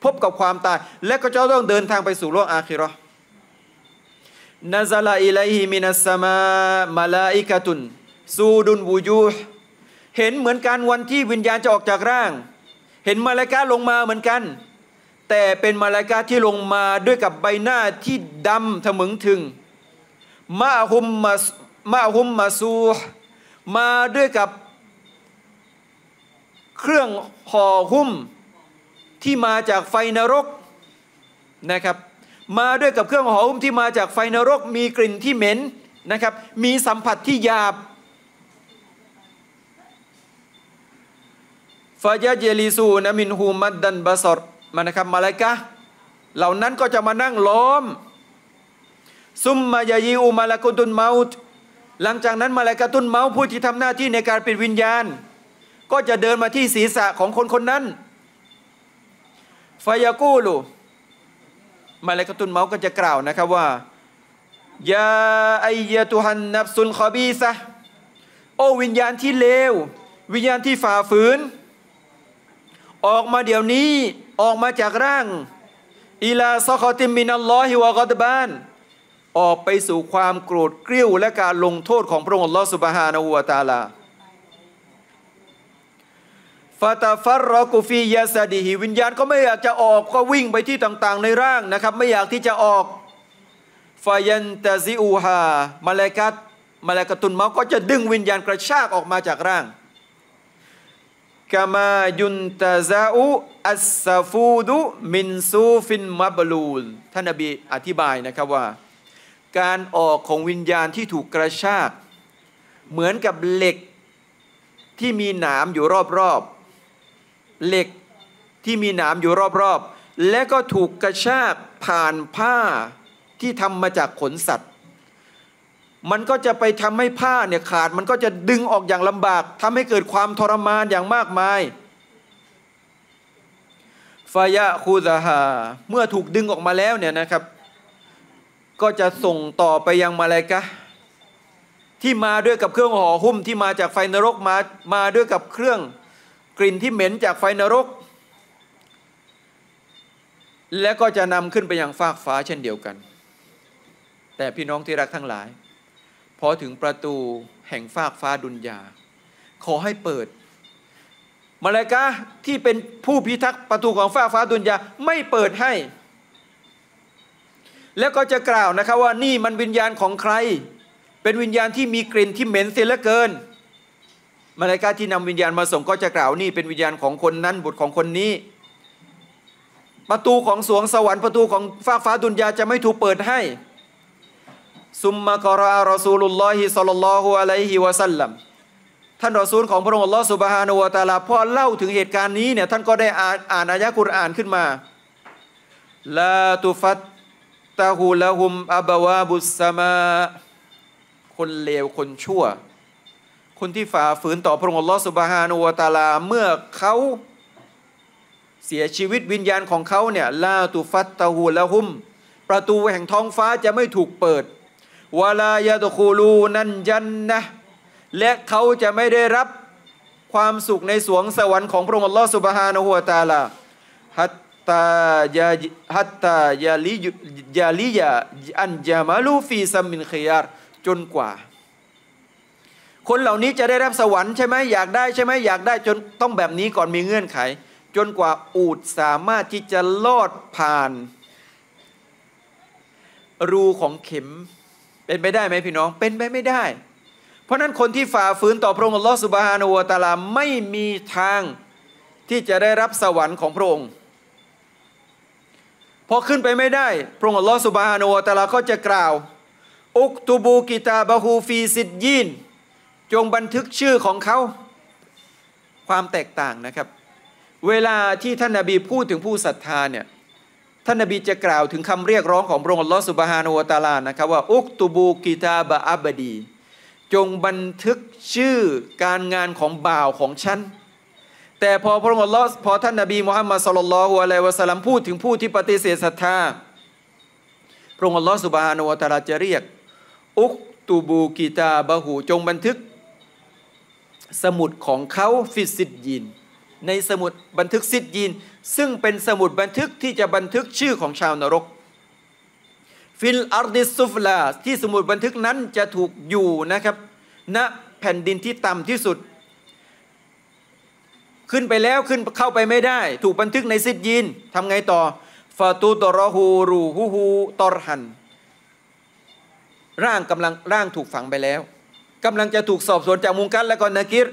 พบกับความตายและก็จะต้องเดินทางไปสู่โลกอาคิเราะห์ นะซะลาอิลัยฮิมินัสสะมามาลาอิกะตุนซูดุนวูญูฮ์เห็นเหมือนกันวันที่วิญญาณจะออกจากร่างเห็นมลาอิกะฮ์ลงมาเหมือนกันแต่เป็นมลาอิกะฮ์ที่ลงมาด้วยกับใบหน้าที่ดำทะมึงถึงมาฮุมมาซูฮ์มาด้วยกับเครื่องห่อหุ้มที่มาจากไฟนรกนะครับมาด้วยกับเครื่องห่อหุ้มที่มาจากไฟนรกมีกลิ่นที่เหม็นนะครับมีสัมผัสที่หยาบฟายัจลิซูนะมินฮูมัดดันบะซอรมานะครับมาลาอิกะฮ์เหล่านั้นก็จะมานั่งล้อมซุมมายายีอุมาลากุตุนเมาต์หลังจากนั้นมาลาอิกะฮ์ตุนเมาต์ผู้ที่ทำหน้าที่ในการปิดวิญญาณก็จะเดินมาที่ศีรษะของคนคนนั้นฟายากูลูมาลาอิกะฮ์ตุนเมาต์ก็จะกล่าวนะครับว่ายาอัยยะตุฮันนัฟซุลคอบีซะห์โอ้วิญญาณที่เลววิญญาณที่ฝ่าฝืนออกมาเดี๋ยวนี้ออกมาจากร่างอิลาซะคอติมินัลลอฮิวะกอฎบานออกไปสู่ความโกรธเกรี้ยวและการลงโทษของพระองค์อัลลอฮฺซุบฮานะฮูวะตะอาลาฟาตาฟัรรอกุฟียาซาดีฮิวิญญาณก็ไม่อยากจะออกก็วิ่งไปที่ต่างๆในร่างนะครับไม่อยากที่จะออกฟายันตาซิอูฮามาลาอิกะฮ์ตุนเมาต์ก็จะดึงวิญญาณกระชากออกมาจากร่างกามายุนตาซาอูอัสซาฟูดุมินซูฟินมับลูลท่านนบีอธิบายนะครับว่าการออกของวิญญาณที่ถูกกระชากเหมือนกับเหล็กที่มีหนามอยู่รอบๆเหล็กที่มีหนามอยู่รอบๆและก็ถูกกระชากผ่านผ้าที่ทำมาจากขนสัตว์มันก็จะไปทำให้ผ้าเนี่ยขาดมันก็จะดึงออกอย่างลำบากทำให้เกิดความทรมานอย่างมากมายฟายะคูซาฮาเมื่อถูกดึงออกมาแล้วเนี่ยนะครับก็จะส่งต่อไปยังมาลาอิกะฮ์ที่มาด้วยกับเครื่องห่อหุ้มที่มาจากไฟนรกมาด้วยกับเครื่องกลิ่นที่เหม็นจากไฟนรกและก็จะนำขึ้นไปยังฟากฟ้าเช่นเดียวกันแต่พี่น้องที่รักทั้งหลายพอถึงประตูแห่งฟากฟ้าดุนยาขอให้เปิดมาลาอิกะฮ์ที่เป็นผู้พิทักษ์ประตูของฟากฟ้าดุนยาไม่เปิดให้แล้วก็จะกล่าวนะครับว่านี่มันวิญญาณของใครเป็นวิญญาณที่มีกลิ่นที่เหม็นเสียเหลือเกินมาลาอิกะฮ์ที่นำวิญญาณมาส่งก็จะกล่าวนี่เป็นวิญญาณของคนนั้นบุตรของคนนี้ประตูของสวงสวรรค์ประตูของฟากฟ้าดุนยาจะไม่ถูกเปิดให้ซุมมะกะรออะรอซูลุลลอฮิศ็อลลัลลอฮุอะลัยฮิวะซัลลัมท่านรอซูลของพระองค์อัลลอฮฺซุบฮานะฮูวะตะอาลาพอเล่าถึงเหตุการณ์นี้เนี่ยท่านก็ได้อ่านอายะห์กุรอานขึ้นมาลาตุฟัตตะฮูละฮุมอับวาบุสสะมาคนเลวคนชั่วคนที่ฝ่าฝืนต่อพระองค์อัลลอฮฺซุบฮานะฮูวะตะอาลาเมื่อเขาเสียชีวิตวิญญาณของเขาเนี่ยลาตุฟัตตะฮูละฮุมประตูแห่งท้องฟ้าจะไม่ถูกเปิดวะลายะดุคูลูนันญันนะห์และเขาจะไม่ได้รับความสุขในสวงสวรรค์ของพระองค์อัลลอฮฺซุบฮานะฮูวะตะอาลาฮัตตายาลิยะอันจามาลูฟีซัมมินคิยาร์จนกว่าคนเหล่านี้จะได้รับสวรรค์ใช่ไหมอยากได้ใช่ไหมอยากได้จนต้องแบบนี้ก่อนมีเงื่อนไขจนกว่าอูฐสามารถที่จะลอดผ่านรูของเข็มเป็นไปได้ไหมพี่น้องเป็นไปไม่ได้เพราะนั้นคนที่ฝ่าฝืนต่อพระองค์อัลลอฮฺซุบฮานะฮูวะตะอาลาไม่มีทางที่จะได้รับสวรรค์ของพระองค์พอขึ้นไปไม่ได้พระองค์อัลลอฮฺซุบฮานะฮูวะตะอาลาก็จะกล่าวอุกตุบูกิตาบะฮูฟีซิจญีนจงบันทึกชื่อของเขาความแตกต่างนะครับเวลาที่ท่านนบีพูดถึงผู้ศรัทธาเนี่ยท่านนบีจะกล่าวถึงคำเรียกร้องของพระองค์อัลลอฮฺซุบฮานะฮูวะตะอาลานะครับว่าอุกตุบูกิตาบะอับดีจงบันทึกชื่อการงานของบ่าวของฉันแต่พอพระองค์อัลลอฮ์พอท่านนบีมุฮัมมัดศ็อลลัลลอฮุอะลัยฮิวะซัลลัมพูดถึงผู้ที่ปฏิเสธศรัทธาพระองค์อัลลอฮ์ซุบฮานะฮูวะตะอาลาจะเรียกอุกตูบูกิตาบะฮูจงบันทึกสมุดของเขาฟิซิดยินในสมุดบันทึกซิดยินซึ่งเป็นสมุดบันทึกที่จะบันทึกชื่อของชาวนรก ฟิลอาร์ดิซุฟลาที่สมุดบันทึกนั้นจะถูกอยู่นะครับณแผ่นดินที่ต่ำที่สุดขึ้นไปแล้วเข้าไปไม่ได้ถูกบันทึกในซิจญีนทำไงต่อฟาตูตอรอฮูรูฮูฮูตอรหันร่างถูกฝังไปแล้วกำลังจะถูกสอบสวนจากมุงกัรและก็นากิร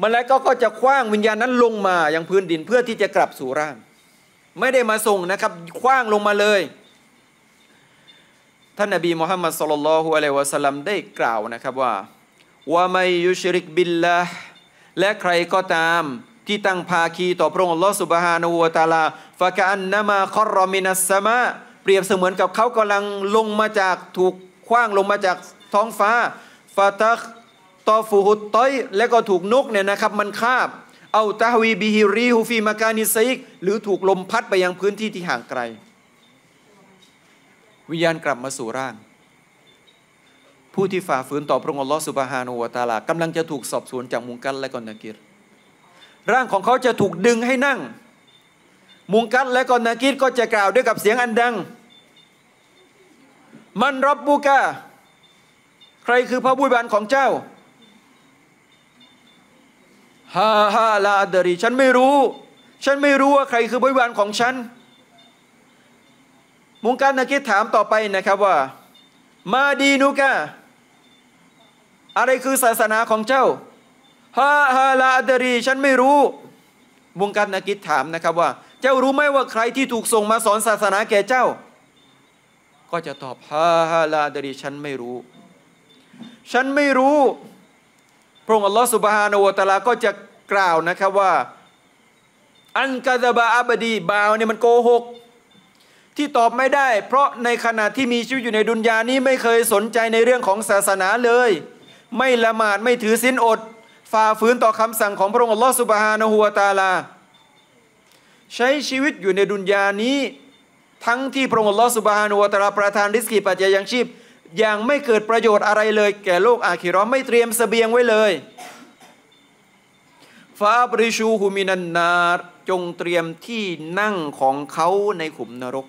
มาแล้วก็จะคว้างวิญญาณนั้นลงมาอย่างพื้นดินเพื่อที่จะกลับสู่ร่างไม่ได้มาส่งนะครับคว้างลงมาเลยท่านนบีมุฮัมมัดศ็อลลัลลอฮุอะลัยฮิวะซัลลัมได้กล่าวนะครับว่าวะมัยยุชริกบิลลาห์และใครก็ตามที่ตั้งภาคีต่อพระองค์อัลลอฮฺซุบฮานะฮูวะตะอาลาฟะกะอันนะมาค็อรรอมินัสสะมาเปรียบเสมือนกับเขากำลังลงมาจากถูกคว้างลงมาจากท้องฟ้าฟะตักตอฟูฮุตตอยและก็ถูกนกเนี่ยนะครับมันคาบเอาตะฮวีบิฮิรีฮูฟีมากานิซัยกหรือถูกลมพัดไปยังพื้นที่ที่ห่างไกลวิญญาณกลับมาสู่ร่างผู้ที่ฝ่าฝืนต่อพระองค์อัลลอฮฺซุบฮานะฮูวะตะอาลากำลังจะถูกสอบสวนจากมุงกัรและก็นากิรร่างของเขาจะถูกดึงให้นั่งมุงกัรและก็นากิรก็จะกล่าวด้วยกับเสียงอันดังมันร็อบบุกะใครคือพระผู้เป็นของเจ้าฮาฮาลาดรีฉันไม่รู้ว่าใครคือพระผู้เป็นของฉันมุงกัรนากิรถามต่อไปนะครับว่ามาดีนุกะอะไรคือศาสนาของเจ้าฮาลาอัดรีฉันไม่รู้มุงกัรนากิรถามนะครับว่าเจ้ารู้ไหมว่าใครที่ถูกส่งมาสอนศาสนาแก่เจ้าก็จะตอบฮาลาอัดรีฉันไม่รู้พระองค์อัลลอฮฺซุบฮานะฮูวะตะอาลาก็จะกล่าวนะครับว่าอันกะซะบะอับดีบ่าวเนี่ยมันโกหกที่ตอบไม่ได้เพราะในขณะที่มีชีวิตอยู่ในดุนยานี้ไม่เคยสนใจในเรื่องของศาสนาเลยไม่ละหมาดไม่ถือศีลอดฝ่าฝืนต่อคำสั่งของพระองค์อัลลอฮฺซุบฮานะฮูวะตะอาลาใช้ชีวิตอยู่ในดุนยานี้ทั้งที่พระองค์อัลลอฮฺซุบฮานะฮูวะตะอาลาประทานริสกีปัจจัยยังชีพอย่างไม่เกิดประโยชน์อะไรเลยแก่โลกอาคิเราะห์ไม่เตรียมเสบียงไว้เลยฟาบริชูฮุมินันนาร์จงเตรียมที่นั่งของเขาในขุมนรก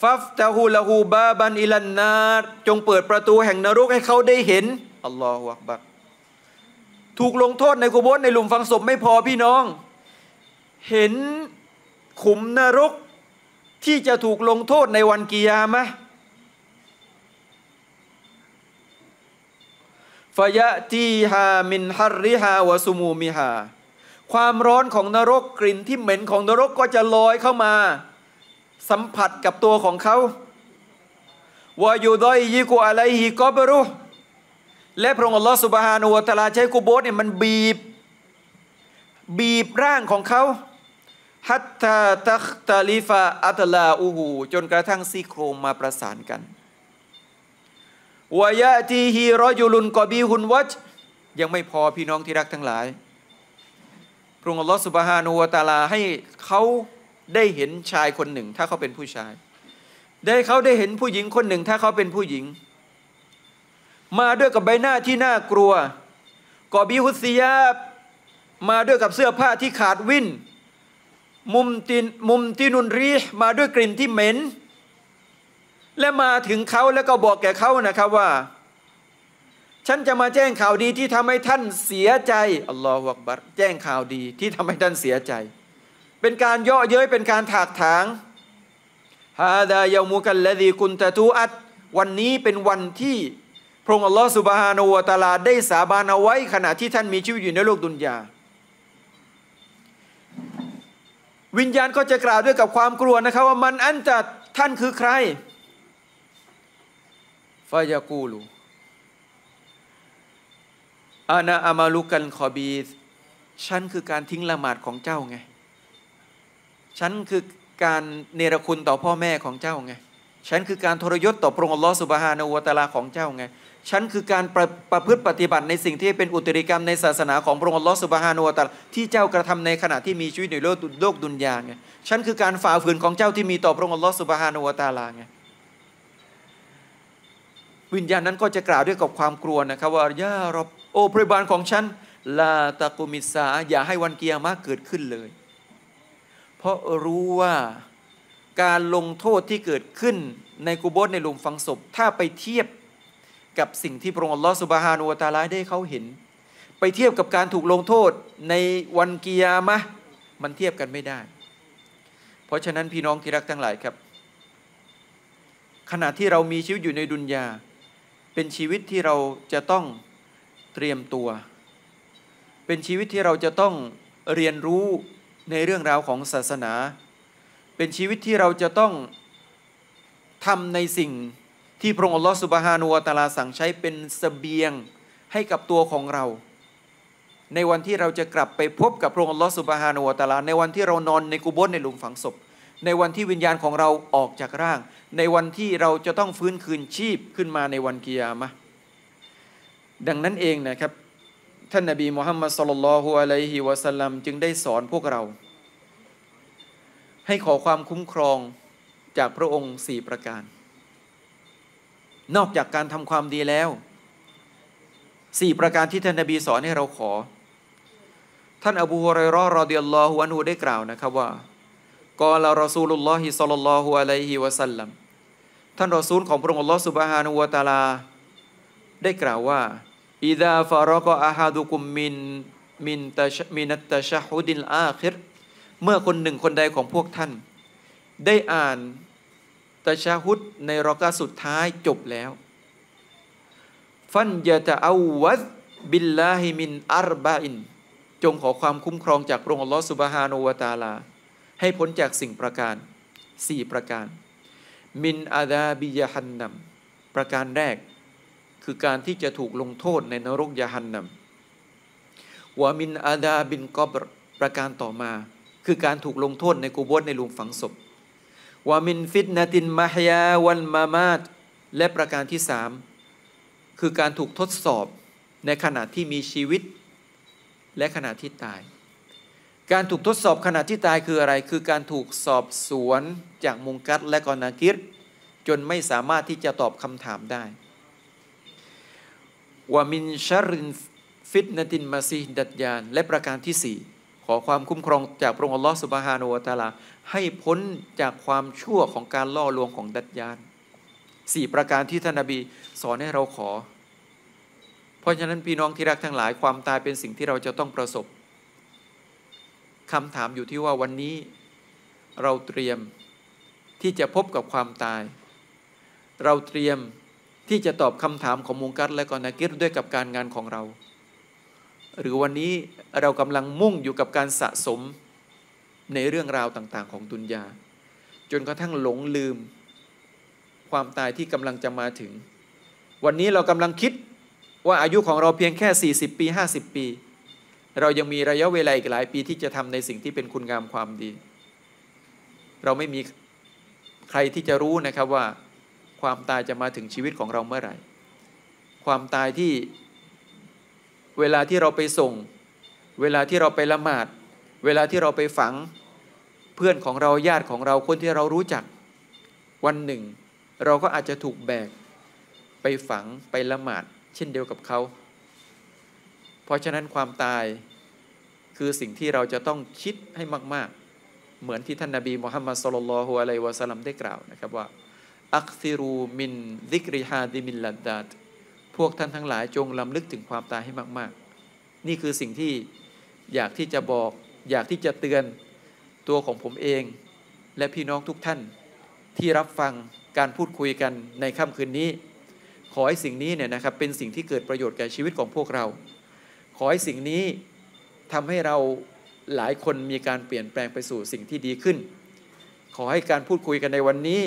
ฟัฟตะฮูละฮูบาบันอิลันนาร์จงเปิดประตูแห่งนรกให้เขาได้เห็นอัลลอฮฺอักบัรถูกลงโทษในกุโบร์ในหลุมฝังศพไม่พอพี่น้องเห็นขุมนรกที่จะถูกลงโทษในวันกิยามะห์ฟะยะตีฮามินฮัรริฮาวะซุมูมิฮาความร้อนของนรกกลิ่นที่เหม็นของนรกก็จะลอยเข้ามาสัมผัสกับตัวของเขาวายูดอยยิกุอะไรฮิกอบรุและพระองค์อัลลอฮฺซุบฮานะฮูวะตะอาลาใช้กุโบร์เนี่ยมันบีบร่างของเขาฮัตตาตักตาลิฟะอัตลาอูหูจนกระทั่งซี่โครงมาประสานกันวายะตีฮีรอยุลุนกอบีฮุนวัจยังไม่พอพี่น้องที่รักทั้งหลายพระองค์อัลลอฮฺซุบฮานะฮูวะตะอาลาให้เขาได้เห็นชายคนหนึ่งถ้าเขาเป็นผู้ชายได้เขาได้เห็นผู้หญิงคนหนึ่งถ้าเขาเป็นผู้หญิงมาด้วยกับใบหน้าที่น่ากลัวกอบีฮุซียาบมาด้วยกับเสื้อผ้าที่ขาดวินมุมตินุนรีมาด้วยกลิ่นที่เหม็นและมาถึงเขาแล้วก็บอกแก่เขานะครับว่าฉันจะมาแจ้งข่าวดีที่ทำให้ท่านเสียใจอัลลอฮฺอักบัรแจ้งข่าวดีที่ทำให้ท่านเสียใจเป็นการเยาะเย้ยเป็นการถากถางฮาดายามุกัลละดีกุนตะตูอัดวันนี้เป็นวันที่พระองค์อัลลอฮฺซุบฮานะฮูวะตะอาลาได้สาบานเอาไว้ขณะที่ท่านมีชีวิตอยู่ในโลกดุนยาวิญญาณก็จะกล่าวด้วยกับความกลัวนะครับว่ามันอันจะท่านคือใครฟะยะกูลูอานะอามาลุกันคอบีสฉันคือการทิ้งละหมาดของเจ้าไงฉันคือการเนรคุณต่อพ่อแม่ของเจ้าไงฉันคือการทรยศต่อพระองค์อัลลอฮฺซุบฮานะฮูวะตะอาลาของเจ้าไงฉันคือการประพฤติปฏิบัติในสิ่งที่เป็นอุตริกรรมในศาสนาของพระองค์อัลลอฮฺซุบฮานะฮูวะตะอาลาที่เจ้ากระทำในขณะที่มีชีวิตในโลกดุนยาไงฉันคือการฝ่าฝืนของเจ้าที่มีต่อพระองค์อัลลอฮฺซุบฮานะฮูวะตะอาลาไงวิญญาณนั้นก็จะกล่าวด้วยกับความกลัวนะครับว่ายาร็อบโอ้พระบาลของฉันลาตะกุมิสซาอย่าให้วันกิยามะห์เกิดขึ้นเลยเพราะรู้ว่า การลงโทษที่เกิดขึ้นในกุโบร์ในหลุมฝังศพถ้าไปเทียบกับสิ่งที่พระองค์อัลลอฮฺซุบฮานะฮูวะตะอาลาได้เขาเห็นไปเทียบกับการถูกลงโทษในวันกิยามะห์มันเทียบกันไม่ได้เพราะฉะนั้นพี่น้องที่รักทั้งหลายครับขณะที่เรามีชีวิตอยู่ในดุนยาเป็นชีวิตที่เราจะต้องเตรียมตัวเป็นชีวิตที่เราจะต้องเรียนรู้ในเรื่องราวของศาสนาเป็นชีวิตที่เราจะต้องทำในสิ่งที่พระองค์อัลลอฮฺซุบฮานะฮูวะตะอาลาสั่งใช้เป็นเสบียงให้กับตัวของเราในวันที่เราจะกลับไปพบกับพระองค์อัลลอฮฺซุบฮานะฮูวะตะอาลาในวันที่เรานอนในกุโบร์ในหลุมฝังศพในวันที่วิญญาณของเราออกจากร่างในวันที่เราจะต้องฟื้นคืนชีพขึ้นมาในวันกิยามะห์ดังนั้นเองนะครับท่านนบีมุฮัมมัดศ็อลลัลลอฮุอะลัยฮิวะซัลลัมจึงได้สอนพวกเราให้ขอความคุ้มครองจากพระองค์4ประการนอกจากการทำความดีแล้ว4ประการที่ท่านนบีสอนให้เราขอท่านอบูฮุรอยเราะห์รอฎิยัลลอฮุอันฮุได้กล่าวนะครับว่ากอลารอซูลุลลอฮิศ็อลลัลลอฮุอะลัยฮิวะซัลลัมท่านรอซูลของพระองค์อัลลอฮฺซุบฮานะฮูวะตะอาลาได้กล่าวว่าอิซาฟารอกะอะฮาดุกุมมินัตตะชะฮุดิลอาคิรเมื่อคนหนึ่งคนใดของพวกท่านได้อ่านตะชะฮุดในรอกะสุดท้ายจบแล้วฟันยะตะอัววัซบิลลาฮิมินอัรบะอินจงขอความคุ้มครองจากพระองค์อัลลอฮฺซุบฮานะฮูวะตะอาลาให้พ้นจากสิ่งประการ4ประการมินอาดาบิยะฮันนัมประการแรกคือการที่จะถูกลงโทษในนรกยะฮันนัมวะมินอาดาบินกอบรประการต่อมาคือการถูกลงโทษในกุโบร์ในหลุมฝังศพวะมินฟิตนะตินมะฮยาวัลมะมาตและประการที่3คือการถูกทดสอบในขณะที่มีชีวิตและขณะที่ตายการถูกทดสอบขณะที่ตายคืออะไรคือการถูกสอบสวนจากมุงกัรและกอนากิรจนไม่สามารถที่จะตอบคำถามได้วะมินชัรริฟิตนะตินมะซีฮ์ดัจญาลและประการที่4ขอความคุ้มครองจากพระองค์อัลลอฮฺซุบฮานะฮูวะตะอาลาให้พ้นจากความชั่วของการล่อลวงของดัจญาล4ประการที่ท่านนบีสอนให้เราขอเพราะฉะนั้นพี่น้องที่รักทั้งหลายความตายเป็นสิ่งที่เราจะต้องประสบคำถามอยู่ที่ว่าวันนี้เราเตรียมที่จะพบกับความตายเราเตรียมที่จะตอบคำถามของมุงกัรและกอนากิรด้วยกับการงานของเราหรือวันนี้เรากำลังมุ่งอยู่กับการสะสมในเรื่องราวต่างๆของดุนยาจนกระทั่งหลงลืมความตายที่กำลังจะมาถึงวันนี้เรากำลังคิดว่าอายุของเราเพียงแค่40ปี50ปีเรายังมีระยะเวลาอีกหลายปีที่จะทำในสิ่งที่เป็นคุณงามความดีเราไม่มีใครที่จะรู้นะครับว่าความตายจะมาถึงชีวิตของเราเมื่อไหร่ความตายที่เวลาที่เราไปส่งเวลาที่เราไปละหมาดเวลาที่เราไปฝังเพื่อนของเราญาติของเราคนที่เรารู้จักวันหนึ่งเราก็อาจจะถูกแบกไปฝังไปละหมาดเช่นเดียวกับเขาเพราะฉะนั้นความตายคือสิ่งที่เราจะต้องคิดให้มากๆเหมือนที่ท่านนบีมุฮัมมัดศ็อลลัลลอฮุอะลัยฮิวะซัลลัมได้กล่าวนะครับว่าอักซิรูมินซิกริฮาดิมิลลัดดาตพวกท่านทั้งหลายจงลำลึกถึงความตายให้มากๆนี่คือสิ่งที่อยากที่จะบอกอยากที่จะเตือนตัวของผมเองและพี่น้องทุกท่านที่รับฟังการพูดคุยกันในค่ำคืนนี้ขอให้สิ่งนี้เนี่ยนะครับเป็นสิ่งที่เกิดประโยชน์แก่ชีวิตของพวกเราขอให้สิ่งนี้ทำให้เราหลายคนมีการเปลี่ยนแปลงไปสู่สิ่งที่ดีขึ้นขอให้การพูดคุยกันในวันนี้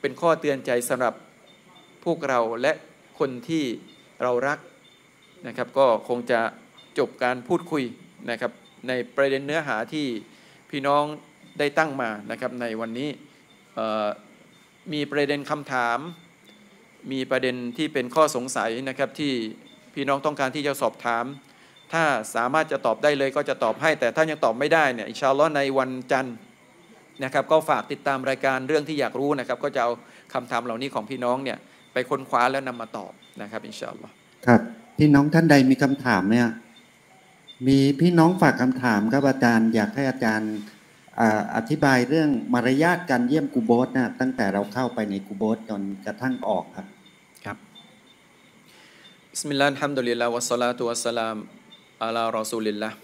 เป็นข้อเตือนใจสำหรับพวกเราและคนที่เรารักนะครับก็คงจะจบการพูดคุยนะครับในประเด็นเนื้อหาที่พี่น้องได้ตั้งมานะครับในวันนี้มีประเด็นคำถามมีประเด็นที่เป็นข้อสงสัยนะครับที่พี่น้องต้องการที่จะสอบถามถ้าสามารถจะตอบได้เลยก็จะตอบให้แต่ถ้ายังตอบไม่ได้เนี่ยอินชาอัลลอฮ์ในวันจันทร์นะครับก็ฝากติดตามรายการเรื่องที่อยากรู้นะครับก็จะเอาคำถามเหล่านี้ของพี่น้องเนี่ยไปค้นคว้าแล้วนำมาตอบนะครับอินชาอัลลอฮ์ครับพี่น้องท่านใดมีคำถามเนี่ยมีพี่น้องฝากคำถามครับอาจารย์อยากให้อาจารย์ อธิบายเรื่องมารยาทการเยี่ยมกูโบสนะตั้งแต่เราเข้าไปในกูโบสจนกระทั่งออกครับครับบิสมิลลาฮิรเราะห์มานิรเราะฮีม อัลฮัมดุลิลลาฮิวะศ็อลาตุวะสลามอะลารอซูลิลลาห์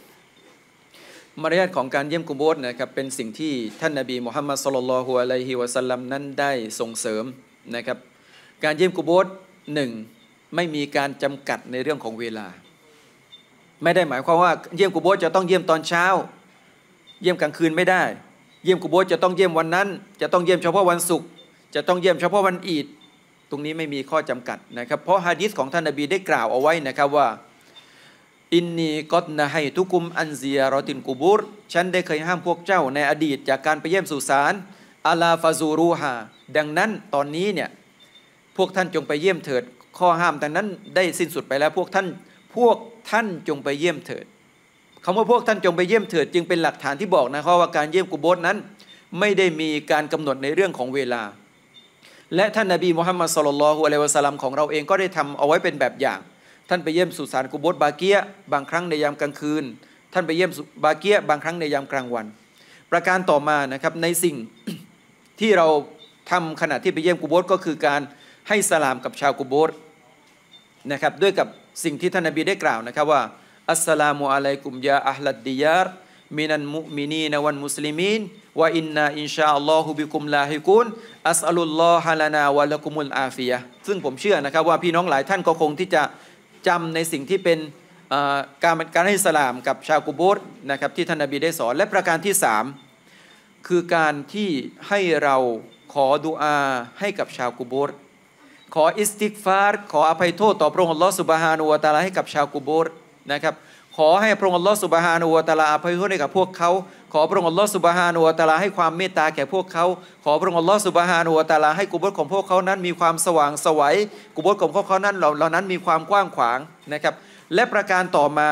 มารยาทของการเยี่ยมกูโบสนะครับเป็นสิ่งที่ท่านนบีมุฮัมมัดศ็อลลัลลอฮุอะลัยฮิวะสัลลัมนั้นได้ส่งเสริมนะครับการเยี่ยมกูโบสหนึ่งไม่มีการจำกัดในเรื่องของเวลาไม่ได้หมายความว่าเยี่ยมกูโบสจะต้องเยี่ยมตอนเช้าเยี่ยมกลางคืนไม่ได้เยี่ยมกูโบสจะต้องเยี่ยมวันนั้นจะต้องเยี่ยมเฉพาะวันศุกร์จะต้องเยี่ยมเฉพาะวันอีดตรงนี้ไม่มีข้อจำกัดนะครับเพราะฮะดีษของท่านนบีได้กล่าวเอาไว้นะครับว่าอินนีกอดนะให้ทุกุมอันเซียรอตินกูบูรฉันได้เคยห้ามพวกเจ้าในอดีตจากการไปเยี่ยมสุสานอาลาฟาซูรูฮาดังนั้นตอนนี้เนี่ยพวกท่านจงไปเยี่ยมเถิดข้อห้ามดังนั้นได้สิ้นสุดไปแล้วพวกท่านจงไปเยี่ยมเถิดคำว่าพวกท่านจงไปเยี่ยมเถิดจึงเป็นหลักฐานที่บอกนะครับว่าการเยี่ยมกูโบสนั้นไม่ได้มีการกำหนดในเรื่องของเวลาและท่านนบีมุฮัมมัดศ็อลลัลลอฮุอะลัยฮิวะซัลลัมของเราเองก็ได้ทำเอาไว้เป็นแบบอย่างท่านไปเยี่ยมสุสานกูโบสบาเกียะบางครั้งในยามกลางคืนท่านไปเยี่ยมบาเกียะบางครั้งในยามกลางวันประการต่อมานะครับในสิ่ง ที่เราทำขณะที่ไปเยี่ยมกูโบสก็คือการให้สลามกับชาวกูโบสนะครับด้วยกับสิ่งที่ท่านนบีได้กล่าวนะครับว่าอัสสลามุอะลัยกุมยาอัลลัดดิยาร์มินันมุมินีนวันมุสลิมีนวะอินนาอินชาอัลลอฮุบิคุมลาฮิกุนอัสอัลุลลอฮะลานาวะละกุมุลอาฟิยะซึ่งผมเชื่อนะครับว่าพี่น้องหลายท่านก็คงที่จะจำในสิ่งที่เป็นการให้สลามกับชาวกูโบสนะครับที่ท่านนบีได้สอนและประการที่3คือการที่ให้เราขอดุอาให้กับชาวกูโบสขออิสติกฟาร์ขออภัยโทษต่อพระองค์อัลลอฮฺซุบฮานะฮูวะตะอาลาให้กับชาวกูโบสนะครับขอให้พระองค์อัลลอฮฺซุบฮานะฮูวะตะอาลาอภัยโทษให้กับพวกเขาขอพระองค์อัลลอฮฺซุบฮานะฮูวะตะอาลาให้ความเมตตาแก่พวกเขาขอพระองค์อัลลอฮฺซุบฮานะฮูวะตะอาลาให้กูโบสของพวกเขานั้นมีความสว่างไสวกูโบสของพวกเขานั้นเหล่านั้นมีความกว้างขวางนะครับและประการต่อมา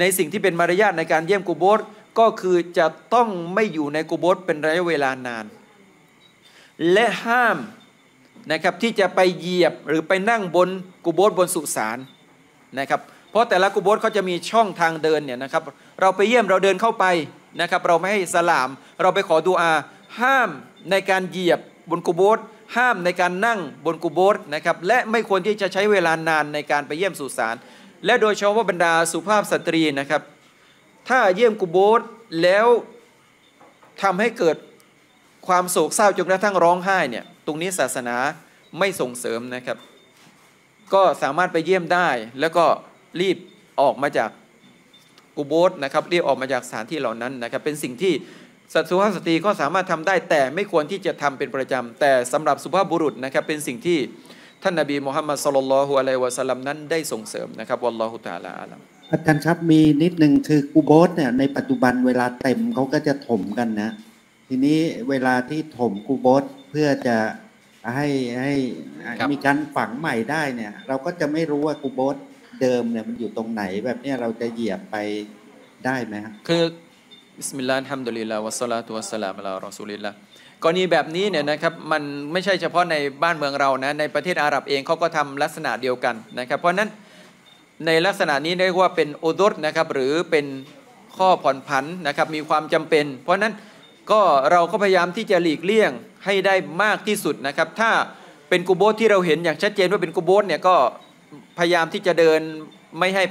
ในสิ่งที่เป็นมารยาทในการเยี่ยมกูโบสก็คือจะต้องไม่อยู่ในกูโบสเป็นระยะเวลานานและห้ามนะครับที่จะไปเหยียบหรือไปนั่งบนกูโบสบนสุสานนะครับเพราะแต่ละกูโบสเขาจะมีช่องทางเดินเนี่ยนะครับเราไปเยี่ยมเราเดินเข้าไปนะครับเราไม่ให้สลามเราไปขอดุอาห้ามในการเหยียบบนกูโบสห้ามในการนั่งบนกูโบสนะครับและไม่ควรที่จะใช้เวลานานในการไปเยี่ยมสุสานและโดยเฉพาะบรรดาสุภาพสตรีนะครับถ้าเยี่ยมกูโบสแล้วทำให้เกิดความโศกเศร้าจนกระทั่งร้องไห้เนี่ยตรงนี้ศาสนาไม่ส่งเสริมนะครับก็สามารถไปเยี่ยมได้แล้วก็รีบออกมาจากกูโบสนะครับรีบออกมาจากสถานที่เหล่านั้นนะครับเป็นสิ่งที่สุภาพสตรีก็สามารถทำได้แต่ไม่ควรที่จะทำเป็นประจำแต่สำหรับสุภาพบุรุษนะครับเป็นสิ่งที่ท่านนบีมุฮัมมัดศ็อลลัลลอฮุอะลัยฮิวะซัลลัมนั้นได้ส่งเสริมนะครับวัลลอฮุตะอาลาอาลัมอาจารย์ครับมีนิดนึงคือกูโบสเนี่ยในปัจจุบันเวลาเต็มเขาก็จะถมกันนะทีนี้เวลาที่ถมกูโบสเพื่อจะให้มีการฝังใหม่ได้เนี่ยเราก็จะไม่รู้ว่ากูโบสเดิมเนี่ยมันอยู่ตรงไหนแบบนี้เราจะเหยียบไปได้ไหมครับคือบิสมิลลาฮิรเราะห์อัลฮัมดุลิลลาฮิวะศ็อลาตุวะสลามอะลารอซูลิลลาห์กรณีแบบนี้เนี่ยนะครับมันไม่ใช่เฉพาะในบ้านเมืองเรานะในประเทศอาหรับเองเขาก็ทำลักษณะเดียวกันนะครับเพราะฉะนั้นในลักษณะนี้เรียกว่าเป็นอุฎรนะครับหรือเป็นข้อผ่อนผันนะครับมีความจำเป็นเพราะฉะนั้นก็เราก็พยายามที่จะหลีกเลี่ยงให้ได้มากที่สุดนะครับถ้าเป็นกูโบสที่เราเห็นอย่างชัดเจนว่าเป็นกูโบสเนี่ยก็พยายามที่จะเดินไม่ให้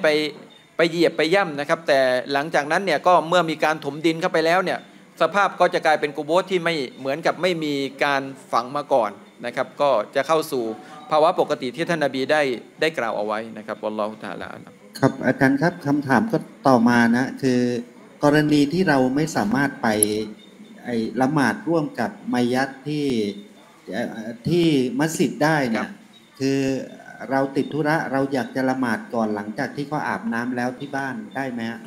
ไปเหยียบไปย่ำนะครับแต่หลังจากนั้นเนี่ยก็เมื่อมีการถมดินเข้าไปแล้วเนี่ยสภาพก็จะกลายเป็นกูโบสที่ไม่เหมือนกับไม่มีการฝังมาก่อนนะครับก็จะเข้าสู่ภาวะปกติที่ท่านนบีได้กล่าวเอาไว้นะครับอัลลอฮฺตะอาลาครับอาจารย์ครับคำถามก็ต่อมานะคือกรณีที่เราไม่สามารถไปละหมาดร่วมกับมัยยัตที่มัสยิดได้เนี่ยคือเราติดธุระเราอยากจะละหมาดก่อนหลังจากที่เขาอาบน้ำแล้วที่บ้านได้ไหมฮะ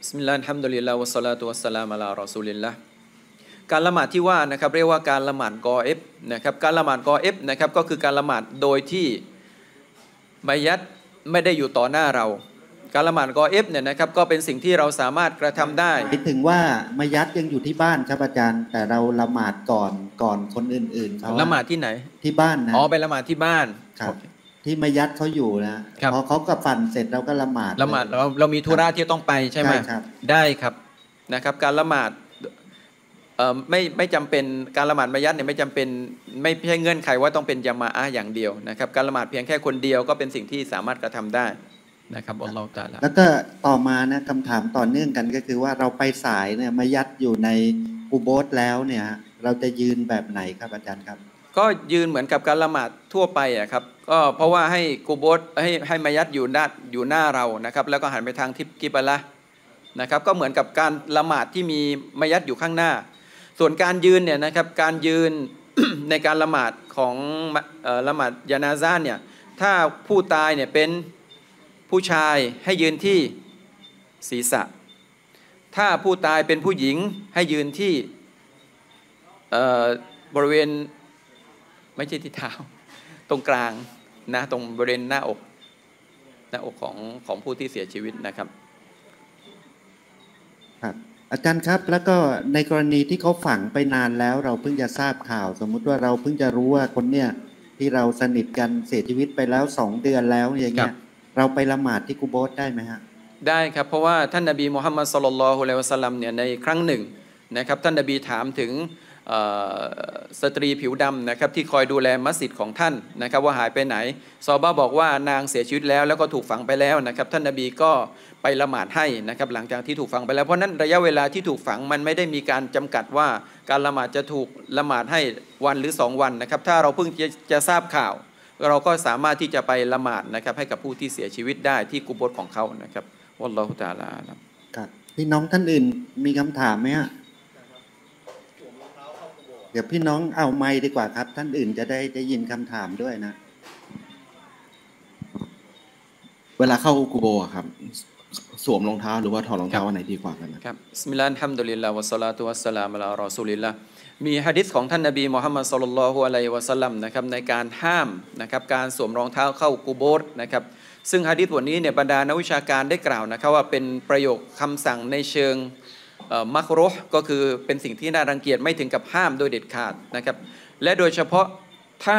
บิสมิลลาฮิรเราะห์อัลฮัมดุลิลลาฮิวะศ็อลาตุวะสลามอะลารอซูลิลลาห์การละหมาดที่ว่านะครับเรียกว่าการละหมาดกอเอฟนะครับการละหมาดกอเอฟนะครับก็คือการละหมาดโดยที่มัยยัตไม่ได้อยู่ต่อหน้าเราการละหมาดกอเอฟเนี่ยนะครับก็เป็นสิ่งที่เราสามารถกระทำได้หมายถึงว่ามัยยัตยังอยู่ที่บ้านครับอาจารย์แต่เราละหมาดก่อนคนอื่นๆเขาละหมาดที่ไหนที่บ้านนะอ๋อไปละหมาดที่บ้านครับที่มัยยัตเขาอยู่นะพอเขากระฝันเสร็จเราก็ละหมาดเรามีธุระที่ต้องไปใช่ไหมได้ครับ นะครับการละหมาดไม่จำเป็นการละหมาดมัสยิดเนี่ยไม่จำเป็นไม่ใช่เงื่อนไขว่าต้องเป็นญะมาอะห์อย่างเดียวนะครับการละหมาดเพียงแค่คนเดียวก็เป็นสิ่งที่สามารถกระทำได้นะครับอัลลอฮฺตะอาลาแล้วก็ต่อมานะคำถามต่อเนื่องกันก็คือว่าเราไปสายเนี่ยมัสยิดอยู่ในอุโบสถแล้วเนี่ยเราจะยืนแบบไหนครับอาจารย์ครับก็ยืนเหมือนกับการละหมาดทั่วไปอ่ะครับก็เพราะว่าให้กุโบสถ์ให้มัสยิดอยู่หน้าเรานะครับแล้วก็หันไปทางทิศกิบละนะครับก็เหมือนกับการละหมาดที่มีมัสยิดอยู่ข้างหน้าส่วนการยืนเนี่ยนะครับการยืน ในการละหมาดของละหมาดญะนาซาเนี่ยถ้าผู้ตายเนี่ยเป็นผู้ชายให้ยืนที่ศีรษะถ้าผู้ตายเป็นผู้หญิงให้ยืนที่บริเวณไม่ใช่ที่เท้าตรงกลางนะตรงบริเวณหน้าอกของผู้ที่เสียชีวิตนะครับครับอาจารย์ครับแล้วก็ในกรณีที่เขาฝังไปนานแล้วเราเพิ่งจะทราบข่าวสมมุติว่าเราเพิ่งจะรู้ว่าคนเนี่ยที่เราสนิทกันเสียชีวิตไปแล้ว2 เดือนแล้วอย่างเงี้ยเราไปละหมาดที่กุโบสถ์ได้ไหมฮะได้ครับเพราะว่าท่านนบีมุฮัมมัดศ็อลลัลลอฮุอะลัยฮิวะซัลลัมเนี่ยในครั้งหนึ่งนะครับท่านนบีถามถึงสตรีผิวดำนะครับที่คอยดูแลมัสยิดของท่านนะครับว่าหายไปไหนซอฮาบะห์บอกว่านางเสียชีวิตแล้วแล้วก็ถูกฝังไปแล้วนะครับท่านนบีก็ไปละหมาดให้นะครับหลังจากที่ถูกฝังไปแล้วเพราะนั้นระยะเวลาที่ถูกฝังมันไม่ได้มีการจำกัดว่าการละหมาดจะถูกละหมาดให้วันหรือ2 วันนะครับถ้าเราเพิ่งจะทราบข่าวเราก็สามารถที่จะไปละหมาดนะครับให้กับผู้ที่เสียชีวิตได้ที่กุโบสถ์ของเขานะครับวัลลอฮุตะอาลาครับพี่น้องท่านอื่นมีคำถามไหมฮะเดี๋ยวพี่น้องเอาไมค์ดีกว่าครับท่านอื่นจะได้ยินคำถามด้วยนะเวลาเข้ากุโบะครับสวมรองเท้าหรือว่าถอดรองเท้าอันไหนดีกว่ากันนะครับบิสมิลลาฮิรเราะห์มานิรเราะฮีมอัลฮัมดุลิลลาฮิวะศอลาตุวะสสลามุอะลารอซูลิลลาฮ์มีหะดีษของท่านนบีมุฮัมมัดศ็อลลัลลอฮุอะลัยฮิวะซัลลัมนะครับในการห้ามนะครับการสวมรองเท้าเข้ากุโบะนะครับซึ่งหะดีษบทนี้เนี่ยบรรดานักวิชาการได้กล่าวนะครับว่าเป็นประโยคคำสั่งในเชิงมักรุห์ก็คือเป็นสิ่งที่น่ารังเกียจไม่ถึงกับห้ามโดยเด็ดขาดนะครับและโดยเฉพาะถ้า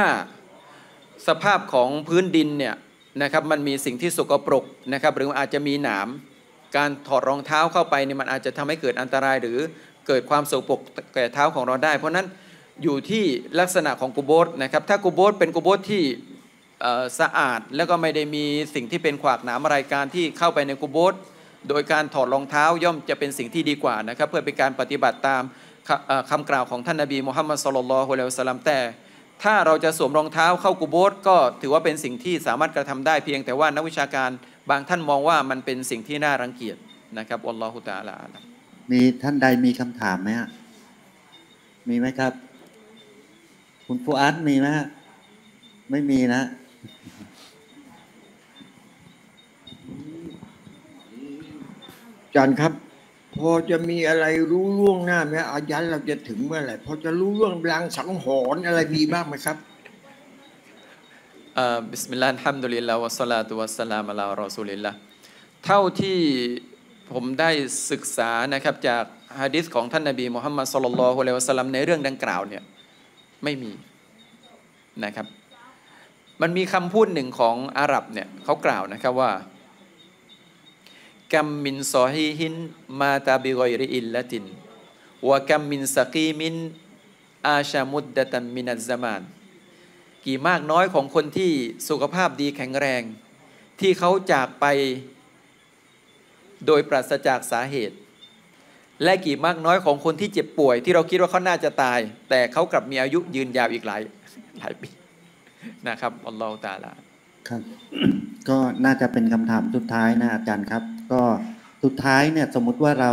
สภาพของพื้นดินเนี่ยนะครับมันมีสิ่งที่สกปรกนะครับหรืออาจจะมีหนามการถอดรองเท้าเข้าไปเนี่ยมันอาจจะทำให้เกิดอันตรายหรือเกิดความสกปรกแก่เท้าของเราได้เพราะนั้นอยู่ที่ลักษณะของกุโบสถ์นะครับถ้ากุโบสถ์เป็นกุโบสถ์ที่สะอาดแล้วก็ไม่ได้มีสิ่งที่เป็นขวากหนามอะไรการที่เข้าไปในกุโบสถ์โดยการถอดรองเท้าย่อมจะเป็นสิ่งที่ดีกว่านะครับเพื่อเป็นการปฏิบัติตามคำกล่าวของท่านนบีมุฮัมมัดศ็อลลัลลอฮุอะลัยฮิวะซัลลัมแต่ถ้าเราจะสวมรองเท้าเข้ากุโบสถ์ก็ถือว่าเป็นสิ่งที่สามารถกระทำได้เพียงแต่ว่านักวิชาการบางท่านมองว่ามันเป็นสิ่งที่น่ารังเกียจนะครับอัลลอฮฺตะอาลามีท่านใดมีคำถามไหมฮะมีไหมครับคุณฟูอาดมีไหมฮะไม่มีนะอาจารย์ครับพอจะมีอะไรรู้ล่วงหน้าไหมอายันเราจะถึงเมื่อไหร่พอจะรู้ล่วงลางสังหรณ์อะไรมีบ้างไหมครับบิสมิลลาฮิรเราะห์มานิรเราะฮีมอัลฮัมดุลิลลาฮิวะศอลาตุวะสสลามุอะลารอซูลิลลาฮ์เท่าที่ผมได้ศึกษานะครับจากหะดีษของท่านนบีมุฮัมมัดศ็อลลัลลอฮุอะลัยฮิวะซัลลัมในเรื่องดังกล่าวเนี่ยไม่มีนะครับมันมีคำพูดหนึ่งของอาหรับเนี่ยเขากล่าวนะครับว่ากัมมินซอฮีฮินมาตาบิกอยริอิลละตินวะกัมมินสกีมินอาชามุดดะตันมินัซซะมานกี่มากน้อยของคนที่สุขภาพดีแข็งแรงที่เขาจากไปโดยปราศจากสาเหตุและกี่มากน้อยของคนที่เจ็บป่วยที่เราคิดว่าเขาน่าจะตายแต่เขากลับมีอายุยืนยาวอีกหลายปีนะครับอัลลอฮฺตะอาลาครับก็น่าจะเป็นคำถามสุดท้ายนะอาจารย์ครับก็สุดท้ายเนี่ยสมมุติว่าเรา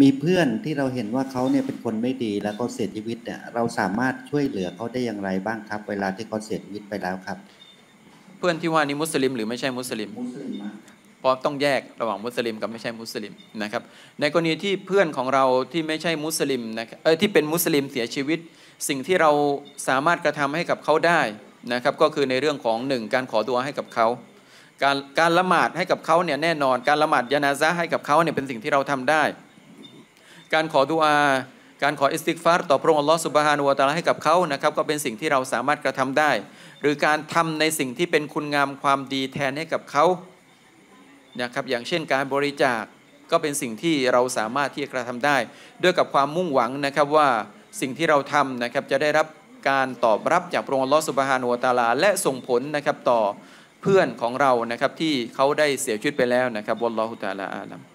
มีเพื่อนที่เราเห็นว่าเขาเนี่ยเป็นคนไม่ดีแล้วก็เสียชีวิตเนี่ยเราสามารถช่วยเหลือเขาได้อย่างไรบ้างครับเวลาที่เขาเสียชีวิตไปแล้วครับเพื่อนที่ว่านี้มุสลิมหรือไม่ใช่มุสลิมเพราะต้องแยกระหว่างมุสลิมกับไม่ใช่มุสลิมนะครับในกรณีที่เพื่อนของเราที่ไม่ใช่มุสลิมนะครับที่เป็นมุสลิมเสียชีวิตสิ่งที่เราสามารถกระทำให้กับเขาได้นะครับก็คือในเรื่องของ1การขอดุอาให้กับเขาการละหมาดให้กับเขาเนี่ยแน่นอนการละหมาดญะนาซะห์ให้กับเขาเนี่ยเป็นสิ่งที่เราทำได้การขอดุอาการขออิสติฆฟาร์ต่อพระองค์อัลลอฮฺซุบฮานะฮูวะตะอาลาให้กับเขานะครับก็เป็นสิ่งที่เราสามารถกระทำได้หรือการทำในสิ่งที่เป็นคุณงามความดีแทนให้กับเขานะครับอย่างเช่นการบริจาค ก็เป็นสิ่งที่เราสามารถที่จะกระทำได้ด้วยกับความมุ่งหวังนะครับว่าสิ่งที่เราทำนะครับจะได้รับการตอบรับจากพระองค์อัลเลาะห์ซุบฮานะฮูวะตะอาลาและส่งผลนะครับต่อเพื่อนของเรานะครับที่เขาได้เสียชีวิตไปแล้วนะครับวัลลอฮุตะอาลาอาลัม